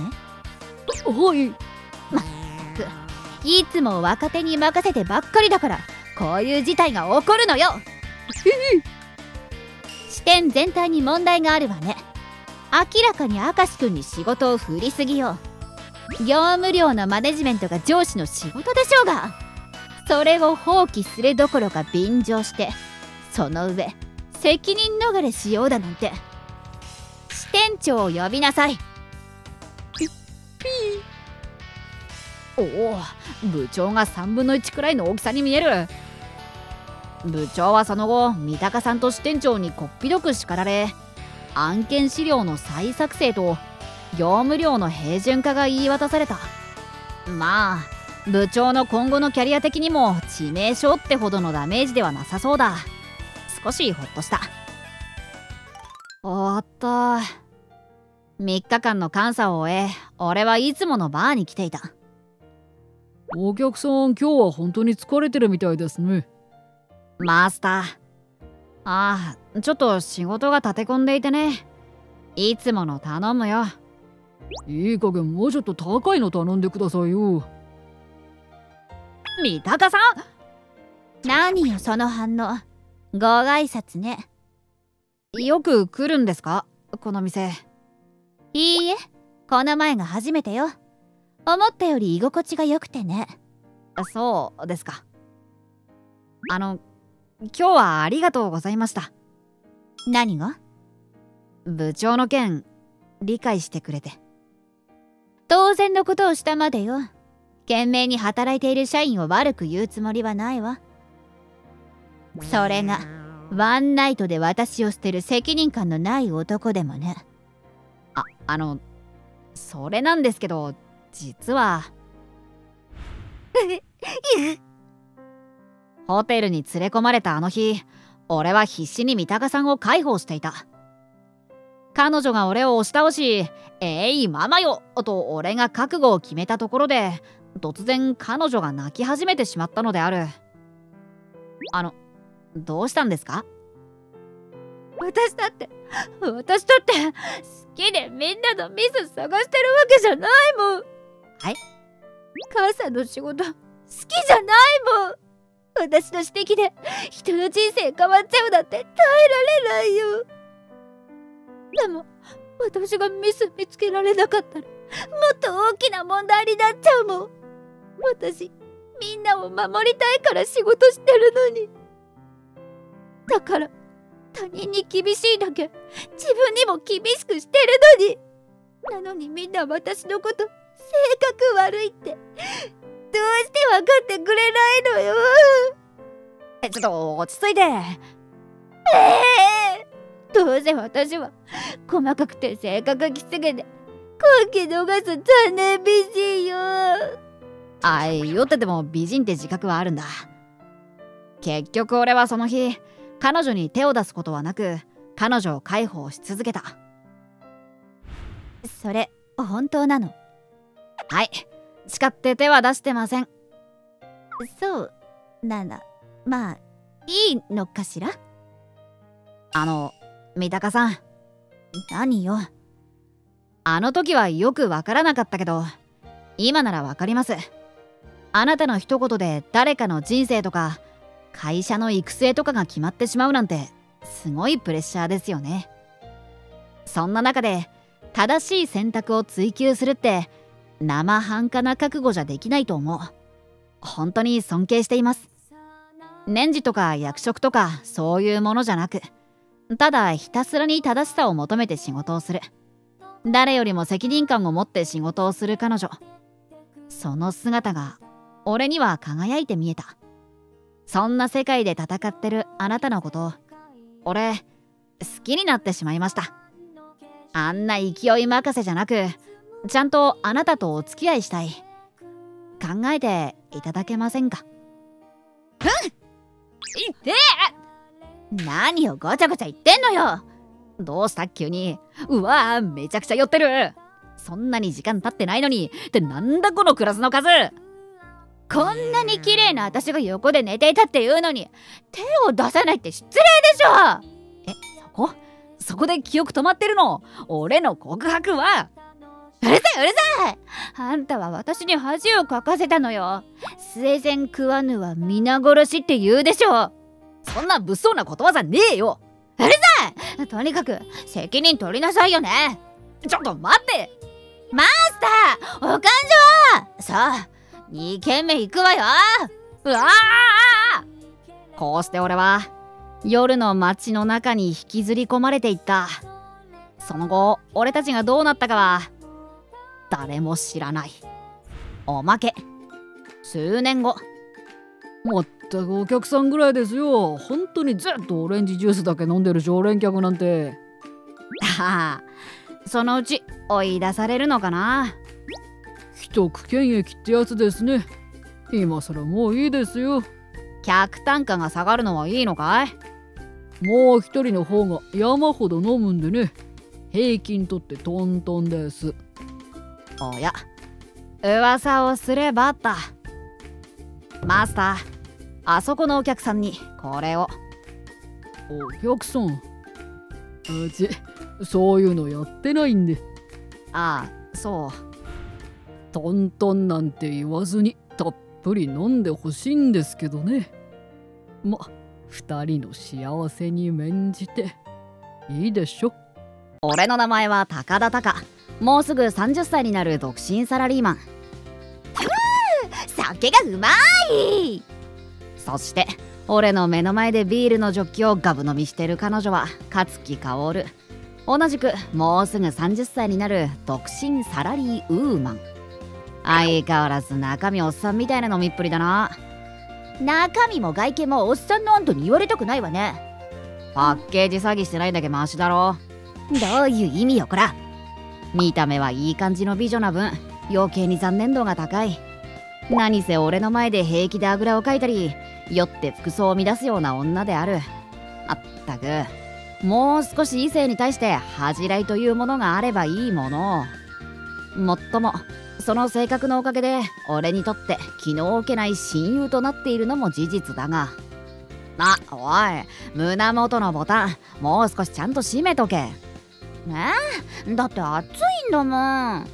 はい。まったく、いつも若手に任せてばっかりだから、こういう事態が起こるのよ。視点全体に問題があるわね。明らかに明石君に仕事を振りすぎよ。業務量のマネジメントが上司の仕事でしょうが、それを放棄するどころか便乗して、その上責任逃れしようだなんて。支店長を呼びなさい。おお、部長が3分の1くらいの大きさに見える。部長はその後三鷹さんと支店長にこっぴどく叱られ、案件資料の再作成と業務量の平準化が言い渡された。まあ部長の今後のキャリア的にも致命傷ってほどのダメージではなさそうだ。少しほっとした。終わった。3日間の監査を終え、俺はいつものバーに来ていた。お客さん、今日は本当に疲れてるみたいですね。マスター。ああ、ちょっと仕事が立て込んでいてね。いつもの頼むよ。いい加減もうちょっと高いの頼んでくださいよ。三鷹さん、何よその反応。ご挨拶ね。よく来るんですか、この店？いいえ、この前が初めてよ。思ったより居心地が良くてね。そうですか。今日はありがとうございました。何が？部長の件理解してくれて。当然のことをしたまでよ。懸命に働いている社員を悪く言うつもりはないわ。それがワンナイトで私を捨てる責任感のない男でもね。それなんですけど、実はホテルに連れ込まれたあの日、俺は必死に三鷹さんを介抱していた。彼女が俺を押し倒し、えいママよと俺が覚悟を決めたところで、突然彼女が泣き始めてしまったのである。どうしたんですか？私だって好きでみんなのミス探してるわけじゃないもん。はい？母さんの仕事好きじゃないもん。私の指摘で人の人生変わっちゃうなんて耐えられないよ。でも私がミス見つけられなかったらもっと大きな問題になっちゃうもん。私みんなを守りたいから仕事してるのに。だから他人に厳しいだけ自分にも厳しくしてるのに。なのにみんな私のこと性格悪いってどうして分かってくれないのよ。ちょっと落ち着いて。どうせ私は細かくて性格がきつげで空気逃す残念美人よ。酔ってても美人って自覚はあるんだ。結局俺はその日彼女に手を出すことはなく彼女を介抱し続けた。それ本当なの？はい、誓って手は出してません。そうならまあいいのかしら。三鷹さん。何よ。あの時はよくわからなかったけど今ならわかります。あなたの一言で誰かの人生とか会社の行く末とかが決まってしまうなんてすごいプレッシャーですよね。そんな中で正しい選択を追求するって生半可な覚悟じゃできないと思う。本当に尊敬しています。年次とか役職とかそういうものじゃなく、ただひたすらに正しさを求めて仕事をする、誰よりも責任感を持って仕事をする彼女、その姿が俺には輝いて見えた。そんな世界で戦ってるあなたのことを俺好きになってしまいました。あんな勢い任せじゃなくちゃんとあなたとお付き合いしたい。考えていただけませんか？何をごちゃごちゃ言ってんのよ。どうした急に。うわぁめちゃくちゃ酔ってる。そんなに時間経ってないのにってなんだこのクラスの数。こんなに綺麗な私が横で寝ていたっていうのに手を出さないって失礼でしょ。そこで記憶止まってるの？俺の告白は。うるさい。あんたは私に恥をかかせたのよ。生前食わぬは皆殺しって言うでしょ。そんな物騒なことわざねえよ。うるさい。とにかく責任取りなさいよね。ちょっと待って。マスターお勘定。さあ2軒目行くわよ。うわあ。こうして俺は夜の街の中に引きずり込まれていった。その後俺たちがどうなったかは誰も知らない。おまけ数年後。もったくお客さんぐらいですよ。本当にずっとオレンジジュースだけ飲んでる常連客なんて。はあ、そのうち追い出されるのかな。既得権益ってやつですね。今更もういいですよ。客単価が下がるのはいいのかい？もう一人の方が山ほど飲むんでね。平均とってトントンです。おや、噂をすればあった。マスター、あそこのお客さんにこれを。お客さん？うちそういうのやってないんで。ああ、そう。トントンなんて言わずにたっぷり飲んでほしいんですけどね。ま、二人の幸せに免じていいでしょ。俺の名前は高田高。もうすぐ30歳になる独身サラリーマン。酒がうまい。そして俺の目の前でビールのジョッキをガブ飲みしてる彼女は勝木薫。同じくもうすぐ30歳になる独身サラリーウーマン。相変わらず中身おっさんみたいな飲みっぷりだな。中身も外見もおっさんのあんたに言われたくないわね。パッケージ詐欺してないだけマシだろ。どういう意味よこら。見た目はいい感じの美女な分余計に残念度が高い。何せ俺の前で平気であぐらをかいたり酔って服装を乱すような女である。まったくもう少し異性に対して恥じらいというものがあればいいもの。もっともその性格のおかげで俺にとって気の置けない親友となっているのも事実だが。あ、おい、胸元のボタンもう少しちゃんと閉めとけ。だって暑いんだもん。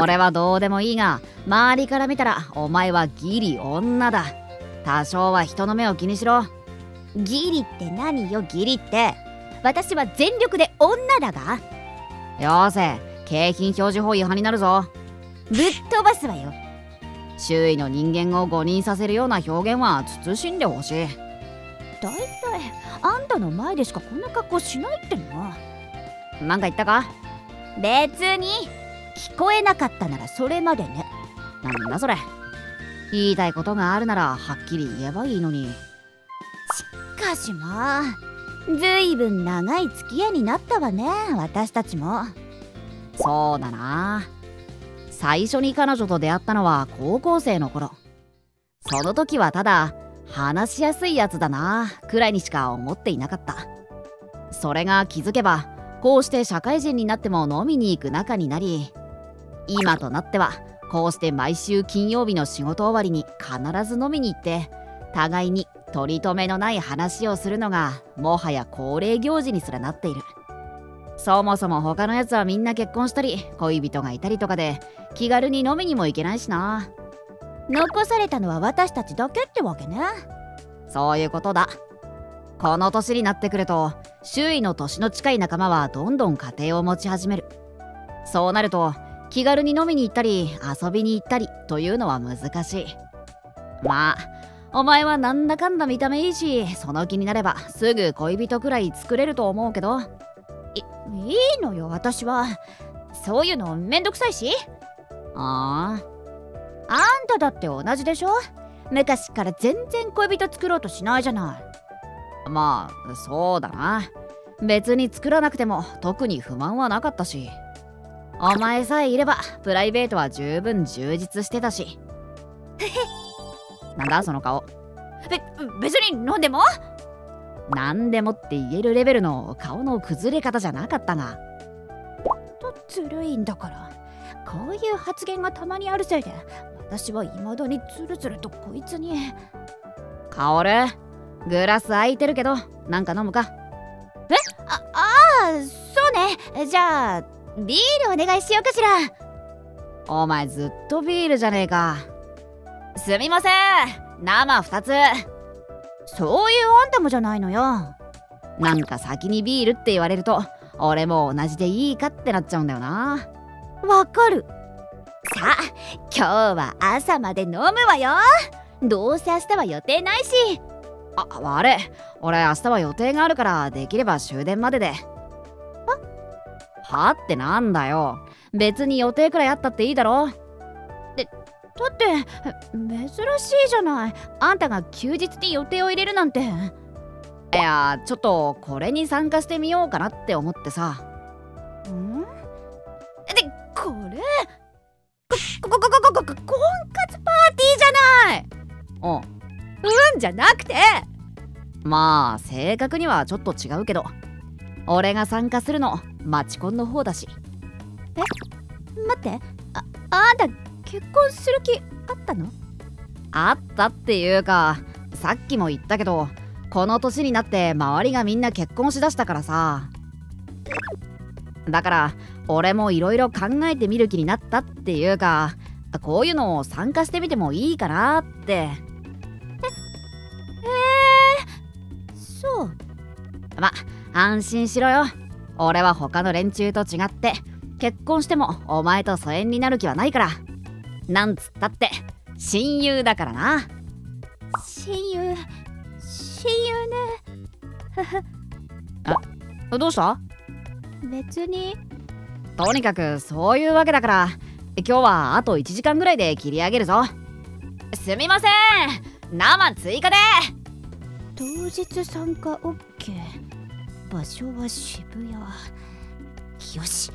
俺はどうでもいいが、周りから見たらお前はギリ女だ。多少は人の目を気にしろ。ギリって何よ、ギリって。私は全力で女だが。よせ、景品表示法違反になるぞ。ぶっ飛ばすわよ。周囲の人間を誤認させるような表現は慎んでほしい。だいたいあんたの前でしかこんな格好しないってな。なんか言ったか？別に。聞こえなかったならそれまでね。なんだそれ。言いたいことがあるならはっきり言えばいいのに。しかしまあ、ずいぶん長い付き合いになったわね、私たちも。そうだな。最初に彼女と出会ったのは高校生の頃。その時はただ話しやすいやつだなくらいにしか思っていなかった。それが気づけばこうして社会人になっても飲みに行く仲になり、今となってはこうして毎週金曜日の仕事終わりに必ず飲みに行って互いに取り留めのない話をするのがもはや恒例行事にすらなっている。そもそも他のやつはみんな結婚したり恋人がいたりとかで気軽に飲みにも行けないしな。残されたのは私たちだけってわけね。そういうことだ。この年になってくると周囲の年の近い仲間はどんどん家庭を持ち始める。そうなると気軽に飲みに行ったり遊びに行ったりというのは難しい。まあお前はなんだかんだ見た目いいし、その気になればすぐ恋人くらい作れると思うけど。いいのよ、私はそういうのめんどくさいし。あんただって同じでしょ。昔から全然恋人作ろうとしないじゃない。まあそうだな。別に作らなくても特に不満はなかったし、お前さえいればプライベートは十分充実してたし。なんだその顔。別に飲んでも何でもって言えるレベルの顔の崩れ方じゃなかったが。ほんとずるいんだから。こういう発言がたまにあるせいで私はいまだにずるずるとこいつに。カオル、グラス空いてるけどなんか飲むか？ああそうね。じゃあビールお願いしようかしら。お前ずっとビールじゃねえか。すみません、生2つ。そういうあんたもじゃないのよ。なんか先にビールって言われると俺も同じでいいかってなっちゃうんだよな。わかる。さあ今日は朝まで飲むわよ。どうせ明日は予定ないし。あれ、俺明日は予定があるからできれば終電までで。はってなんだよ。別に予定くらいあったっていいだろ。だって珍しいじゃない、あんたが休日に予定を入れるなんて。いや、ちょっとこれに参加してみようかなって思ってさ。んでこれ婚活パーティーじゃない。うんじゃなくて。まあ正確にはちょっと違うけど、俺が参加するのマチコンの方だし。待って、あんた結婚する気あったの？あったっていうか、さっきも言ったけどこの年になって周りがみんな結婚しだしたからさ。だから俺もいろいろ考えてみる気になったっていうか、こういうのを参加してみてもいいかなって。そう。ま、安心しろよ。俺は他の連中と違って結婚してもお前と疎遠になる気はないから。なんつったって親友だからな。親友ね。どうした？別に。とにかくそういうわけだから、今日はあと1時間ぐらいで切り上げるぞ。すみません、生追加で。当日参加 OK。 場所は渋谷。よし。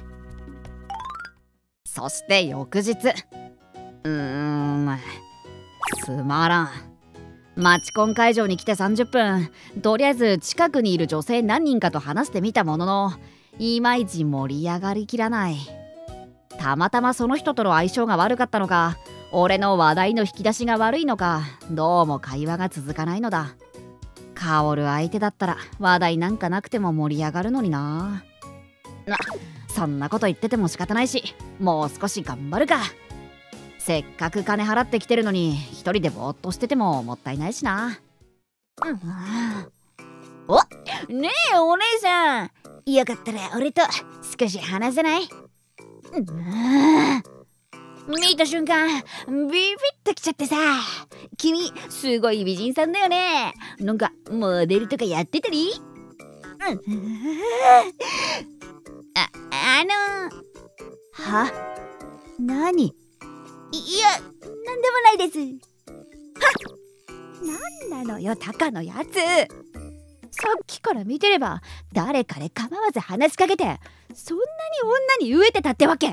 そして翌日。つまらん。マチコン会場に来て30分、とりあえず近くにいる女性何人かと話してみたものの、いまいち盛り上がりきらない。たまたまその人との相性が悪かったのか、俺の話題の引き出しが悪いのか、どうも会話が続かないのだ。カオル相手だったら話題なんかなくても盛り上がるのにな。そんなこと言ってても仕方ないし、もう少し頑張るか。せっかく金払ってきてるのに一人でぼーっとしててももったいないしな。おっねえお姉さん、よかったら俺と少し話せない？見た瞬間ビビッときちゃってさ、君すごい美人さんだよね。なんかモデルとかやってたり？は？何？いや、なんでもないです。はっ！なんなのよ、タカのやつ。さっきから見てれば、誰彼構わず話しかけて、そんなに女に飢えてたってわけ？ギ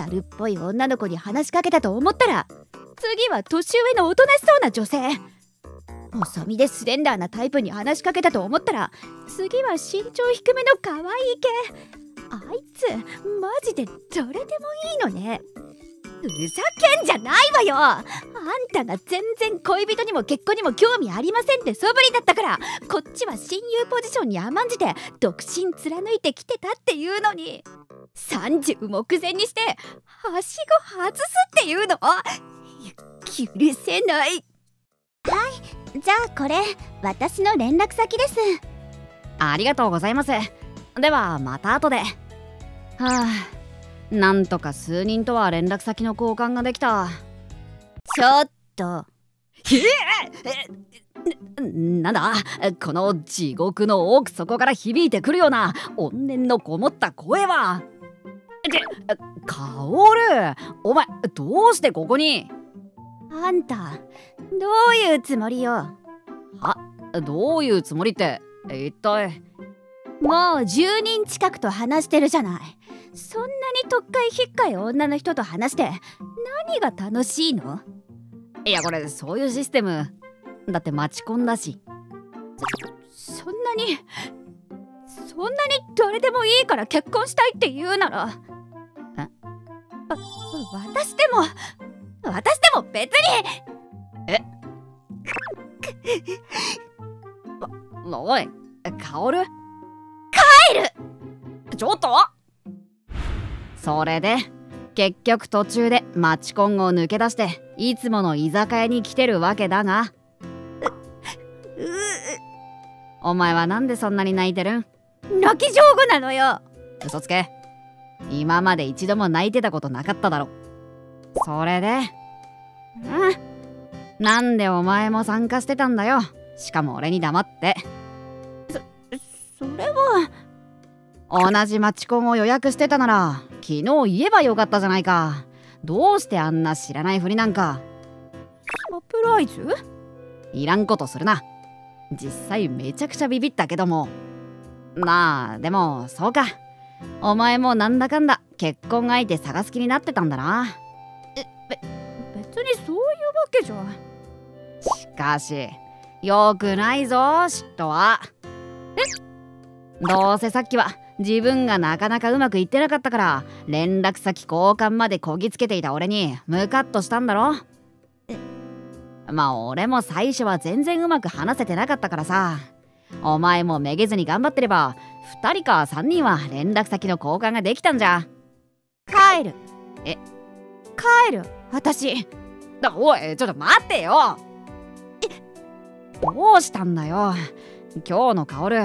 ャルっぽい女の子に話しかけたと思ったら、次は年上のおとなしそうな女性。細身でスレンダーなタイプに話しかけたと思ったら、次は身長低めの可愛い系。あいつマジで誰でもいいのね。ふざけんじゃないわよ。あんたが全然恋人にも結婚にも興味ありませんって素振りだったから、こっちは親友ポジションに甘んじて独身貫いてきてたっていうのに、30目前にしてはしご外すっていうの、許せない。はい、じゃあこれ私の連絡先です。ありがとうございます。ではまた後で。はあ、なんとか数人とは連絡先の交換ができた。ちょっとなんだこの地獄の奥底から響いてくるような怨念のこもった声は。カオル、お前どうしてここに？あんたどういうつもりよ。は、どういうつもりって一体？もう10人近くと話してるじゃない。そんなにとっかいひっかい女の人と話して何が楽しいの？いやこれそういうシステムだって、待ち込んだし。そんなに誰でもいいから結婚したいって言うなら、私でも別に。えおいカオル、帰る。ちょっと、それで結局途中でマチコンを抜け出していつもの居酒屋に来てるわけだが、お前はなんでそんなに泣いてるん？泣き上手なのよ。嘘つけ。今まで一度も泣いてたことなかっただろ。それでなんでお前も参加してたんだよ。しかも俺に黙って。それは同じマチコンを予約してたなら昨日言えばよかったじゃないか。どうしてあんな知らないふりなんか。サプライズ？いらんことするな。実際めちゃくちゃビビったけども。まあでもそうか、お前もなんだかんだ結婚相手探す気になってたんだな。別にそういうわけじゃ。しかしよくないぞ嫉妬は。どうせさっきは自分がなかなかうまくいってなかったから連絡先交換までこぎつけていた俺にムカッとしたんだろ。まあ俺も最初は全然うまく話せてなかったからさ、お前もめげずに頑張ってれば2人か3人は連絡先の交換ができたんじゃ。帰る。帰る。私だ。おいちょっと待ってよ。どうしたんだよ今日のカオル、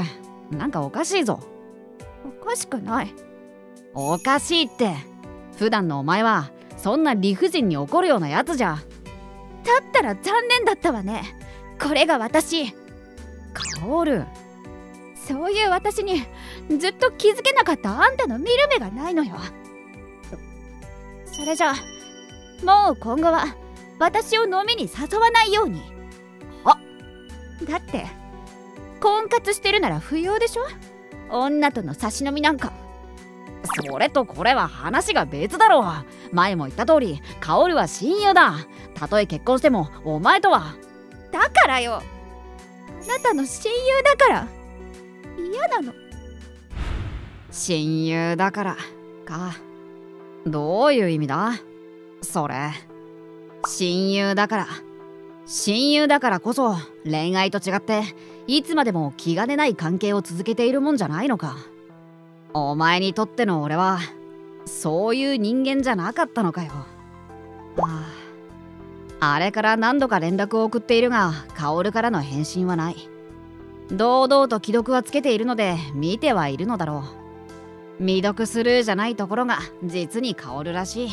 なんかおかしいぞ。おかしくない。おかしいって、普段のお前はそんな理不尽に怒るようなやつじゃ。だったら残念だったわね。これが私。カオル、そういう私にずっと気づけなかったあんたの見る目がないのよ。それじゃもう今後は私を飲みに誘わないように。あ、だって婚活してるなら不要でしょ、女との差し飲みなんか。それとこれは話が別だろう。前も言った通りカオルは親友だ。たとえ結婚してもお前とは。だからよ、あなたの親友だから嫌なの。親友だからか、どういう意味だそれ。親友だから、親友だからこそ恋愛と違っていつまでも気兼ねない関係を続けているもんじゃないのか。お前にとっての俺はそういう人間じゃなかったのかよ。あれから何度か連絡を送っているが、薫からの返信はない。堂々と既読はつけているので見てはいるのだろう。未読スルーじゃないところが実に薫らしい。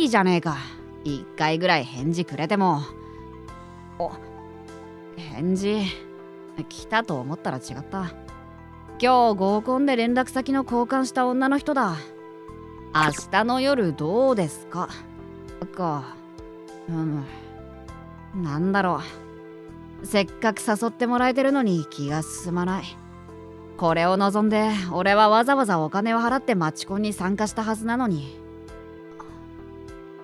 いいじゃねえか、一回ぐらい返事くれても。お、返事来たと思ったら違った。今日合コンで連絡先の交換した女の人だ。明日の夜どうですかか、なんだろう、せっかく誘ってもらえてるのに気が進まない。これを望んで俺はわざわざお金を払ってマチコンに参加したはずなのに。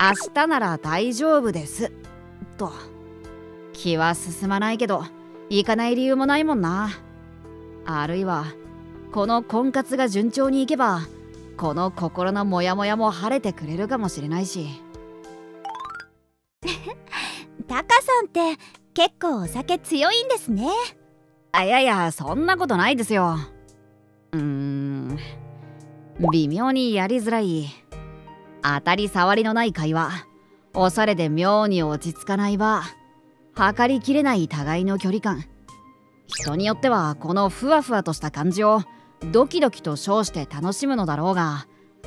明日なら大丈夫ですと。気は進まないけど行かない理由もないもんな。あるいはこの婚活が順調にいけばこの心のモヤモヤも晴れてくれるかもしれないし。タカさんって結構お酒強いんですね。いやいや、そんなことないですよ。微妙にやりづらい、当たり障りのない会話、おしゃれで妙に落ち着かない場、測りきれない互いの距離感。人によってはこのふわふわとした感じをドキドキと称して楽しむのだろうが、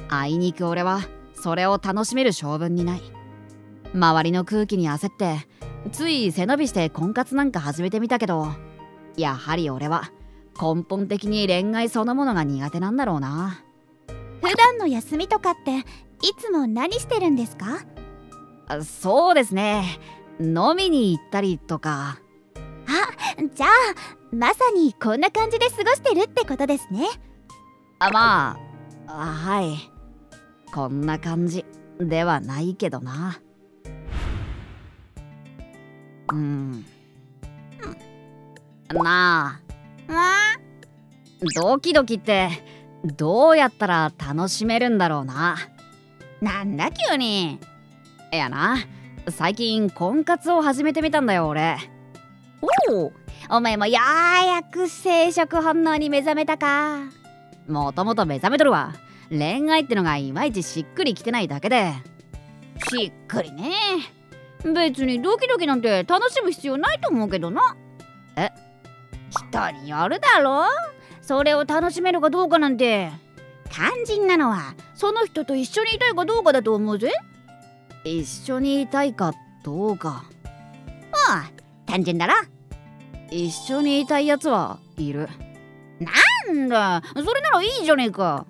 あいにく俺はそれを楽しめる性分にない。周りの空気に焦ってつい背伸びして婚活なんか始めてみたけど、やはり俺は根本的に恋愛そのものが苦手なんだろうな。普段の休みとかっていつも何してるんですか？そうですね、飲みに行ったりとか。あ、じゃあまさにこんな感じで過ごしてるってことですね。まあ、はい、こんな感じではないけどな。なあ、ドキドキってどうやったら楽しめるんだろうな。なんだ急に。いやな、最近婚活を始めてみたんだよ俺。おお、お前もやく生殖反応に目覚めたか。もともと目覚めとるわ。恋愛ってのがいまいちしっくりきてないだけで。しっくりね、別にドキドキなんて楽しむ必要ないと思うけどな。え、人によるだろ、それを楽しめるかどうかなんて。肝心なのはその人と一緒にいたいかどうかだと思うぜ。一緒にいたいかどうか。ああ、単純だな。一緒にいたいやつはいる。なんだ、それならいいじゃねえか。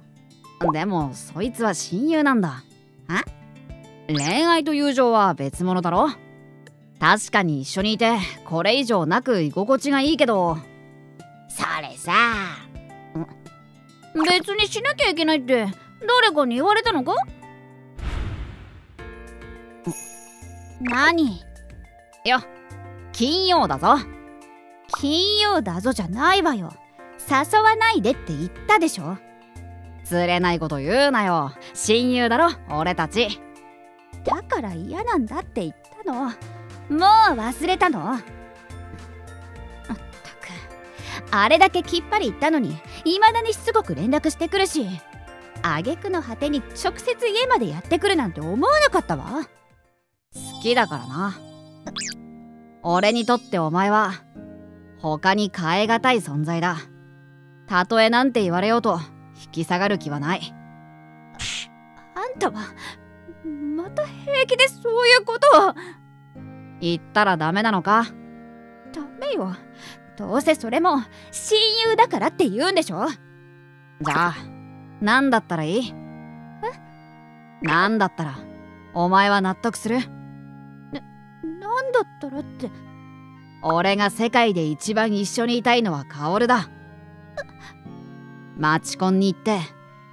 でもそいつは親友なんだ。あ、恋愛と友情は別物だろ。確かに一緒にいてこれ以上なく居心地がいいけど、それさ、別にしなきゃいけないって誰かに言われたのか？何よ、金曜だぞ。金曜だぞじゃないわよ、誘わないでって言ったでしょ。釣れないこと言うなよ、親友だろ俺たち。だから嫌なんだって言ったの。もう忘れたの？まったく、あれだけきっぱり言ったのにいまだにしつこく連絡してくるし、挙句の果てに直接家までやってくるなんて思わなかったわ。好きだからな。俺にとってお前は他に代え難い存在だ。たとえなんて言われようと引き下がる気はない。あんたはまた平気でそういうことを言ったらダメなのか？ダメよ、どうせそれも親友だからって言うんでしょ。じゃあ何だったらいい？何だったらお前は納得する？何だったらって。俺が世界で一番一緒にいたいのは薫だ。マチコンに行って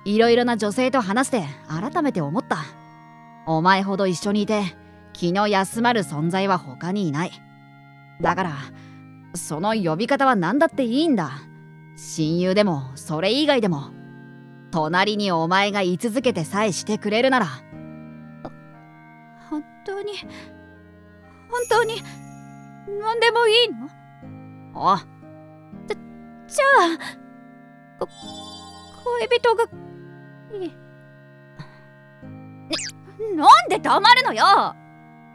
いろいろな女性と話して改めて思った。お前ほど一緒にいて気の休まる存在は他にいない。だからその呼び方は何だっていいんだ。親友でもそれ以外でも、隣にお前が居続けてさえしてくれるなら。本当に何でもいいの？あ、じゃあ恋人がいい。なんで黙るのよ。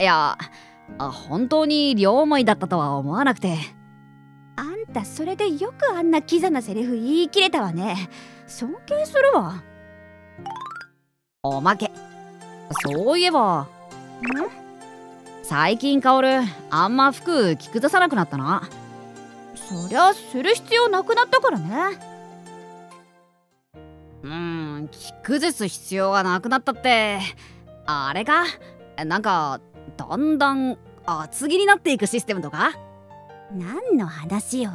いや、本当に両思いだったとは思わなくて。あんたそれでよくあんなキザなセリフ言い切れたわね。尊敬するわ。おまけ、そういえば最近カオルあんま服着崩さなくなったな。そりゃする必要なくなったからね。着崩す必要がなくなったってあれか、なんかだんだん厚着になっていくシステムとか？何の話よ。